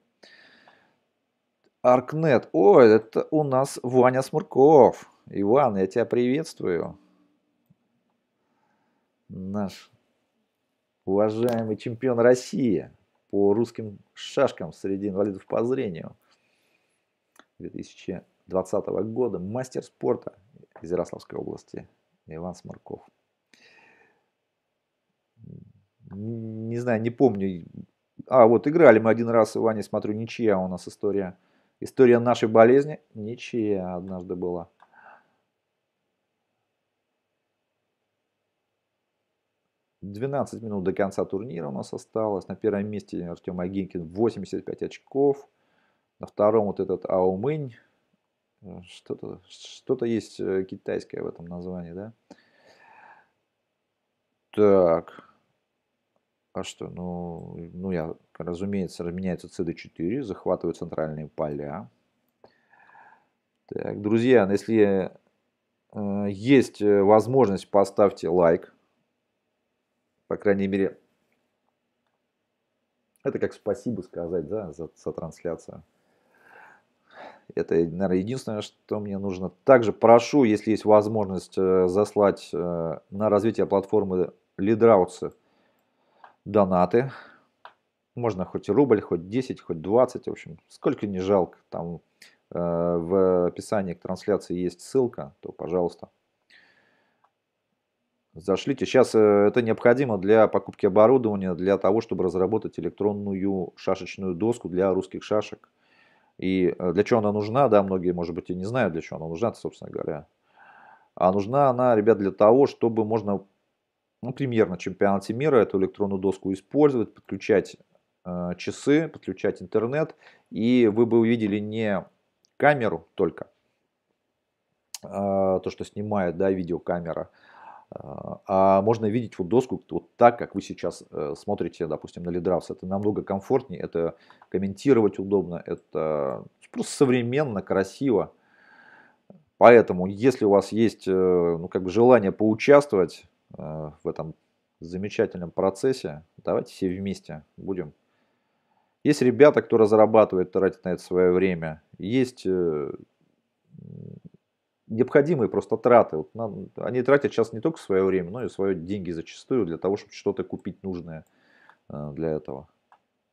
Аркнет. Ой, это у нас Ваня Смурков. Иван, я тебя приветствую. Наш... уважаемый чемпион России по русским шашкам среди инвалидов по зрению две тысячи двадцатого года. Мастер спорта из Ярославской области Иван Смурков. Не знаю, не помню. А, вот играли мы один раз, Иване, смотрю, ничья у нас история. История нашей болезни. Ничья однажды была. двенадцать минут до конца турнира у нас осталось. На первом месте Артем Агинкин, восемьдесят пять очков. На втором вот этот Аумынь. Что-то что-то есть китайское в этом названии, да? Так. А что? Ну, ну я, разумеется, разменяется цэ дэ четыре. Захватывают центральные поля. Так, друзья, если э, есть возможность, поставьте лайк. По крайней мере, это как спасибо сказать, да, за, за трансляцию. Это, наверное, единственное, что мне нужно. Также прошу, если есть возможность, заслать на развитие платформы Лидрауцы донаты. Можно хоть рубль, хоть десять, хоть двадцать. В общем, сколько не жалко. Там в описании к трансляции есть ссылка, то, пожалуйста. Зашлите. Сейчас это необходимо для покупки оборудования, для того, чтобы разработать электронную шашечную доску для русских шашек. И для чего она нужна, да, многие, может быть, и не знают, для чего она нужна, собственно говоря. А нужна она, ребят, для того, чтобы можно, ну, примерно на чемпионате мира эту электронную доску использовать, подключать э, часы, подключать интернет. И вы бы увидели не камеру только, э, то, что снимает, да, видеокамера, А можно видеть вот доску вот так, как вы сейчас смотрите, допустим, на LeadDrafts. Это намного комфортнее, это комментировать удобно, это просто современно, красиво. Поэтому, если у вас есть ну, как бы желание поучаствовать в этом замечательном процессе, давайте все вместе будем. Есть ребята, кто разрабатывает, тратит на это свое время. Есть необходимые просто траты. Вот нам, они тратят сейчас не только свое время, но и свои деньги зачастую для того, чтобы что-то купить нужное для этого.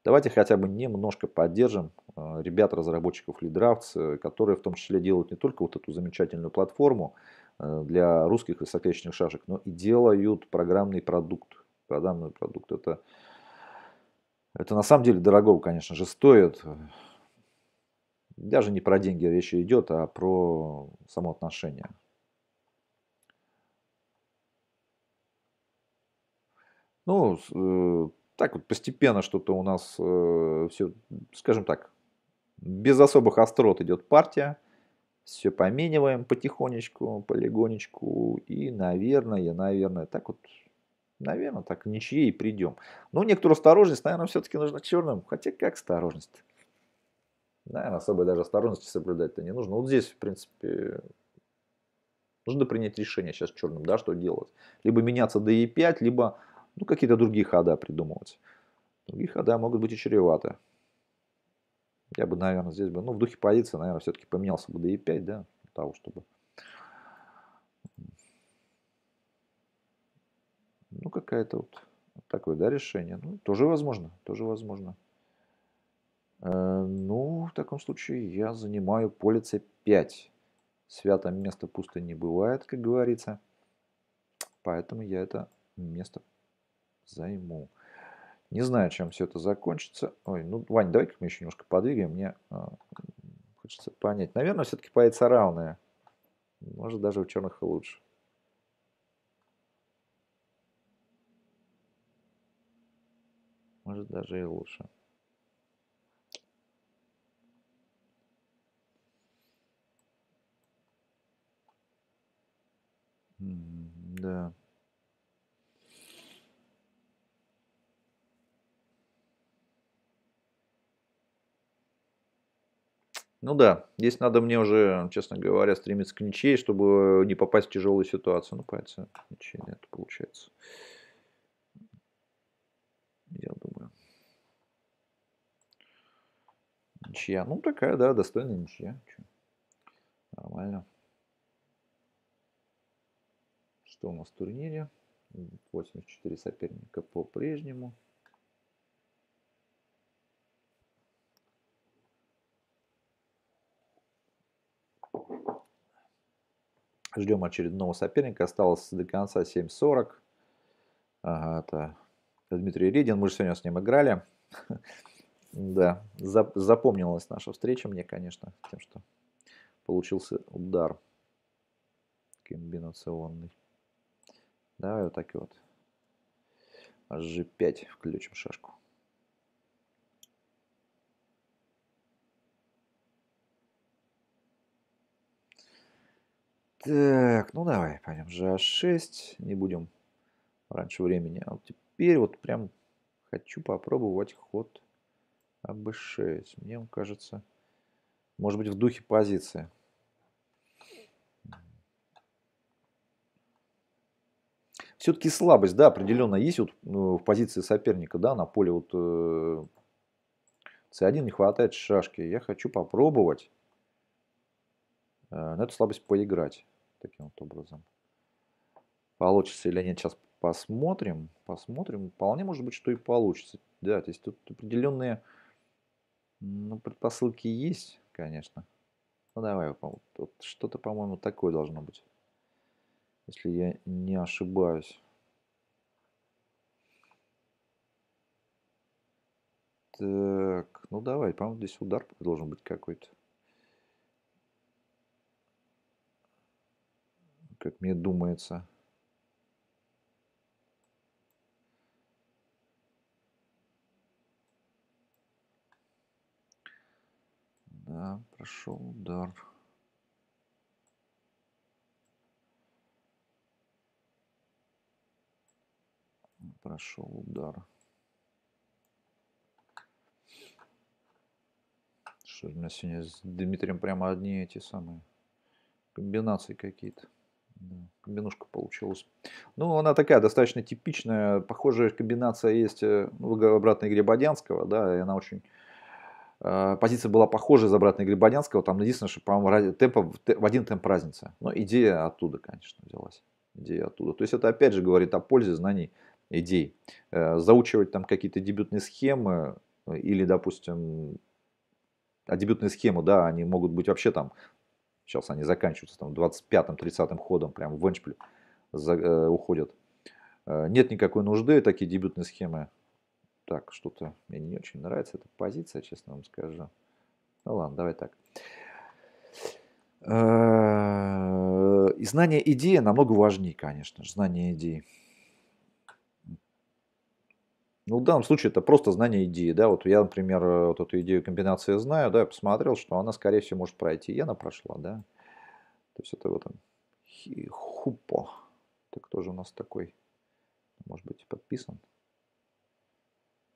Давайте хотя бы немножко поддержим ребят-разработчиков LeadDrafts, которые в том числе делают не только вот эту замечательную платформу для русских и соотечественных шашек, но и делают программный продукт. Программный продукт. Это, это на самом деле дорого, конечно же, стоит. Даже не про деньги речь идет, а про само отношение. Ну, э, так вот постепенно что-то у нас э, все, скажем так, без особых острот идет партия. Все помениваем потихонечку, полигонечку. И, наверное, наверное, так вот, наверное, так к ничьей придем. Но некоторую осторожность, наверное, все-таки нужно черным. Хотя как осторожность? Наверное, особой даже осторожности соблюдать-то не нужно. Вот здесь, в принципе, нужно принять решение сейчас черным, да, что делать. Либо меняться до е пять, либо ну, какие-то другие хода придумывать. Другие хода могут быть и чреваты. Я бы, наверное, здесь бы, ну, в духе позиции, наверное, все-таки поменялся бы до е пять, да, для того, чтобы... Ну, какая-то вот такое, да, решение. Ну, тоже возможно, тоже возможно. Ну, в таком случае я занимаю поле це пять. Свято место пусто не бывает, как говорится. Поэтому я это место займу. Не знаю, чем все это закончится. Ой, ну, Вань, давай-ка мы еще немножко подвигаем. Мне э, хочется понять. Наверное, все-таки позиция равная. Может, даже у черных и лучше. Может, даже и лучше. Да. Ну да, здесь надо мне уже, честно говоря, стремиться к ничьей, чтобы не попасть в тяжелую ситуацию. Ну, поэтому ничьей нет, получается. Я думаю. Ничья. Ну, такая, да, достойная ничья. Нормально. Что у нас в турнире? восемьдесят четыре соперника по-прежнему. Ждем очередного соперника. Осталось до конца семь сорок. Ага, это Дмитрий Редин. Мы же сегодня с ним играли. Да, запомнилась наша встреча мне, конечно, тем, что получился удар комбинационный. Давай вот так вот. же пять включим шашку. Так, ну давай, пойдем же шесть. Не будем раньше времени. А вот теперь вот прям хочу попробовать ход а бэ шесть. Мне он кажется, может быть, в духе позиции. Все-таки слабость, да, определенно есть вот в позиции соперника, да, на поле вот це один не хватает шашки. Я хочу попробовать на эту слабость поиграть таким вот образом. Получится или нет, сейчас посмотрим. Посмотрим. Вполне может быть, что и получится. Да, то есть тут определенные, ну, предпосылки есть, конечно. Ну давай, вот что-то, по-моему, такое должно быть. Если я не ошибаюсь. Так, ну давай, по-моему, здесь удар должен быть какой-то. Как мне думается. Да, прошел удар. прошел удар. Что у меня сегодня с Дмитрием прямо одни эти самые комбинации какие-то. Да, комбинушка получилась. Ну, она такая, достаточно типичная. Похожая комбинация есть в обратной игре Бодянского. Да, и она очень... Э, позиция была похожа из обратной игры Бодянского. Там единственное, что, по-моему, темпа, в один темп разница. Но идея оттуда, конечно, взялась. Идея оттуда. То есть это, опять же, говорит о пользе знаний идей. Э, заучивать там какие-то дебютные схемы или, допустим... А дебютные схемы, да, они могут быть вообще там... Сейчас они заканчиваются там двадцать пятым тридцатым ходом, прям в эндшпиль за, э, уходят. Э, нет никакой нужды, такие дебютные схемы. Так, что-то мне не очень нравится эта позиция, честно вам скажу. Ну ладно, давай так. Э, и знание идеи намного важнее, конечно же, знание идеи. Ну, в данном случае это просто знание идеи, да, вот я, например, вот эту идею комбинации знаю, да, я посмотрел, что она, скорее всего, может пройти, и она прошла, да, то есть это вот там хупо, так кто же у нас такой, может быть, подписан,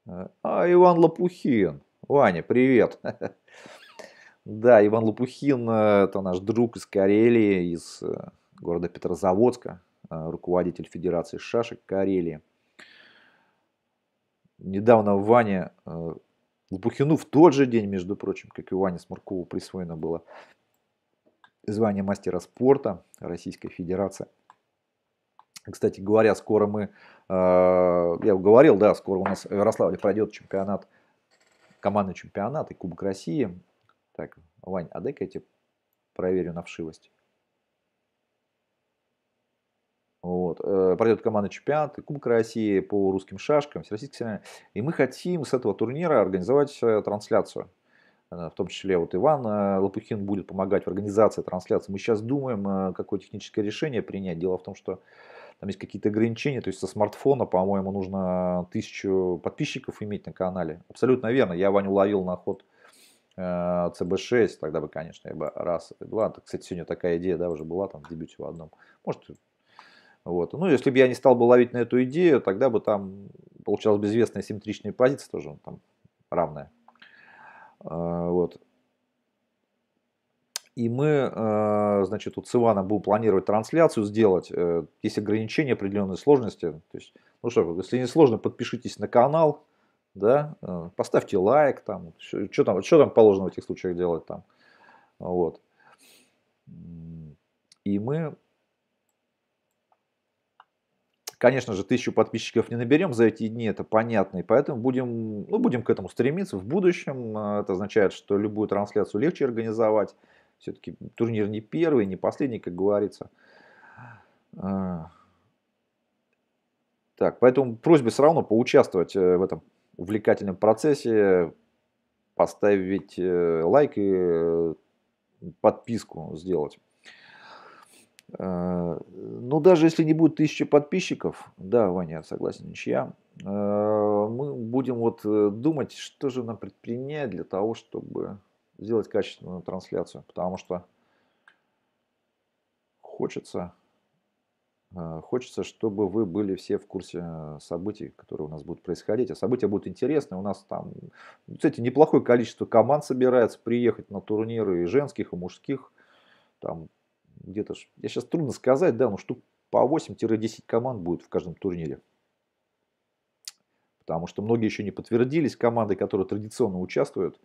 а, Иван Лопухин, Ваня, привет, да, Иван Лопухин, это наш друг из Карелии, из города Петрозаводска, руководитель Федерации шашек Карелии. Недавно Ване э, Лопухину в тот же день, между прочим, как и Ване Смуркову, присвоено было звание мастера спорта Российской Федерации. Кстати говоря, скоро мы, э, я говорил, да, скоро у нас в Ярославле пройдет чемпионат, командный чемпионат и Кубок России. Так, Вань, а дай-ка я тебе проверю на вшивость. Вот. Пройдет командный чемпионат, Кубок России по русским шашкам, всероссийский сериал. И мы хотим с этого турнира организовать трансляцию. В том числе вот Иван Лопухин будет помогать в организации трансляции. Мы сейчас думаем, какое техническое решение принять. Дело в том, что там есть какие-то ограничения. То есть со смартфона, по-моему, нужно тысячу подписчиков иметь на канале. Абсолютно верно. Я Ваню ловил на ход цэ бэ шесть. Тогда бы, конечно, я бы раз, два. Кстати, сегодня такая идея, да, уже была там в дебюте в одном. Может... Вот. Ну, если бы я не стал бы ловить на эту идею, тогда бы там получалась безвестная симметричная позиция, тоже там равная. Вот. И мы, значит, вот с Иваном будем планировать трансляцию сделать. Есть ограничения определенной сложности. То есть, ну что, если не сложно, подпишитесь на канал, да, поставьте лайк, там, что там, что там положено в этих случаях делать там. Вот. И мы... Конечно же, тысячу подписчиков не наберем за эти дни, это понятно, и поэтому будем, ну, будем к этому стремиться в будущем. Это означает, что любую трансляцию легче организовать. Все-таки турнир не первый, не последний, как говорится. Так, поэтому просьба все равно поучаствовать в этом увлекательном процессе, поставить лайк и подписку сделать. Ну, даже если не будет тысячи подписчиков, да, Ваня, согласен, ничья, мы будем вот думать, что же нам предпринять для того, чтобы сделать качественную трансляцию. Потому что хочется, хочется, чтобы вы были все в курсе событий, которые у нас будут происходить. А события будут интересны. У нас там, кстати, неплохое количество команд собирается приехать на турниры и женских, и мужских, там, где-то, я сейчас трудно сказать, да, но штук по восемь-десять команд будет в каждом турнире. Потому что многие еще не подтвердились, команды, которые традиционно участвуют.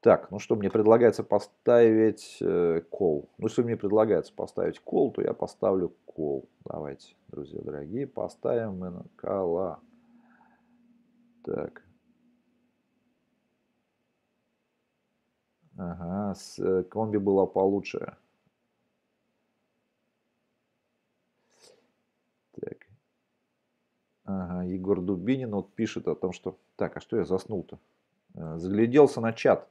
Так, ну что, мне предлагается поставить кол. Ну, если мне предлагается поставить кол, то я поставлю кол. Давайте, друзья дорогие, поставим мы на кола. Так. Ага, с комби была получше. Так. Ага, Егор Дубинин вот пишет о том, что... Так, а что я заснул-то? Загляделся на чат.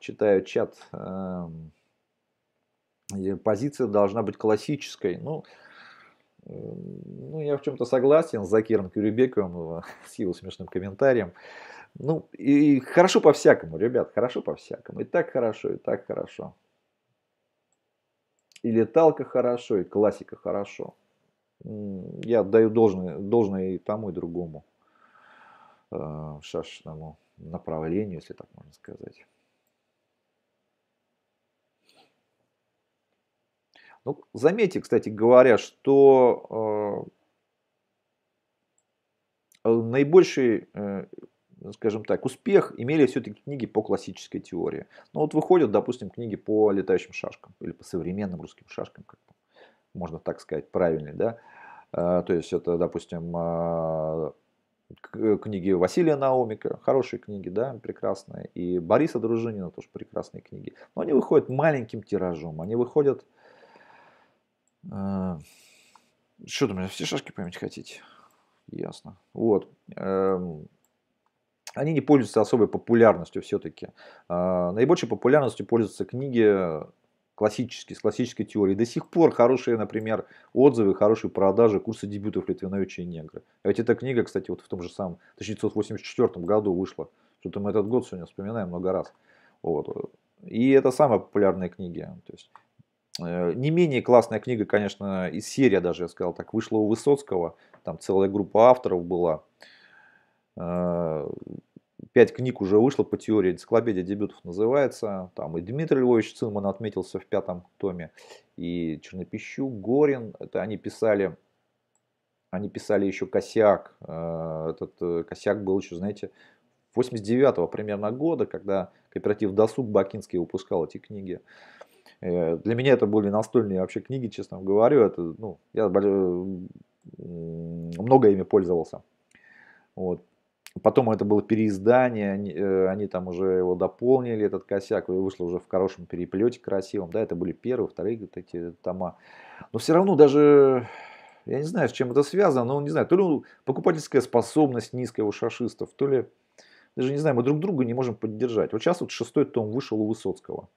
Читаю чат. Позиция должна быть классической. Ну, ну я в чем-то согласен с Закиром Кюрюбековым, с его смешным комментарием. Ну, и хорошо по-всякому, ребят, хорошо по-всякому. И так хорошо, и так хорошо. И леталка хорошо, и классика хорошо. я отдаю должное, должное и тому, и другому э, шашечному направлению, если так можно сказать. Ну, заметьте, кстати говоря, что э, наибольший, э, скажем так, успех имели все-таки книги по классической теории. Ну вот выходят, допустим, книги по летающим шашкам или по современным русским шашкам, как можно так сказать, правильнее, да. Э, то есть это, допустим, э, книги Василия Наумика, хорошие книги, да, прекрасные, и Бориса Дружинина тоже прекрасные книги. Но они выходят маленьким тиражом, они выходят. Что там, все шашки поймать хотите? Ясно. Вот. Они не пользуются особой популярностью все-таки. Наибольшей популярностью пользуются книги классические, с классической теорией. До сих пор хорошие, например, отзывы, хорошие продажи курса дебютов Литвиновича и Негры. Ведь эта книга, кстати, вот в том же самом тысяча девятьсот восемьдесят четвёртом году вышла. Что-то мы этот год сегодня вспоминаем много раз. Вот. И это самые популярные книги. То есть не менее классная книга, конечно, из серии даже, я сказал так, вышла у Высоцкого. Там целая группа авторов была. Пять книг уже вышло по теории. «Энциклопедия дебютов» называется. Там и Дмитрий Львович Цинман отметился в пятом томе. И Чернопищук, Горин. Это они писали, они писали еще «Косяк». Этот «Косяк» был еще, знаете, восемьдесят девятого примерно года, когда кооператив «Досуг» Бакинский выпускал эти книги. Для меня это были настольные вообще книги, честно говорю. Это, ну, я много ими пользовался. Вот. Потом это было переиздание, они, они там уже его дополнили, этот «Косяк», и вышло уже в хорошем переплете, красивом. Да, это были первые, вторые вот эти тома. Но все равно даже, я не знаю, с чем это связано, но не знаю, то ли покупательская способность низкая у шашистов, то ли, даже не знаю, мы друг друга не можем поддержать. Вот сейчас вот шестой том вышел у Высоцкого,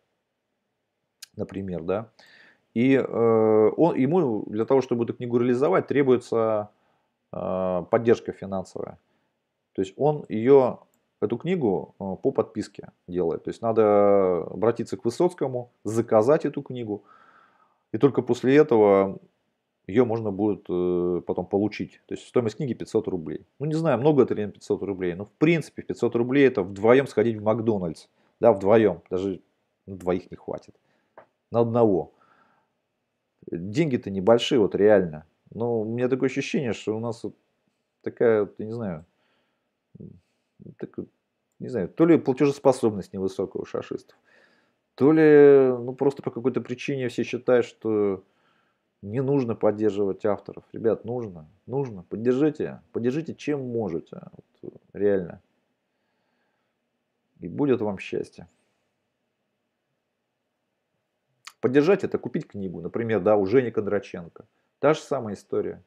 например, да, и э, он, ему для того, чтобы эту книгу реализовать, требуется э, поддержка финансовая. То есть он ее, эту книгу э, по подписке делает. То есть надо обратиться к Высоцкому, заказать эту книгу, и только после этого ее можно будет э, потом получить. То есть стоимость книги пятьсот рублей. Ну не знаю, много это или пятьсот рублей, но в принципе пятьсот рублей это вдвоем сходить в Макдональдс, да, вдвоем, даже ну, двоих не хватит. На одного. Деньги-то небольшие, вот реально. Но у меня такое ощущение, что у нас вот такая, я не знаю, так, не знаю, то ли платежеспособность невысокая у шашистов, то ли ну, просто по какой-то причине все считают, что не нужно поддерживать авторов. Ребят, нужно, нужно, поддержите, поддержите чем можете, вот, реально. И будет вам счастье. Поддержать — это купить книгу, например, да, у Жени Кондраченко. Та же самая история.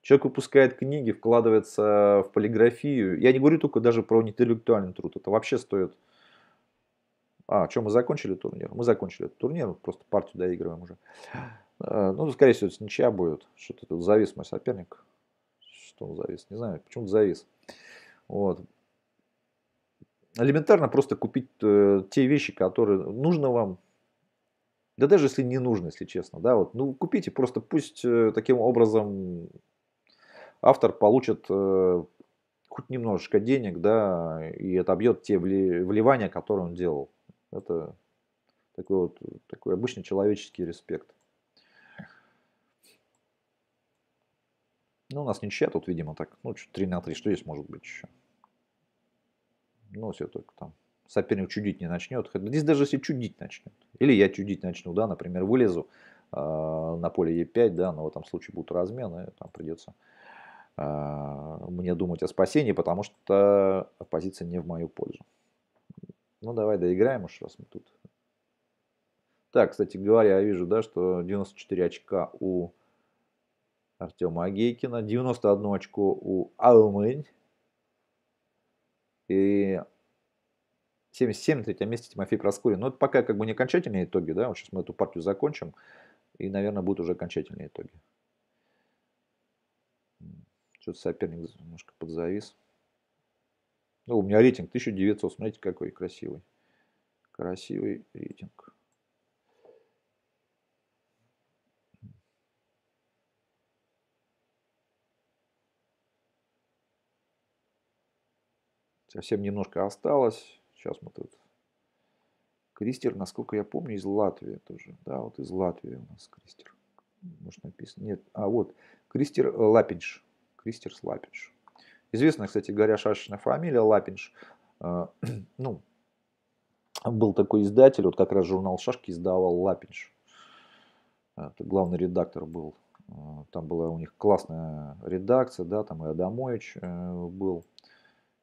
Человек выпускает книги, вкладывается в полиграфию. Я не говорю только даже про интеллектуальный труд. Это вообще стоит... А, что, мы закончили турнир? Мы закончили этот турнир, просто партию доигрываем уже. Ну, скорее всего, это ничья будет. Что-то тут завис мой соперник. Что он завис? Не знаю, почему-то завис. Вот. Элементарно просто купить те вещи, которые нужно вам. Да даже если не нужно, если честно, да, вот, ну купите, просто пусть э, таким образом автор получит э, хоть немножечко денег, да, и отобьет те вли вливания, которые он делал. Это такой вот такой обычный человеческий респект. Ну, у нас ничья тут, видимо, так, ну, три на три, что здесь может быть еще? Ну, все только там. Соперник чудить не начнет. Здесь даже если чудить начнет. Или я чудить начну, да, например, вылезу э, на поле е пять, да, но в этом случае будут размены, там придется э, мне думать о спасении, потому что позиция не в мою пользу. Ну, давай доиграем уж раз мы тут. Так, кстати говоря, я вижу, да, что девяносто четыре очка у Артема Агейкина, девяносто одно очко у Аумень. И... семьдесят семь, третье место Тимофей Проскурин. Но это пока как бы не окончательные итоги, да? Вот сейчас мы эту партию закончим, и, наверное, будут уже окончательные итоги. Что-то соперник немножко подзавис. Ну, у меня рейтинг тысяча девятьсот, смотрите, какой красивый. Красивый рейтинг. Совсем немножко осталось. Сейчас мы тут... Кристер, насколько я помню, из Латвии тоже. Да, вот из Латвии у нас Кристер. Может написано? Нет. А вот Кристер Лапинш. Кристер Лапинш. Известная, кстати говоря, шашечная фамилия Лапинш. Ну, был такой издатель, вот как раз журнал «Шашки» издавал Лапинш. Главный редактор был. Там была у них классная редакция, да, там и Адамович был,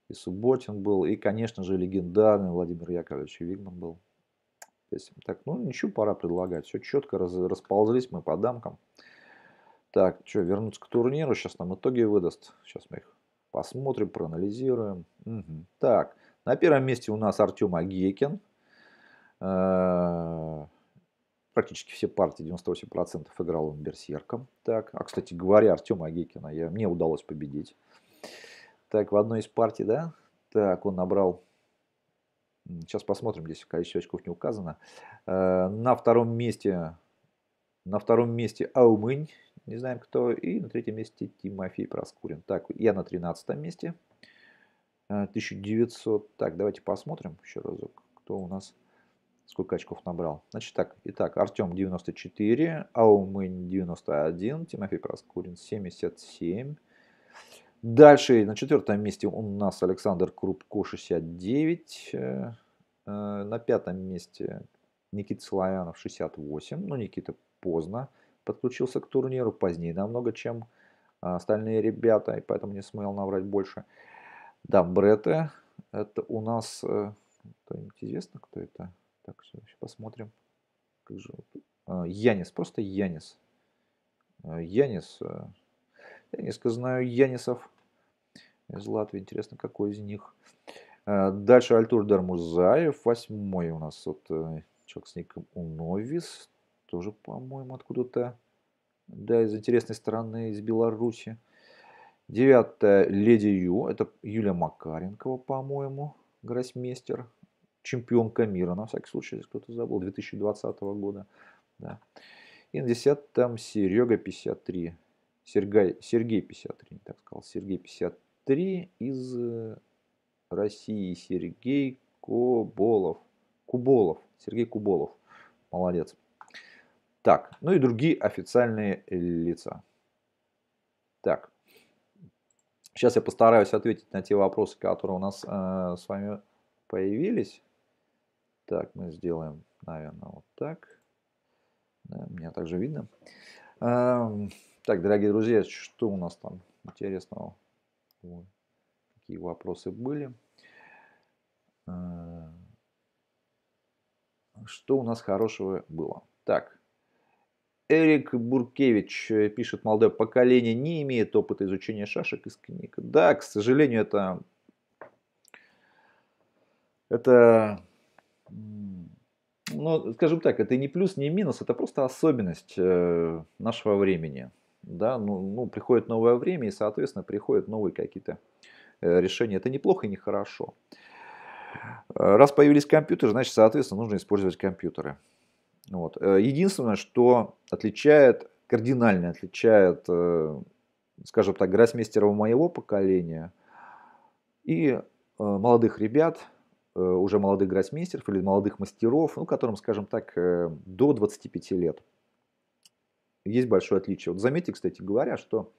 и Субботин был, и, конечно же, легендарный Владимир Яковлевич Вигман был. Так, ну ничего, пора предлагать. Все четко раз, расползлись мы по дамкам. Так, что, вернуться к турниру. Сейчас нам итоги выдаст. Сейчас мы их посмотрим, проанализируем. Угу. Так, на первом месте у нас Артем Агейкин. Э-э- практически все партии, девяносто восемь процентов, играл он берсерком. Так, а, кстати говоря, Артема Агейкина я, мне удалось победить. Так, в одной из партий, да? Так, он набрал... Сейчас посмотрим, здесь количество очков не указано. На втором месте, на втором месте Аумынь, не знаем кто. И на третьем месте Тимофей Проскурин. Так, я на тринадцатом месте. тысяча девятьсот. Так, давайте посмотрим еще разок, кто у нас сколько очков набрал. Значит так, итак, Артем девяносто четыре, Аумынь девяносто один, Тимофей Проскурин семьдесят семь. Дальше на четвертом месте у нас Александр Крупко шестьдесят девять. На пятом месте Никита Славянов шестьдесят восемь. Но Никита поздно подключился к турниру. Позднее намного, чем остальные ребята. И поэтому не смел набрать больше. Да, Бретте. Это у нас... Кто-нибудь известно, кто это? Так, сейчас посмотрим. Как же... Янис. Просто Янис. Янис... Я несколько знаю Янисов из Латвии. Интересно, какой из них. Дальше Альтур Дармузаев. Восьмой у нас вот, человек с ником Уновис. Тоже, по-моему, откуда-то. Да, из интересной страны, из Беларуси. Девятая Леди Ю. Это Юлия Макаренкова, по-моему. Гроссмейстер. Чемпионка мира, на всякий случай, если кто-то забыл. две тысячи двадцатого года. Да. И на десятом Серега пятьдесят три. Сергей, Сергей пятьдесят три, так сказал. Сергей пятьдесят три из России. Сергей Коболов. Куболов. Сергей Куболов. Молодец. Так, ну и другие официальные лица. Так. Сейчас я постараюсь ответить на те вопросы, которые у нас э, с вами появились. Так, мы сделаем, наверное, вот так. Да, меня также видно. Эм... Так, дорогие друзья, что у нас там интересного? Ой, какие вопросы были? Что у нас хорошего было? Так, Эрик Буркевич пишет, молодое поколение не имеет опыта изучения шашек из книг. Да, к сожалению, это... это... Ну, скажем так, это не плюс, не минус, это просто особенность нашего времени. Да, ну, ну, приходит новое время и, соответственно, приходят новые какие-то э, решения. Это неплохо и нехорошо. Раз появились компьютеры, значит, соответственно, нужно использовать компьютеры. Вот. Единственное, что отличает, кардинально отличает, э, скажем так, гроссмейстеров моего поколения и э, молодых ребят, э, уже молодых гроссмейстеров или молодых мастеров, ну, которым, скажем так, э, до двадцати пяти лет. Есть большое отличие. Вот заметьте, кстати говоря, что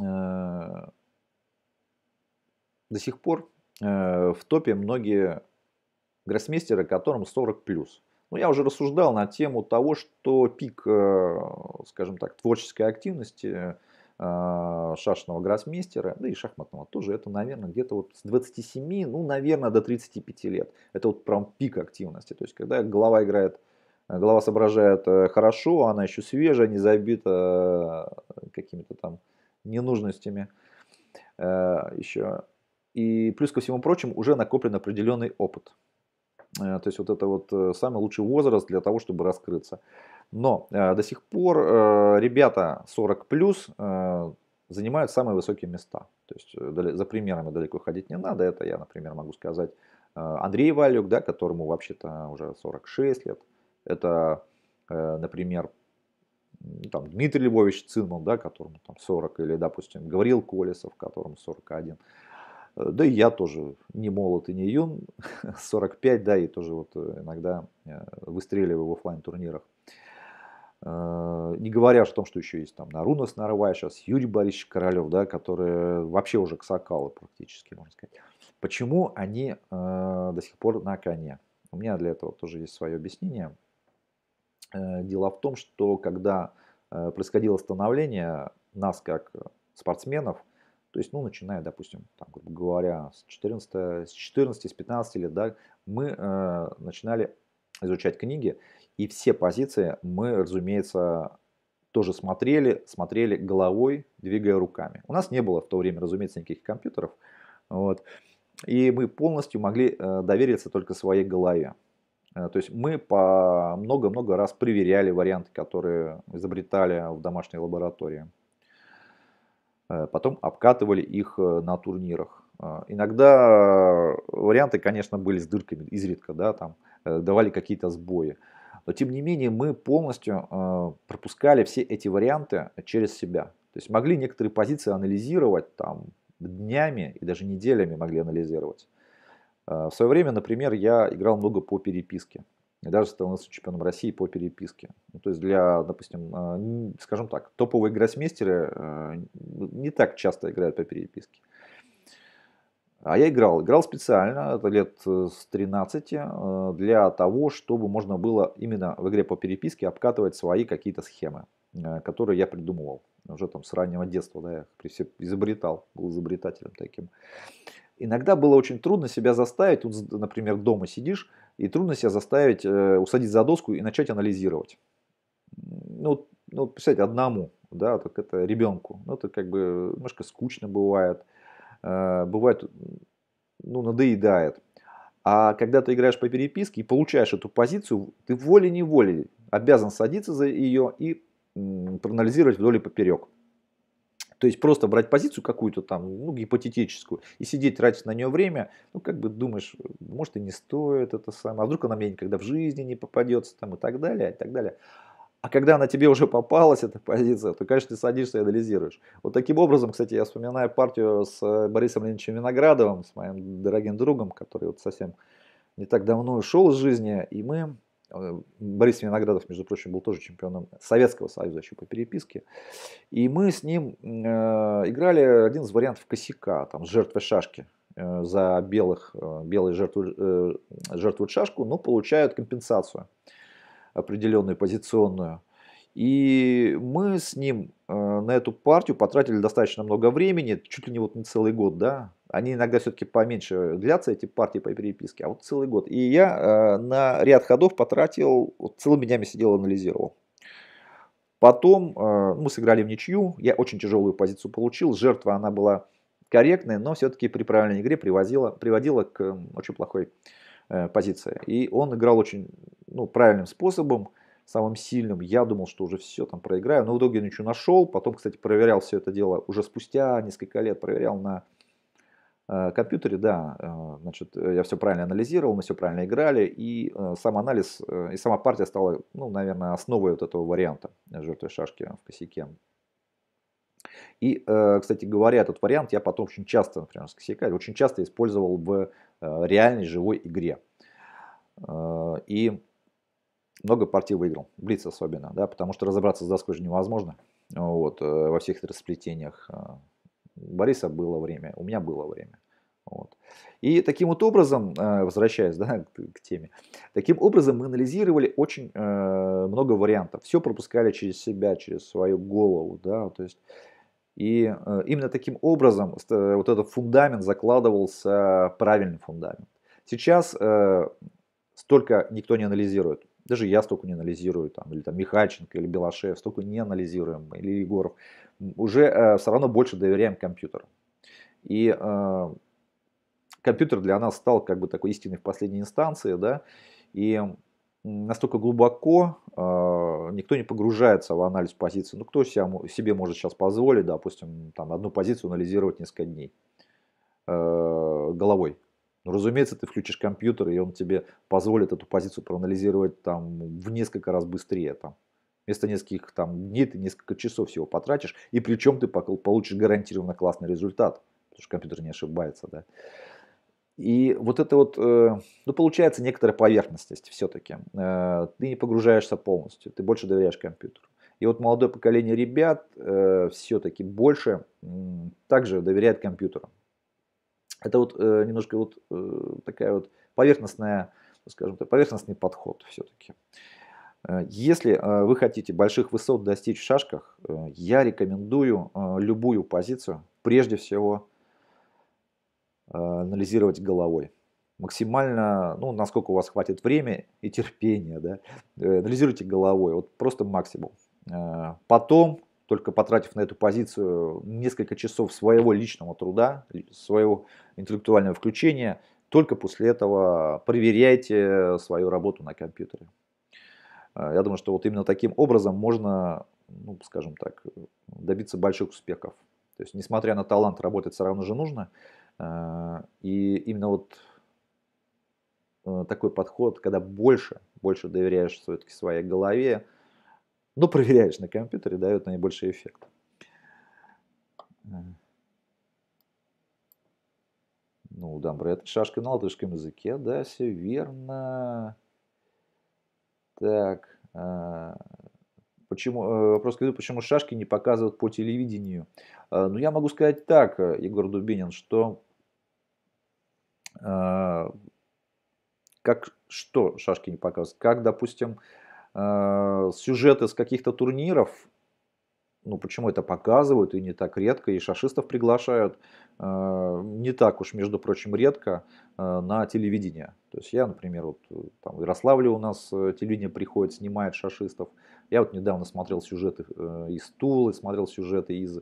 э, до сих пор э, в топе многие гроссмейстеры, которым сорок плюс. Ну, я уже рассуждал на тему того, что пик, э, скажем так, творческой активности э, шашечного гроссмейстера, да и шахматного тоже, это, наверное, где-то вот с двадцати семи, ну, наверное, до тридцати пяти лет. Это вот прям пик активности. То есть, когда голова играет... Голова соображает хорошо, она еще свежая, не забита какими-то там ненужностями еще. И плюс ко всему прочему уже накоплен определенный опыт. То есть вот это вот самый лучший возраст для того, чтобы раскрыться. Но до сих пор ребята сорок плюс занимают самые высокие места. То есть за примерами далеко ходить не надо. Это я, например, могу сказать Андрей Валюк, да, которому вообще-то уже сорок шесть лет. Это, например, там, Дмитрий Львович Цинман, да, которому там сорок, или, допустим, Гавриил Колесов, которому сорок один. Да и я тоже не молод и не юн, сорок пять, да, и тоже вот иногда выстреливаю в офлайн турнирах. Не говоря о том, что еще есть там Нарунас Нарвай, сейчас Юрий Борисович Королев, да, которые вообще уже ксакалы практически, можно сказать. Почему они э, до сих пор на коне? У меня для этого тоже есть свое объяснение. Э, дело в том, что когда э, происходило становление нас как спортсменов, то есть, ну, начиная, допустим, там, грубо говоря, с четырнадцати, с четырнадцати, с пятнадцати лет, да, мы э, начинали изучать книги. И все позиции мы, разумеется, тоже смотрели, смотрели головой, двигая руками. У нас не было в то время, разумеется, никаких компьютеров. Вот. И мы полностью могли довериться только своей голове. То есть мы по много-много раз проверяли варианты, которые изобретали в домашней лаборатории. Потом обкатывали их на турнирах. Иногда варианты, конечно, были с дырками, изредка, да, там, давали какие-то сбои. Но, тем не менее, мы полностью э, пропускали все эти варианты через себя. То есть могли некоторые позиции анализировать там, днями и даже неделями могли анализировать. Э, в свое время, например, я играл много по переписке. И даже становился чемпионом России по переписке. Ну, то есть для, допустим, э, скажем так, топовые гроссмейстеры э, не так часто играют по переписке. А я играл. Играл специально, это лет с тринадцати, для того, чтобы можно было именно в игре по переписке обкатывать свои какие-то схемы, которые я придумывал. Уже там с раннего детства, да, я изобретал, был изобретателем таким. Иногда было очень трудно себя заставить, тут, например, дома сидишь, и трудно себя заставить усадить за доску и начать анализировать. Ну, ну представьте, одному, да, так это ребенку. Ну, это как бы немножко скучно бывает. Бывает, ну, надоедает. А когда ты играешь по переписке и получаешь эту позицию, ты волей-неволей обязан садиться за ее и проанализировать вдоль и поперек. То есть просто брать позицию какую-то там, ну, гипотетическую, и сидеть, тратить на нее время, ну, как бы думаешь, может, и не стоит это самое, а вдруг она мне никогда в жизни не попадется, там, и так далее, и так далее. А когда на тебе уже попалась эта позиция, то, конечно, ты садишься и анализируешь. Вот таким образом, кстати, я вспоминаю партию с Борисом Леонидовичем Виноградовым, с моим дорогим другом, который вот совсем не так давно ушел из жизни. И мы... Борис Виноградов, между прочим, был тоже чемпионом Советского Союза еще по переписке. И мы с ним играли один из вариантов косяка, там, с жертвой шашки. За белых, белые жертву, жертвуют шашку, но получают компенсацию определенную позиционную. И мы с ним э, на эту партию потратили достаточно много времени, чуть ли не вот не целый год, да. Они иногда все-таки поменьше длятся, эти партии по переписке, а вот целый год. И я э, на ряд ходов потратил, вот целыми днями сидел, анализировал. Потом э, мы сыграли в ничью, я очень тяжелую позицию получил, жертва она была корректной, но все-таки при правильной игре приводила, приводила к э, очень плохой позиция. И он играл очень, ну, правильным способом, самым сильным. Я думал, что уже все, там проиграю. Но в итоге ничего нашел. Потом, кстати, проверял все это дело уже спустя несколько лет. Проверял на э, компьютере, да. Э, значит, я все правильно анализировал, мы все правильно играли. И э, сам анализ, э, и сама партия стала, ну, наверное, основой вот этого варианта жертвы шашки в косяке. И, кстати говоря, этот вариант я потом очень часто, например, с косяка, очень часто использовал в реальной живой игре. И много партий выиграл, блиц особенно, да, потому что разобраться с доской же невозможно, вот, во всех расплетениях. У Бориса было время, у меня было время. Вот. И таким вот образом, возвращаясь, да, к теме, таким образом мы анализировали очень много вариантов. Все пропускали через себя, через свою голову. Да, то есть, и именно таким образом вот этот фундамент закладывался, правильный фундамент. Сейчас столько никто не анализирует. Даже я столько не анализирую, там, или там, Михальченко, или Белашев, столько не анализируем, или Егоров. Уже все равно больше доверяем компьютеру. И компьютер для нас стал как бы такой истиной в последней инстанции, да, и настолько глубоко э, никто не погружается в анализ позиций. Ну, кто себя, себе может сейчас позволить, допустим, там, одну позицию анализировать несколько дней э, головой? Ну, разумеется, ты включишь компьютер, и он тебе позволит эту позицию проанализировать там, в несколько раз быстрее. Там. Вместо нескольких там, дней ты несколько часов всего потратишь, и причем ты получишь гарантированно классный результат. потому что компьютер не ошибается, да. И вот это вот, ну, получается некоторая поверхностность все-таки. Ты не погружаешься полностью, ты больше доверяешь компьютеру. И вот молодое поколение ребят все-таки больше также доверяет компьютерам. Это вот немножко вот такая вот поверхностная, скажем так, поверхностный подход все-таки. Если вы хотите больших высот достичь в шашках, я рекомендую любую позицию, прежде всего, анализировать головой. Максимально, ну, насколько у вас хватит времени и терпения, да, анализируйте головой, вот просто максимум. Потом, только потратив на эту позицию несколько часов своего личного труда, своего интеллектуального включения, только после этого проверяйте свою работу на компьютере. Я думаю, что вот именно таким образом можно, ну, скажем так, добиться больших успехов. То есть, несмотря на талант, работать все равно же нужно. И именно вот такой подход, когда больше, больше доверяешь все-таки своей голове, но проверяешь на компьютере, дает наибольший эффект. Ну, дамбрет, шашка на латышском языке, да, все верно. Так, почему, вопрос, почему шашки не показывают по телевидению? Ну, я могу сказать так, Егор Дубинин, что, как, что шашки не показывают? Как, допустим, сюжеты с каких-то турниров, ну, почему это показывают и не так редко, и шашистов приглашают не так уж, между прочим, редко на телевидение. То есть я, например, вот там в Ярославле у нас телевидение приходит, снимает шашистов. Я вот недавно смотрел сюжеты из Тулы, смотрел сюжеты из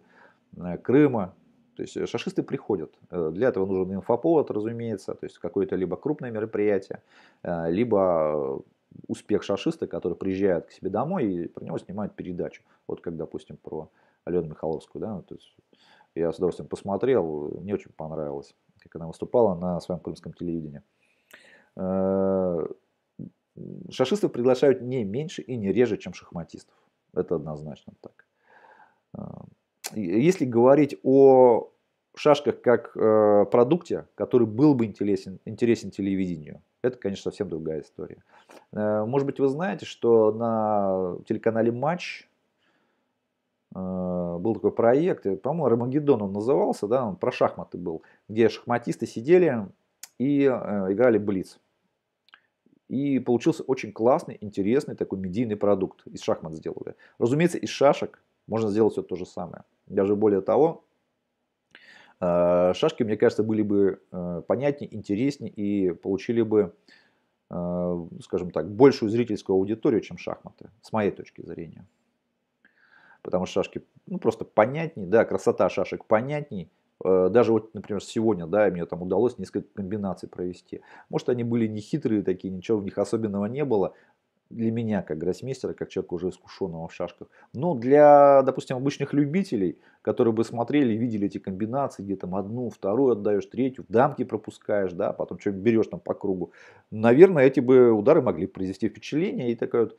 Крыма. То есть шашисты приходят. Для этого нужен инфоповод, разумеется, то есть какое-то либо крупное мероприятие, либо успех шашиста, который приезжает к себе домой и про него снимают передачу. Вот как, допустим, про Алену Михайловскую. Да? То есть я с удовольствием посмотрел, мне очень понравилось, как она выступала на своем крымском телевидении. Шашистов приглашают не меньше и не реже, чем шахматистов. Это однозначно так. Если говорить о шашках как продукте, который был бы интересен, интересен телевидению, это, конечно, совсем другая история. Может быть, вы знаете, что на телеканале «Матч» был такой проект, по-моему, «Армагеддон» он назывался, да, он про шахматы был, где шахматисты сидели и играли блиц. И получился очень классный, интересный такой медийный продукт. Из шахмат сделали. Разумеется, из шашек можно сделать все то же самое. Даже более того, шашки, мне кажется, были бы понятнее, интереснее и получили бы, скажем так, большую зрительскую аудиторию, чем шахматы, с моей точки зрения. Потому что шашки, ну, просто понятнее, да, красота шашек понятней. Даже вот, например, сегодня, да, мне там удалось несколько комбинаций провести. Может, они были не хитрые такие, ничего в них особенного не было. Для меня, как гроссмейстера, как человека уже искушенного в шашках. Но для, допустим, обычных любителей, которые бы смотрели, видели эти комбинации, где там одну, вторую отдаешь, третью, дамки пропускаешь, да, потом что-нибудь берешь там по кругу. Наверное, эти бы удары могли произвести впечатление и такое вот,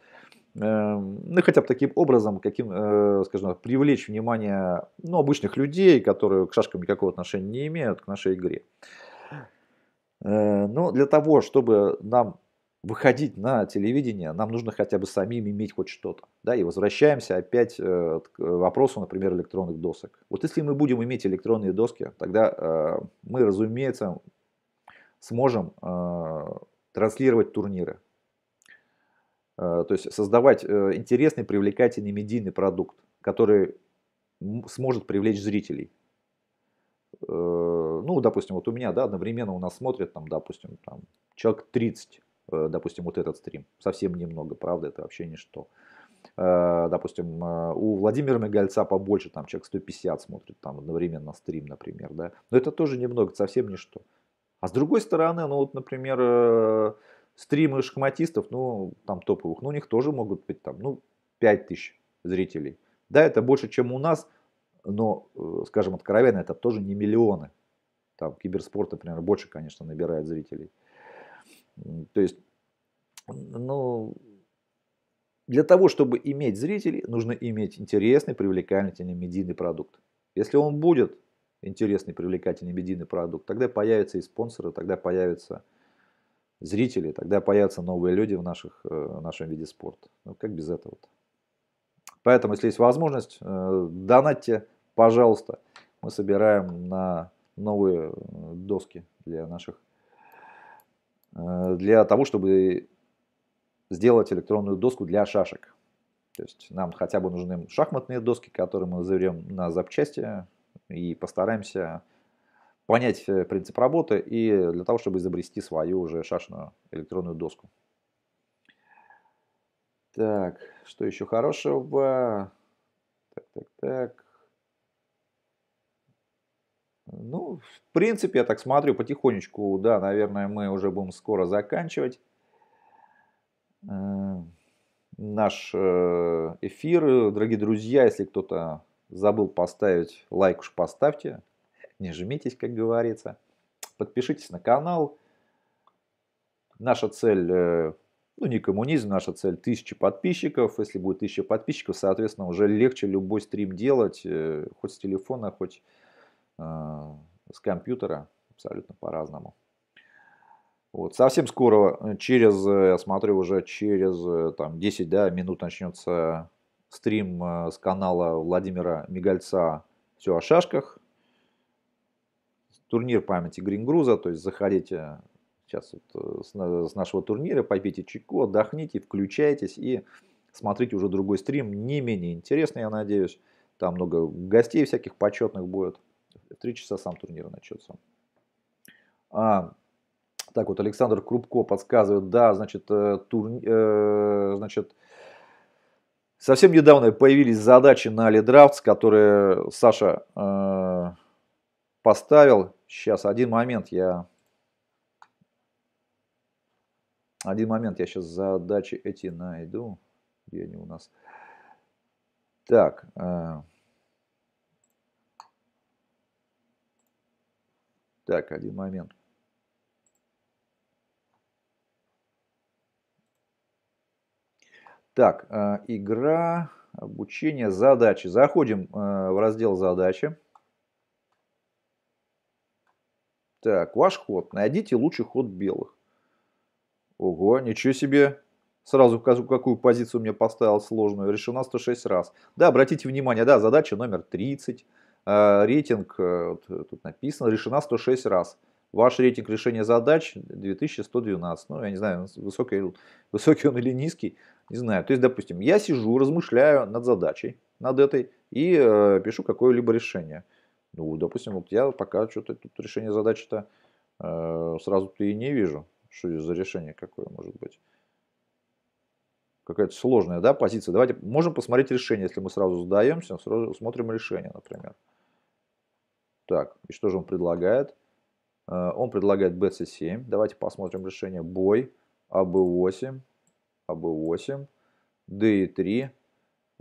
э, ну, хотя бы таким образом, каким, э, скажем так, привлечь внимание, ну, обычных людей, которые к шашкам никакого отношения не имеют, к нашей игре. Э, но для того, чтобы нам выходить на телевидение, нам нужно хотя бы самим иметь хоть что-то. Да? И возвращаемся опять к вопросу, например, электронных досок. Вот если мы будем иметь электронные доски, тогда мы, разумеется, сможем транслировать турниры. То есть создавать интересный, привлекательный медийный продукт, который сможет привлечь зрителей. Ну, допустим, вот у меня, да, одновременно у нас смотрят, там, допустим, там, человек тридцать. Допустим, вот этот стрим. Совсем немного, правда, это вообще ничто. Допустим, у Владимира Мигальца побольше, там человек сто пятьдесят смотрит там одновременно стрим, например. Да? Но это тоже немного, совсем ничто. А с другой стороны, ну вот, например, стримы шахматистов, ну, там топовых, ну, у них тоже могут быть там, ну, пять тысяч зрителей. Да, это больше, чем у нас, но, скажем откровенно, это тоже не миллионы. Там киберспорт, например, больше, конечно, набирает зрителей. То есть, ну, для того, чтобы иметь зрителей, нужно иметь интересный, привлекательный медийный продукт. Если он будет, интересный, привлекательный медийный продукт, тогда появятся и спонсоры, тогда появятся зрители, тогда появятся новые люди в, наших, в нашем виде спорта. Ну, как без этого-то? Поэтому, если есть возможность, донатьте, пожалуйста. Мы собираем на новые доски для наших, для того, чтобы сделать электронную доску для шашек. То есть нам хотя бы нужны шахматные доски, которые мы разберем на запчасти и постараемся понять принцип работы и для того, чтобы изобрести свою уже шашную электронную доску. Так, что еще хорошего? Так, так, так. Ну, в принципе, я так смотрю, потихонечку, да, наверное, мы уже будем скоро заканчивать наш эфир. Дорогие друзья, если кто-то забыл поставить лайк, уж поставьте. Не жмитесь, как говорится. Подпишитесь на канал. Наша цель, ну, не коммунизм, наша цель тысяча подписчиков. Если будет тысяча подписчиков, соответственно, уже легче любой стрим делать. Хоть с телефона, хоть с компьютера. Абсолютно по-разному. Вот. Совсем скоро, через, я смотрю, уже через там, десять да, минут начнется стрим с канала Владимира Мигальца «Все о шашках». Турнир памяти Грингруза, то есть заходите сейчас вот с нашего турнира, попейте чайку, отдохните, включайтесь и смотрите уже другой стрим, не менее интересный, я надеюсь. Там много гостей всяких почетных будет. В три часа сам турнир начнется. А, так вот, Александр Крупко подсказывает, да, значит, турни... э, значит, совсем недавно появились задачи на Лидрафтс, которые Саша э, поставил. Сейчас, один момент, я... Один момент, я сейчас задачи эти найду. Где они у нас? Так. Э... Так, один момент. Так, э... игра, обучение, задачи. Заходим э, в раздел «Задачи». Так, ваш ход. Найдите лучший ход белых. Ого, ничего себе. Сразу какую позицию мне поставил сложную. Решена сто шесть раз. Да, обратите внимание, да, задача номер тридцать. Э, рейтинг, э, тут написано, решена сто шесть раз. Ваш рейтинг решения задач две тысячи сто двенадцать. Ну, я не знаю, высокий, высокий он или низкий. Не знаю. То есть, допустим, я сижу, размышляю над задачей, над этой, и э, пишу какое-либо решение. Ну, допустим, вот я пока что-то тут решение задачи-то э, сразу-то и не вижу. Что за решение какое может быть? Какая-то сложная, да, позиция. Давайте можем посмотреть решение, если мы сразу сдаемся, сразу смотрим решение, например. Так, и что же он предлагает? Э, он предлагает бэ цэ семь. Давайте посмотрим решение. Бой, а бэ восемь, а бэ восемь, дэ и три.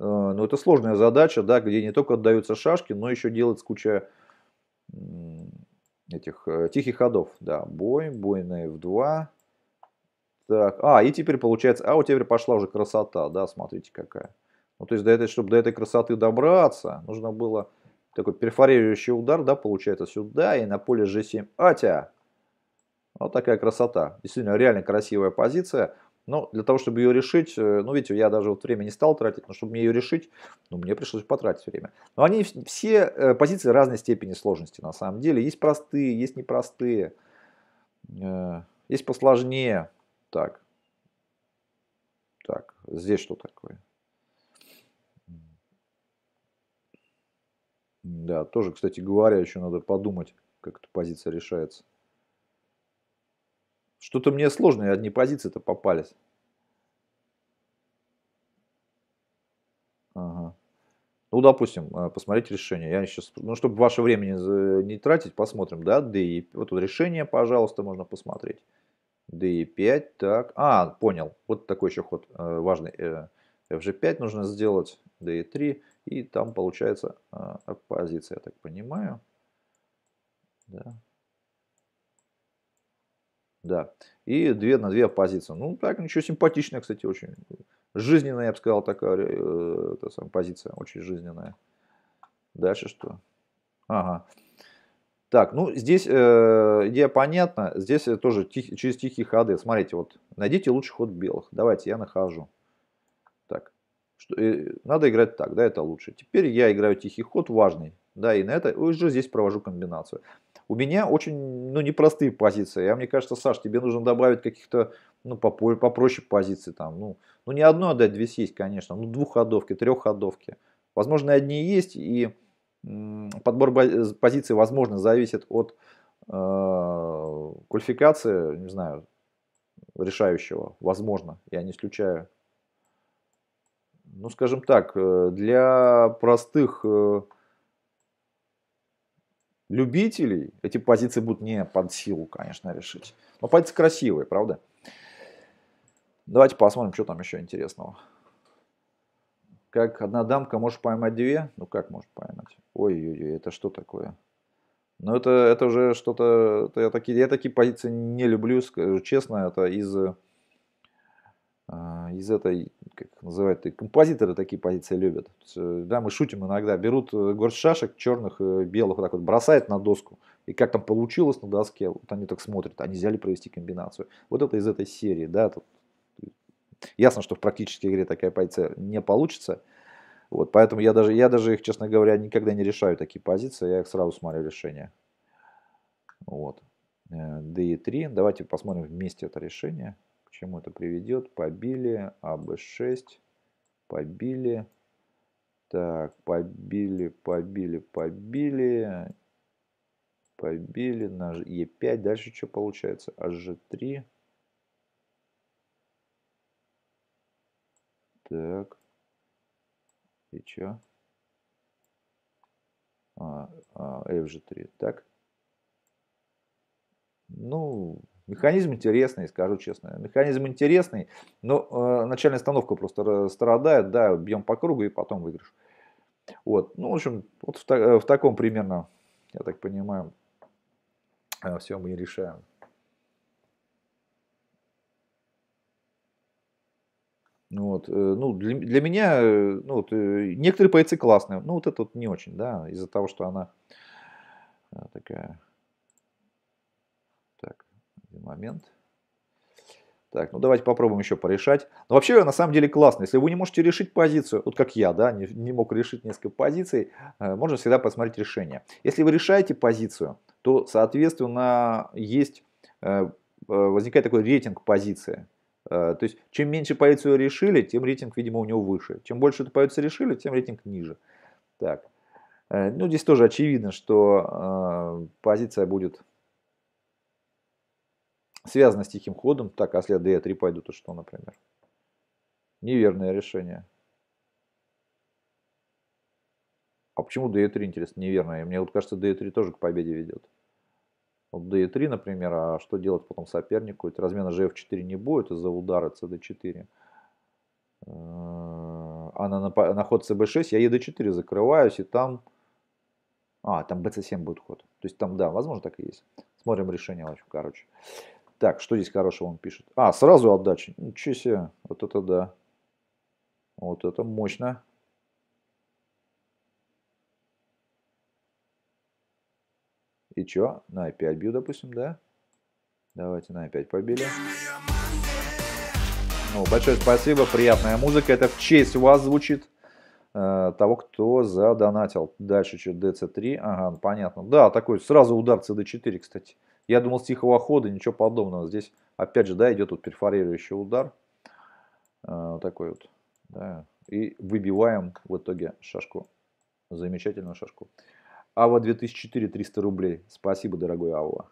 Но это сложная задача, да, где не только отдаются шашки, но еще делается куча этих тихих ходов. Да, бой, бой на эф два. Так, а, и теперь получается, а у тебя пошла уже красота, да, смотрите какая. Ну, то есть, до этой, чтобы до этой красоты добраться, нужно было такой перфорирующий удар, да, получается сюда и на поле жэ семь. Атя! Вот такая красота. Действительно, реально красивая позиция. Но для того, чтобы ее решить, ну, видите, я даже вот время не стал тратить, но чтобы мне ее решить, ну, мне пришлось потратить время. Но они все позиции разной степени сложности, на самом деле. Есть простые, есть непростые, есть посложнее. Так, так, здесь что такое? Да, тоже, кстати говоря, еще надо подумать, как эта позиция решается. Что-то мне сложные одни позиции-то попались. Ага. Ну, допустим, посмотреть решение. Я сейчас, ну, чтобы ваше время не тратить, посмотрим, да, дэ и пять. Вот тут решение, пожалуйста, можно посмотреть. дэ и пять, так. А, понял. Вот такой еще ход важный. эф жэ пять нужно сделать, дэ и три. И там получается позиция, я так понимаю. Да. Да, и две на две позиции. Ну, так, ничего, симпатичная, кстати, очень жизненная, я бы сказал, такая э, та самая позиция, очень жизненная. Дальше что? Ага. Так, ну здесь э, идея понятна. Здесь тоже тих, через тихие ходы. Смотрите, вот найдите лучший ход белых. Давайте я нахожу. Так, что, э, надо играть так, да, это лучше. Теперь я играю тихий ход, важный. Да, и на это уже здесь провожу комбинацию. У меня очень, ну, непростые позиции. Я, мне кажется, Саш, тебе нужно добавить каких-то, ну, попроще позиций там. Ну, ну, не одну отдать, две съесть, конечно. Ну, двухходовки, трехходовки. Возможно, одни есть, и подбор позиций, возможно, зависит от э, квалификации, не знаю, решающего. Возможно, я не исключаю. Ну, скажем так, для простых э, любителей эти позиции будут не под силу, конечно, решить. Но позиции красивые, правда? Давайте посмотрим, что там еще интересного. Как одна дамка, может поймать две? Ну как может поймать? Ой-ой-ой, это что такое? Ну это, это уже что-то... Я такие, я такие позиции не люблю, скажу честно. Это из... Из этой... Как называют? Композиторы такие позиции любят. Да, мы шутим иногда. Берут горсть шашек черных, белых, вот так вот бросают на доску. И как там получилось на доске, вот они так смотрят. Они взяли провести комбинацию. Вот это из этой серии, да, тут. Ясно, что в практической игре такая позиция не получится. Вот, поэтому я даже, я даже их, честно говоря, никогда не решаю такие позиции. Я их сразу смотрю решение. Вот. д е три. Давайте посмотрим вместе это решение. К чему это приведет. Побили. а бэ шесть. Побили. Так, побили, побили, побили. Побили. На е пять. Дальше что получается? а жэ три. Так, и чё? А, а, эф жэ три, так. Ну, механизм интересный, скажу честно. Механизм интересный, но э, начальная остановка просто страдает, да, бьем по кругу и потом выигрыш. Вот, ну, в общем, вот в, та в таком примерно, я так понимаю, все мы и решаем. Вот. Ну, для, для меня, ну, вот, некоторые позиции классные. Ну, вот это вот не очень, да, из-за того, что она такая. Так, один момент. Так, ну давайте попробуем еще порешать. Но вообще, на самом деле, классно. Если вы не можете решить позицию, вот как я, да, не, не мог решить несколько позиций, можно всегда посмотреть решение. Если вы решаете позицию, то, соответственно, есть, возникает такой рейтинг позиции. То есть, чем меньше позицию решили, тем рейтинг, видимо, у него выше. Чем больше эту позицию решили, тем рейтинг ниже. Так. Ну, здесь тоже очевидно, что э, позиция будет связана с тихим ходом. Так, а если я дэ три пойду, то что, например? Неверное решение. А почему дэ три, интересно, неверное? Мне вот кажется, дэ три тоже к победе ведет. Вот дэ три, например, а что делать потом сопернику? Ведь размена же эф четыре не будет из-за удара цэ дэ четыре. А на, на, на ход цэ бэ шесть я е дэ четыре закрываюсь, и там... А, там бэ цэ семь будет ход. То есть там, да, возможно, так и есть. Смотрим решение, короче. Так, что здесь хорошего он пишет? А, сразу отдача. Ничего себе, вот это да. Вот это мощно. И чё? На е пять бью, допустим, да? Давайте на е пять побили. Ну, большое спасибо, приятная музыка. Это в честь вас звучит, э, того, кто задонатил. Дальше что? дэ цэ три. Ага, понятно. Да, такой сразу удар цэ дэ четыре, кстати. Я думал, с тихого хода, ничего подобного. Здесь, опять же, да, идет вот перфорирующий удар. Э, вот такой вот. Да. И выбиваем в итоге шашку. Замечательную шашку. Ава две тысячи четыре, триста рублей. Спасибо, дорогой Ава.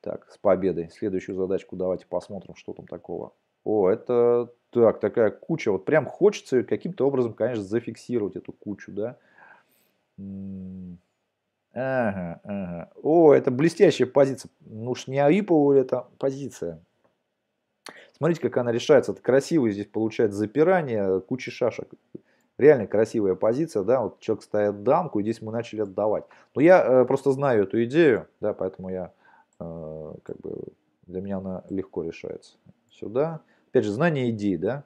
Так, с победой. Следующую задачку давайте посмотрим, что там такого. О, это так, такая куча. Вот прям хочется каким-то образом, конечно, зафиксировать эту кучу, да. Ага, ага. О, это блестящая позиция. Ну уж не Аипова это позиция. Смотрите, как она решается. Это красиво здесь получается запирание кучи шашек. Реально красивая позиция, да, вот человек ставит дамку, и здесь мы начали отдавать. Но я э, просто знаю эту идею, да, поэтому я, э, как бы, для меня она легко решается. Сюда. Опять же, знание идей, да.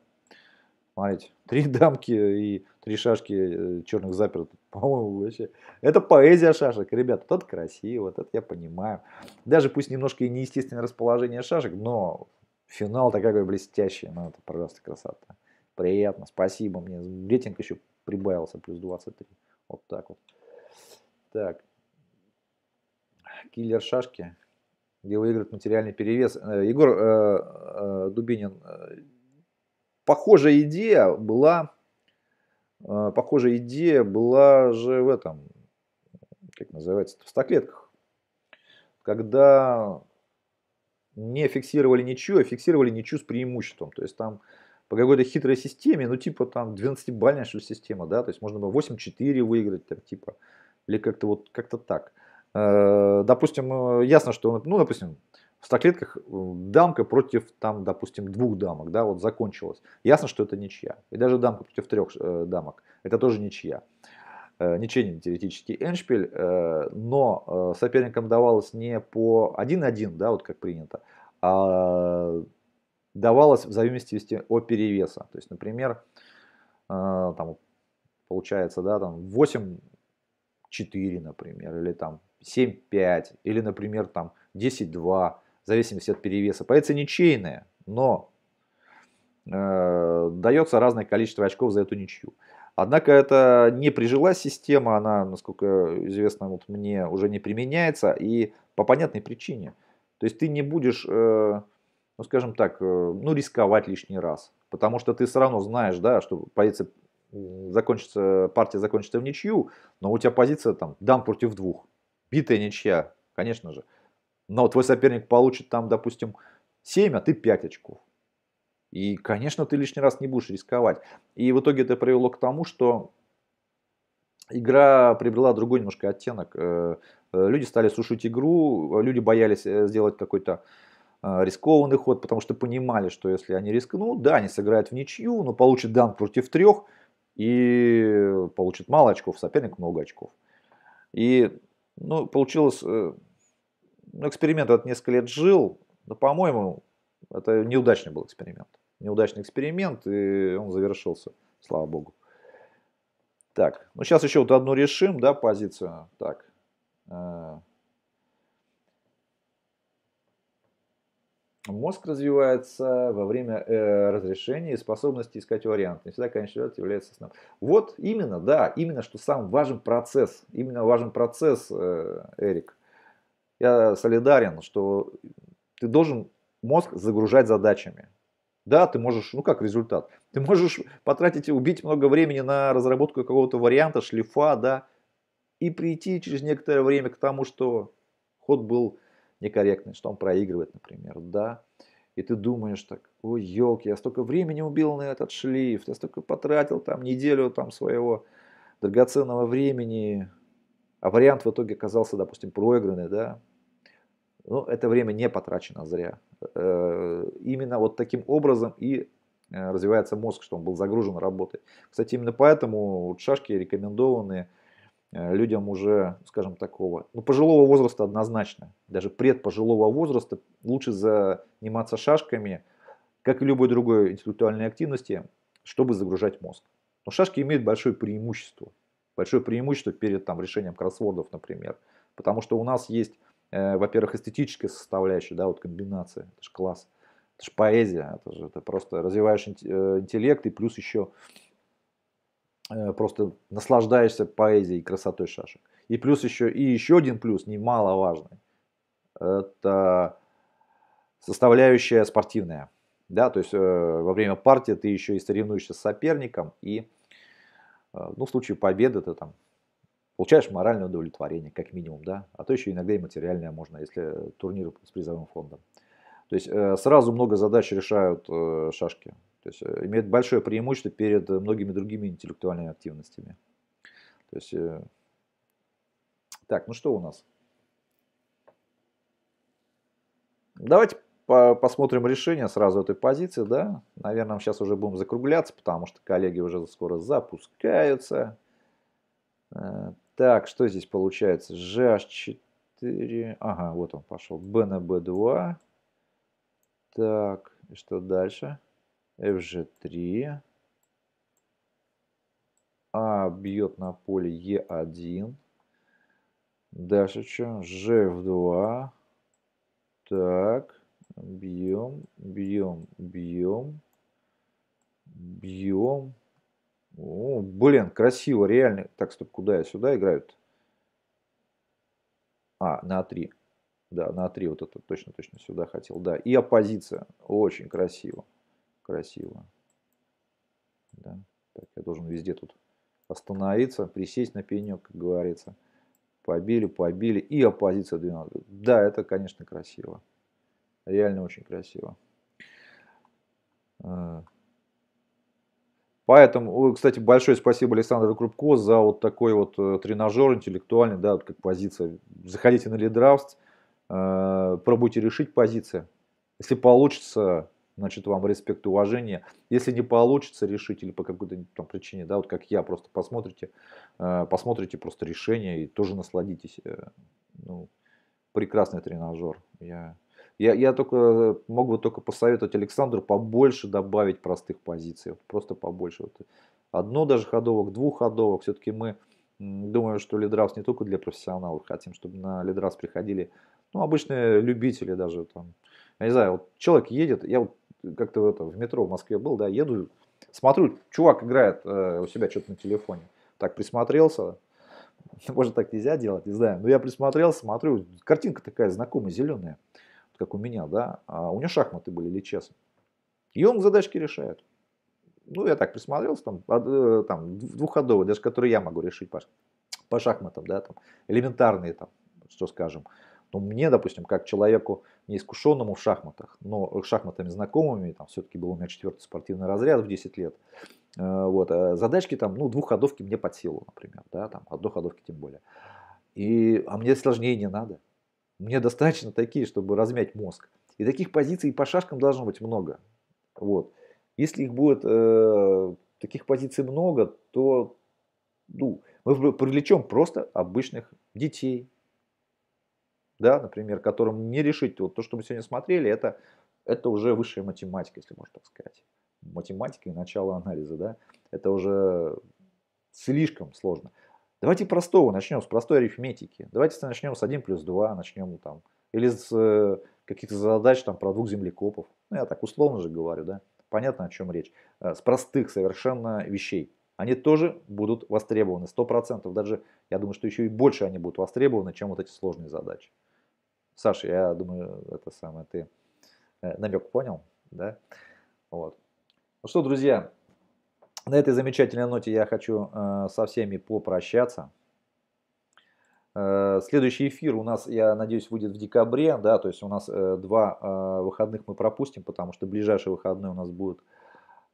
Смотрите, три дамки и три шашки черных заперт. По-моему, вообще. Это поэзия шашек, ребята. Вот это красиво, вот это я понимаю. Даже пусть немножко и неестественное расположение шашек, но финал-то какой блестящий. Ну, это просто красота. Приятно, спасибо. Мне рейтинг еще прибавился, плюс двадцать три. Вот так вот. Так. Киллер шашки, где выиграет материальный перевес. Егор э, э, Дубинин... Похожая идея была, похожая идея была же в этом, как называется, в стоклетках, когда не фиксировали ничью, а фиксировали ничью с преимуществом. То есть там по какой-то хитрой системе, ну типа там двенадцатибальная что ли система, да, то есть можно было восемь-четыре выиграть, там, типа, или как-то вот как-то так. Допустим, ясно, что, ну, допустим, в стоклетках дамка против, там, допустим, двух дамок, да, вот закончилась. Ясно, что это ничья. И даже дамка против трех э, дамок, это тоже ничья. Э, ничейный теоретический эндшпиль, э, но э, соперникам давалось не по один-один, да, вот как принято, а давалось в зависимости от перевеса. То есть, например, э, там, получается, да, там восемь-четыре, например, или там семь-пять, или, например, там десять-два. В зависимости от перевеса. Поэция ничейная, но э, дается разное количество очков за эту ничью. Однако это не прижилась система, она, насколько известно, вот мне уже не применяется и по понятной причине. То есть ты не будешь, э, ну скажем так, э, ну рисковать лишний раз, потому что ты все равно знаешь, да, что поэция закончится, партия закончится в ничью, но у тебя позиция там дам против двух, битая ничья, конечно же. Но твой соперник получит там, допустим, семь, а ты пять очков. И, конечно, ты лишний раз не будешь рисковать. И в итоге это привело к тому, что игра приобрела другой немножко оттенок. Люди стали сушить игру, люди боялись сделать какой-то рискованный ход, потому что понимали, что если они рискнут, да, они сыграют в ничью, но получат дам против трех и получат мало очков, соперник много очков. И, ну, получилось... Ну, эксперимент этот несколько лет жил, но, по-моему, это неудачный был эксперимент. Неудачный эксперимент, и он завершился, слава богу. Так, ну сейчас еще вот одну решим, да, позицию. Так. Мозг развивается во время э, разрешения и способности искать варианты. Не всегда, конечно, это является основным. Вот именно, да, именно, что сам важен процесс. Именно важен процесс, э, Эрик. Я солидарен, что ты должен мозг загружать задачами. Да, ты можешь, ну как результат, ты можешь потратить, убить много времени на разработку какого-то варианта, шлифа, да, и прийти через некоторое время к тому, что ход был некорректный, что он проигрывает, например, да. И ты думаешь так, ой, елки, я столько времени убил на этот шлиф, я столько потратил там неделю там своего драгоценного времени, а вариант в итоге оказался, допустим, проигранный, да, ну, это время не потрачено зря. Именно вот таким образом и развивается мозг, что он был загружен работой. Кстати, именно поэтому шашки рекомендованы людям уже, скажем, такого, ну, пожилого возраста однозначно, даже предпожилого возраста лучше заниматься шашками, как и любой другой интеллектуальной активности, чтобы загружать мозг. Но шашки имеют большое преимущество. Большое преимущество перед там, решением кроссвордов, например. Потому что у нас есть, э, во-первых, эстетическая составляющая, да, вот комбинация, это же класс, это же поэзия, это же ты просто развиваешь интеллект и плюс еще э, просто наслаждаешься поэзией и красотой шашек. И плюс еще, и еще один плюс, немаловажный, это составляющая спортивная. Да, то есть э, во время партии ты еще и соревнуешься с соперником и... Ну, в случае победы ты там получаешь моральное удовлетворение, как минимум, да. А то еще иногда и материальное можно, если турнир с призовым фондом. То есть сразу много задач решают шашки. То есть имеют большое преимущество перед многими другими интеллектуальными активностями. То есть... Так, ну что у нас? Давайте посмотрим решение сразу этой позиции, да. Наверное, сейчас уже будем закругляться, потому что коллеги уже скоро запускаются. Так, что здесь получается? жэ эйч четыре. Ага, вот он пошел. Б на бэ два. Так, и что дальше? эф жэ три. А бьет на поле Е1. Дальше что? Ж в два. Так. Бьем, бьем, бьем. Бьем. О, блин, красиво, реально. Так, стоп, куда я сюда играю-то? А, на А3. Да, на А3 вот это точно, точно сюда хотел. Да, и оппозиция. Очень красиво. Красиво. Да. Так, я должен везде тут остановиться, присесть на пенек, как говорится. Побили, побили. И оппозиция двенадцать. Да, это, конечно, красиво. Реально очень красиво. Поэтому, кстати, большое спасибо Александру Крупко за вот такой вот тренажер интеллектуальный, да, вот как позиция. Заходите на LeadDrafts, пробуйте решить позиции. Если получится, значит, вам респект и уважение. Если не получится решить или по какой-то там причине, да, вот как я, просто посмотрите, посмотрите просто решение и тоже насладитесь. Ну, прекрасный тренажер. Я... Я, я только, мог бы только посоветовать Александру побольше добавить простых позиций. Просто побольше. Вот одно даже ходовок, двух ходовок. Все-таки мы думаем, что LeadDrafts не только для профессионалов. Хотим, чтобы на LeadDrafts приходили ну, обычные любители даже. Там. Я не знаю, вот человек едет. Я вот как-то в, в метро в Москве был, да, еду, смотрю, чувак играет э, у себя что-то на телефоне. Так присмотрелся. Может, так нельзя делать, не знаю. Но я присмотрелся, смотрю, картинка такая знакомая, зеленая. Как у меня, да, а у него шахматы были или честно. И он задачки решает. Ну, я так присмотрелся, там, там двухходовые, даже которые я могу решить по, по шахматам, да, там, элементарные, там, что скажем. Но мне, допустим, как человеку неискушенному в шахматах, но шахматами знакомыми, там, все-таки был у меня четвертый спортивный разряд в десять лет, вот, а задачки, там, ну, двухходовки мне под силу, например, да, там, одноходовки тем более. И, а мне сложнее не надо. Мне достаточно такие, чтобы размять мозг. И таких позиций по шашкам должно быть много. Вот. Если их будет э, таких позиций много, то ну, мы привлечем просто обычных детей. Да, например, которым не решить. Вот то, что мы сегодня смотрели, это, это уже высшая математика, если можно так сказать. Математика и начало анализа. Да? Это уже слишком сложно. Давайте простого начнем, с простой арифметики. Давайте начнем с один плюс два, начнем там, или с э, каких-то задач там, про двух землекопов. Ну, я так условно же говорю, да. Понятно, о чем речь. С простых совершенно вещей. Они тоже будут востребованы, сто процентов. Даже, я думаю, что еще и больше они будут востребованы, чем вот эти сложные задачи. Саша, я думаю, это самое, ты намек понял, да? Вот. Ну что, друзья. На этой замечательной ноте я хочу э, со всеми попрощаться. Э, следующий эфир у нас, я надеюсь, выйдет в декабре. Да, то есть у нас э, два э, выходных мы пропустим, потому что ближайшие выходные у нас будет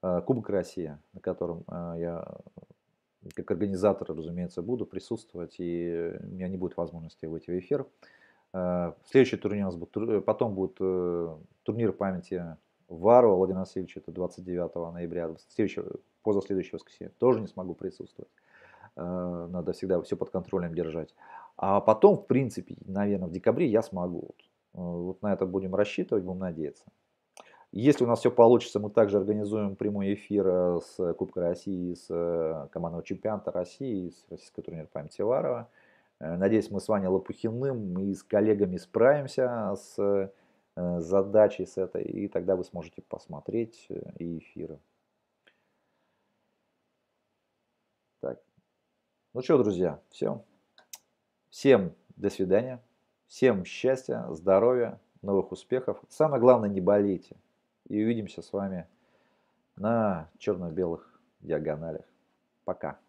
э, Кубок России, на котором э, я как организатор, разумеется, буду присутствовать. И у меня не будет возможности выйти в эфир. Э, следующий турнир у нас будет, потом будет э, турнир памяти Варова Владимира Васильевича, это двадцать девятого ноября, позаследующего воскресенья. Тоже не смогу присутствовать. Надо всегда все под контролем держать. А потом, в принципе, наверное, в декабре я смогу. Вот на это будем рассчитывать, будем надеяться. Если у нас все получится, мы также организуем прямой эфир с Кубка России, с командного чемпионата России, с российского турнира памяти Варова. Надеюсь, мы с Ваней Лопухиным и с коллегами справимся с задачей с этой, и тогда вы сможете посмотреть и эфиры. Так, ну что, друзья, все. Всем до свидания, всем счастья, здоровья, новых успехов. Самое главное, не болейте. И увидимся с вами на черно-белых диагоналях. Пока.